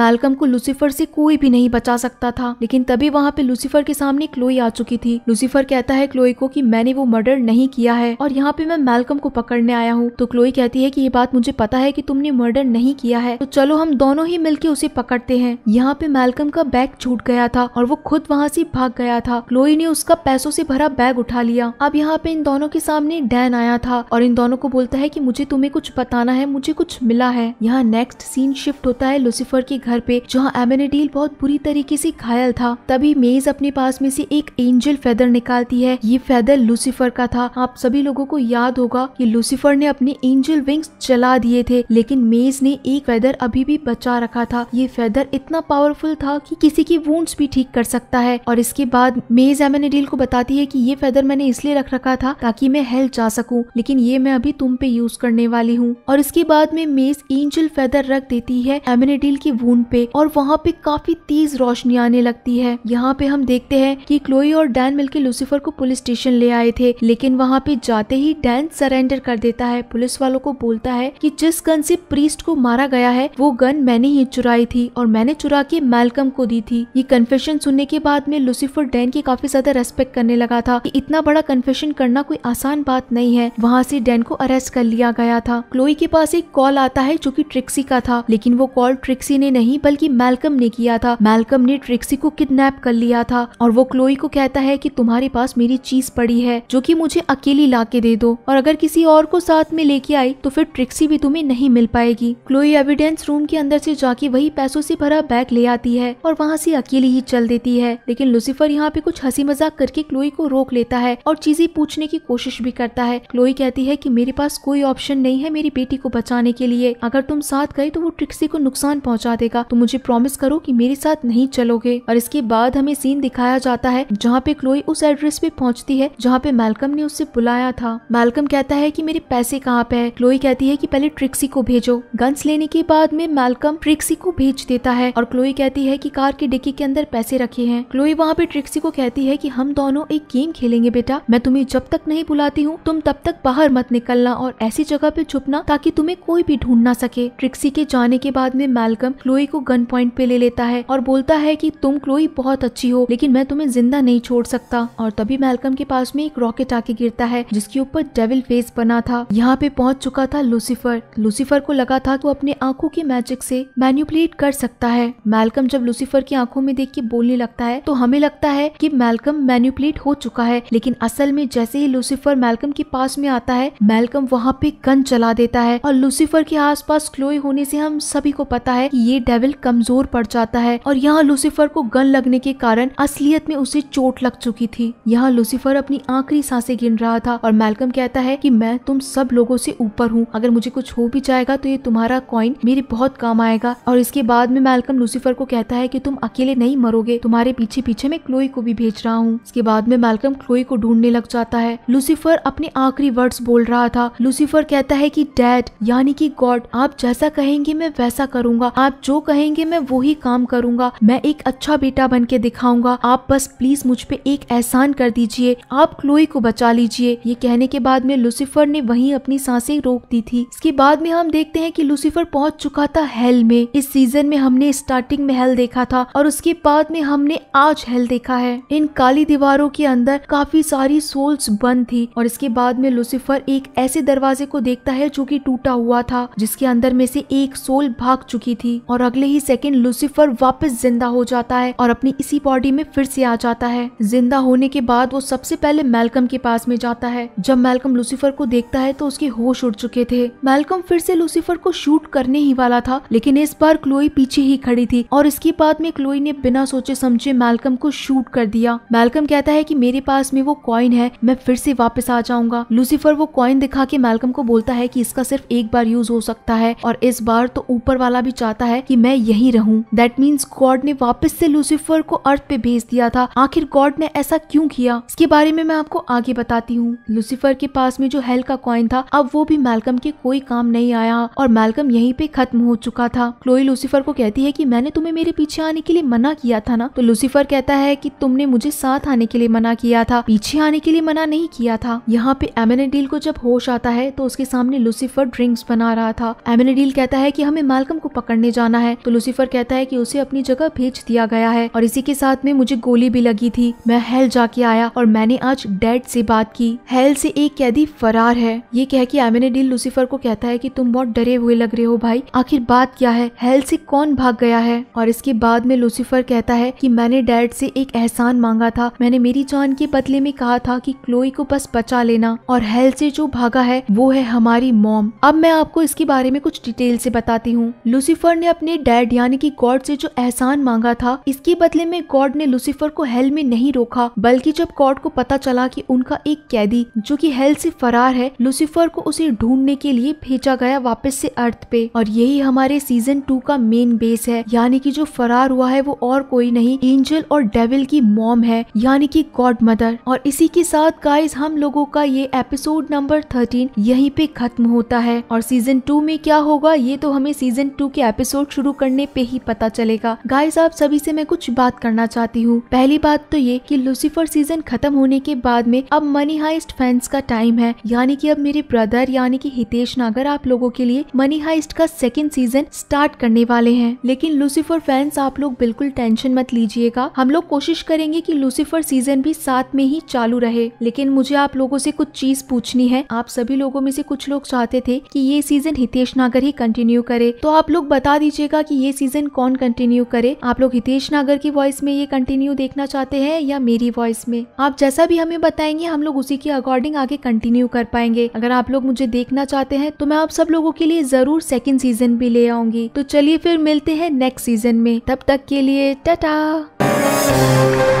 मैल्कम को लूसीफर से कोई भी नहीं बचा सकता था, लेकिन तभी वहाँ पे लूसीफर के सामने क्लोई आ चुकी थी। लूसीफर कहता है क्लोई को कि मैंने वो मर्डर नहीं किया है और यहाँ पे मैं मैल्कम को पकड़ने आया हूँ। तो क्लोई कहती है कि ये बात मुझे पता है कि तुमने मर्डर नहीं किया है, तो चलो हम दोनों ही मिलके उसे पकड़ते हैं। यहाँ पे मैल्कम का बैग छूट गया था और वो खुद वहाँ से भाग गया था। क्लोई ने उसका पैसों से भरा बैग उठा लिया। अब यहाँ पे इन दोनों के सामने डैन आया था और इन दोनों को बोलता है कि मुझे तुम्हें कुछ बताना है, मुझे कुछ मिला है। यहाँ नेक्स्ट सीन शिफ्ट होता है लूसीफर के घर पे, जहाँ एमेनाडेल बहुत बुरी तरीके से घायल था। तभी मेज अपने पास में से एक एंजल फेदर निकालती है, ये फेदर लूसीफर का था। आप सभी लोगों को याद होगा कि लूसीफर ने अपने एंजल विंग्स जला दिए थे, लेकिन मेज ने एक फेदर अभी भी बचा रखा था। ये फेदर इतना पावरफुल था कि किसी की वुंड्स भी ठीक कर सकता है। और इसके बाद मेज एमेनाडेल को बताती है कि ये फेदर मैंने इसलिए रख रखा था ताकि मैं हेल जा सकूं, लेकिन ये मैं अभी तुम पे यूज करने वाली हूँ। और इसके बाद में मेज एंजल फेदर रख देती है एमेनाडेल की वुंड पे और वहाँ पे काफी तेज रोशनी आने लगती है। यहाँ पे हम देखते हैं कि क्लोई और डैन मिलकर लूसीफर को पुलिस स्टेशन ले आए थे, लेकिन वहाँ पे जाते ही डैन सरेंडर कर देता है। पुलिस वालों को बोलता है कि जिस गन से प्रीस्ट को मारा गया है वो गन मैंने ही चुराई थी और मैंने चुरा के मैल्कम को दी थी। ये कन्फेशन सुनने के बाद में लूसीफर डैन की काफी ज्यादा रेस्पेक्ट करने लगा लगा था कि इतना बड़ा कन्फेशन करना कोई आसान बात नहीं है। वहाँ से डैन को अरेस्ट कर लिया गया था। क्लोई के पास एक कॉल आता है जो कि ट्रिक्सी का था, लेकिन वो कॉल ट्रिक्सी ने नहीं बल्कि मैल्कम ने किया था। मैल्कम ने ट्रिक्सी को किडनैप कर लिया था और वो क्लोई को कहता है कि तुम्हारे पास मेरी चीज पड़ी है जो कि मुझे अकेली लाके दे दो, और अगर किसी और को साथ में लेके आई तो फिर ट्रिक्सी भी तुम्हें नहीं मिल पाएगी। क्लोई एविडेंस रूम के अंदर से जाके वही पैसों से भरा बैग ले आती है और वहाँ से अकेली ही चल देती है। लेकिन लुसिफर यहाँ पे कुछ हंसी मजाक करके क्लोई को रोक लेता है और चीजें पूछने की कोशिश भी करता है। क्लोई कहती है कि मेरे पास कोई ऑप्शन नहीं है मेरी बेटी को बचाने के लिए, अगर तुम साथ गए तो वो ट्रिक्सी को नुकसान पहुँचा देगा, तो मुझे प्रॉमिस करो कि मेरे साथ नहीं चलोगे। और इसके बाद हमें सीन दिखाया जाता है जहाँ पे क्लोई उस एड्रेस पे पहुँचती है जहाँ पे मैल्कम ने उससे बुलाया था। मैल्कम कहता है कि मेरे पैसे कहाँ पे है। क्लोई कहती है कि पहले ट्रिक्सी को भेजो। गन्स लेने के बाद में मैल्कम ट्रिक्सी को भेज देता है और क्लोई कहती है कि कार के डिक्की के अंदर पैसे रखे हैं। क्लोई वहाँ पे ट्रिक्सी को कहती है कि हम दोनों एक गेम खेलेंगे बेटा, मैं तुम्हें जब तक नहीं बुलाती हूँ तुम तब तक बाहर मत निकलना और ऐसी जगह पे छुपना ताकि तुम्हें कोई भी ढूंढ ना सके। ट्रिक्सी के जाने के बाद में मैल्कम क्लोई को गन पॉइंट पे ले लेता है और बोलता है कि तुम क्लोई बहुत अच्छी हो लेकिन मैं तुम्हें जिंदा नहीं छोड़ सकता। और तभी मैल्कम के पास में एक रॉकेट आके गिरता है जिसके ऊपर डेविल फेस बना था। यहाँ पे पहुँच चुका था लुसिफर। लुसिफर को लगा था कि वो अपने आंखों के मैजिक से मैनिपुलेट कर सकता है। मैल्कम जब लुसिफर की आंखों में देख के बोलने लगता है तो हमें लगता है कि मैल्कम मैनिपुलेट हो चुका है, लेकिन असल में जैसे ही लुसिफर मैल्कम के पास में आता है मैल्कम वहाँ पे गन चला देता है और लुसिफर के आसपास क्लोई होने से हम सभी को पता है कि ये डेविल कमजोर पड़ जाता है। और यहाँ लुसिफर को गन लगने के कारण असलियत में उसे चोट लग चुकी थी। यहाँ लुसिफर अपनी आखिरी सांसें गिन रहा था और मैल्कम कहता है कि मैं तुम सब लोगों से ऊपर हूँ, अगर मुझे कुछ हो भी जाएगा तो ये तुम्हारा कॉइन मेरे बहुत काम आएगा। और इसके बाद में मैल्कम लुसिफर को कहता है कि तुम अकेले नहीं मरोगे, तुम्हारे पीछे पीछे मैं क्लोई को भी भेज रहा हूँ। इसके बाद में मैल्कम क्लोई को ढूंढने लग जाता है। लुसिफर अपने आखिरी वर्ड्स बोल रहा था। लुसिफर कहता है कि डैड यानी कि गॉड, आप जैसा कहेंगे मैं वैसा करूँगा, आप जो कहेंगे मैं वो ही काम करूँगा, मैं एक अच्छा बेटा बन के दिखाऊंगा, आप बस प्लीज मुझ पे एक एहसान कर दीजिए, आप क्लोई को बचा लीजिए। ये कहने के बाद में लुसिफर ने वहीं अपनी सांसें रोक दी थी। इसके बाद में हम देखते हैं कि लुसिफर पहुंच चुका था हेल में। इस सीजन में हमने स्टार्टिंग में हेल देखा था और उसके बाद में हमने आज हेल देखा है। इन काली दीवारों के अंदर काफी सारी सोल्स बंद थी और इसके बाद में लुसिफर एक ऐसे दरवाजे को देखता है जो कि टूटा हुआ था, जिसके अंदर में से एक सोल भाग चुकी थी और अगले ही सेकंड लुसिफर वापस जिंदा हो जाता है और अपनी इसी बॉडी में फिर से आ जाता है। जिंदा होने के बाद वो सबसे पहले मैल्कम के पास में जाता है। जब मैल्कम लुसिफर को देखता है तो उसके होश उड़ चुके थे। मैल्कम फिर से लुसिफर को शूट करने ही वाला था, लेकिन इस बार क्लोई पीछे ही खड़ी थी और इसके बाद में क्लोई ने बिना सोचे समझे मैल्कम को शूट कर दिया। मैल्कम कहता है कि मेरे पास में वो कॉइन है, मैं फिर से वापस आ जाऊंगा। लुसिफर वो कॉइन दिखा के मैल्कम को बोलता है कि इसका सिर्फ एक बार यूज हो सकता है और इस बार तो ऊपर वाला भी चाहता है कि मैं यहीं रहूं। दैट मीन्स गॉड ने वापस से लुसिफर को अर्थ पे भेज दिया था। आखिर गॉड ने ऐसा क्यों किया इसके बारे में मैं आपको आगे बताती हूँ। लुसिफर के पास में जो हेल का कॉइन था अब वो भी मैल्कम के कोई काम नहीं आया और मैल्कम यहीं पे खत्म हो चुका था। क्लोई लुसिफर को कहती है कि मैंने तुम्हें मेरे पीछे आने के लिए मना किया था ना, तो लुसिफर कहता है कि तुमने मुझे साथ आने के लिए मना किया था, पीछे आने के लिए मना नहीं किया था। यहाँ पे एमेनाडील को जब होश आता है तो उसके सामने लुसिफर ड्रिंक्स बना रहा था। एमेनाडील कहता है कि हमें मैल्कम को पकड़ने जाना है, तो लुसिफर कहता है कि उसे अपनी जगह भेज दिया गया है और इसी के साथ में मुझे गोली भी लगी थी, मैं हेल जाके आया और मैंने आज डैड से बात की, हेल से एक कैदी फरार है। ये कह के एमेनाडील लुसिफर को कहता है कि तुम बहुत डरे हुए लग रहे हो भाई, आखिर बात क्या है, हेल से कौन भाग गया है। और इसके बाद में लुसिफर कहता है कि मैंने डैड से एक एहसान मांगा था, मैंने मेरी जान के बदले में कहा था कि क्लोई को बस बचा लेना और हेल से जो भागा है वो है हमारी मॉम। अब मैं आपको इसके बारे में कुछ डिटेल से बताती हूँ। लुसिफर ने अपने डैड यानी कि गॉड से जो एहसान मांगा था, इसके बदले में गॉड ने लुसिफर को हेल में नहीं रोका, बल्कि जब गॉड को पता चला कि उनका एक कैदी जो कि हेल से फरार है, लुसिफर को उसे ढूंढने के लिए भेजा गया वापस से अर्थ पे। और यही हमारे सीजन 2 का मेन बेस है, यानी कि जो फरार हुआ है वो और कोई नहीं एंजल और डेविल की मॉम है, यानी कि गॉड मदर। और इसी के साथ गाइस हम लोगों का ये एपिसोड नंबर 13 यहीं पे खत्म होता है। और सीजन 2 में क्या होगा ये तो हमें सीजन 2 के एपिसोड शुरू करने पे ही पता चलेगा। गाइस आप सभी से मैं कुछ बात करना चाहती हूँ। पहली बात तो ये कि लुसिफर सीजन खत्म होने के बाद में अब मनी हाइस्ट फैंस का टाइम है, यानी कि अब मेरे ब्रदर यानी कि हितेश नागर आप लोगों के लिए मनी हाइस्ट का सेकंड सीजन स्टार्ट करने वाले हैं। लेकिन लुसिफर फैंस आप लोग बिल्कुल टेंशन मत लीजिएगा, हम लोग कोशिश करेंगे कि लुसिफर सीजन भी साथ में ही चालू रहे। लेकिन मुझे आप लोगों से कुछ चीज पूछनी है। आप सभी लोगों में से कुछ लोग चाहते थे कि ये सीजन हितेश नागर ही कंटिन्यू करे, तो आप लोग बता दीजिएगा कि ये सीजन कौन कंटिन्यू करे। आप लोग हितेश नागर की वॉइस में ये कंटिन्यू देखना चाहते हैं या मेरी वॉइस में? आप जैसा भी हमें बताएंगे हम लोग उसी के अकॉर्डिंग आगे कंटिन्यू कर पाएंगे। अगर आप लोग मुझे देखना चाहते हैं तो मैं आप सब लोगों के लिए जरूर सेकंड सीजन भी ले आऊंगी। तो चलिए फिर मिलते हैं नेक्स्ट सीजन में, तब तक के लिए टाटा।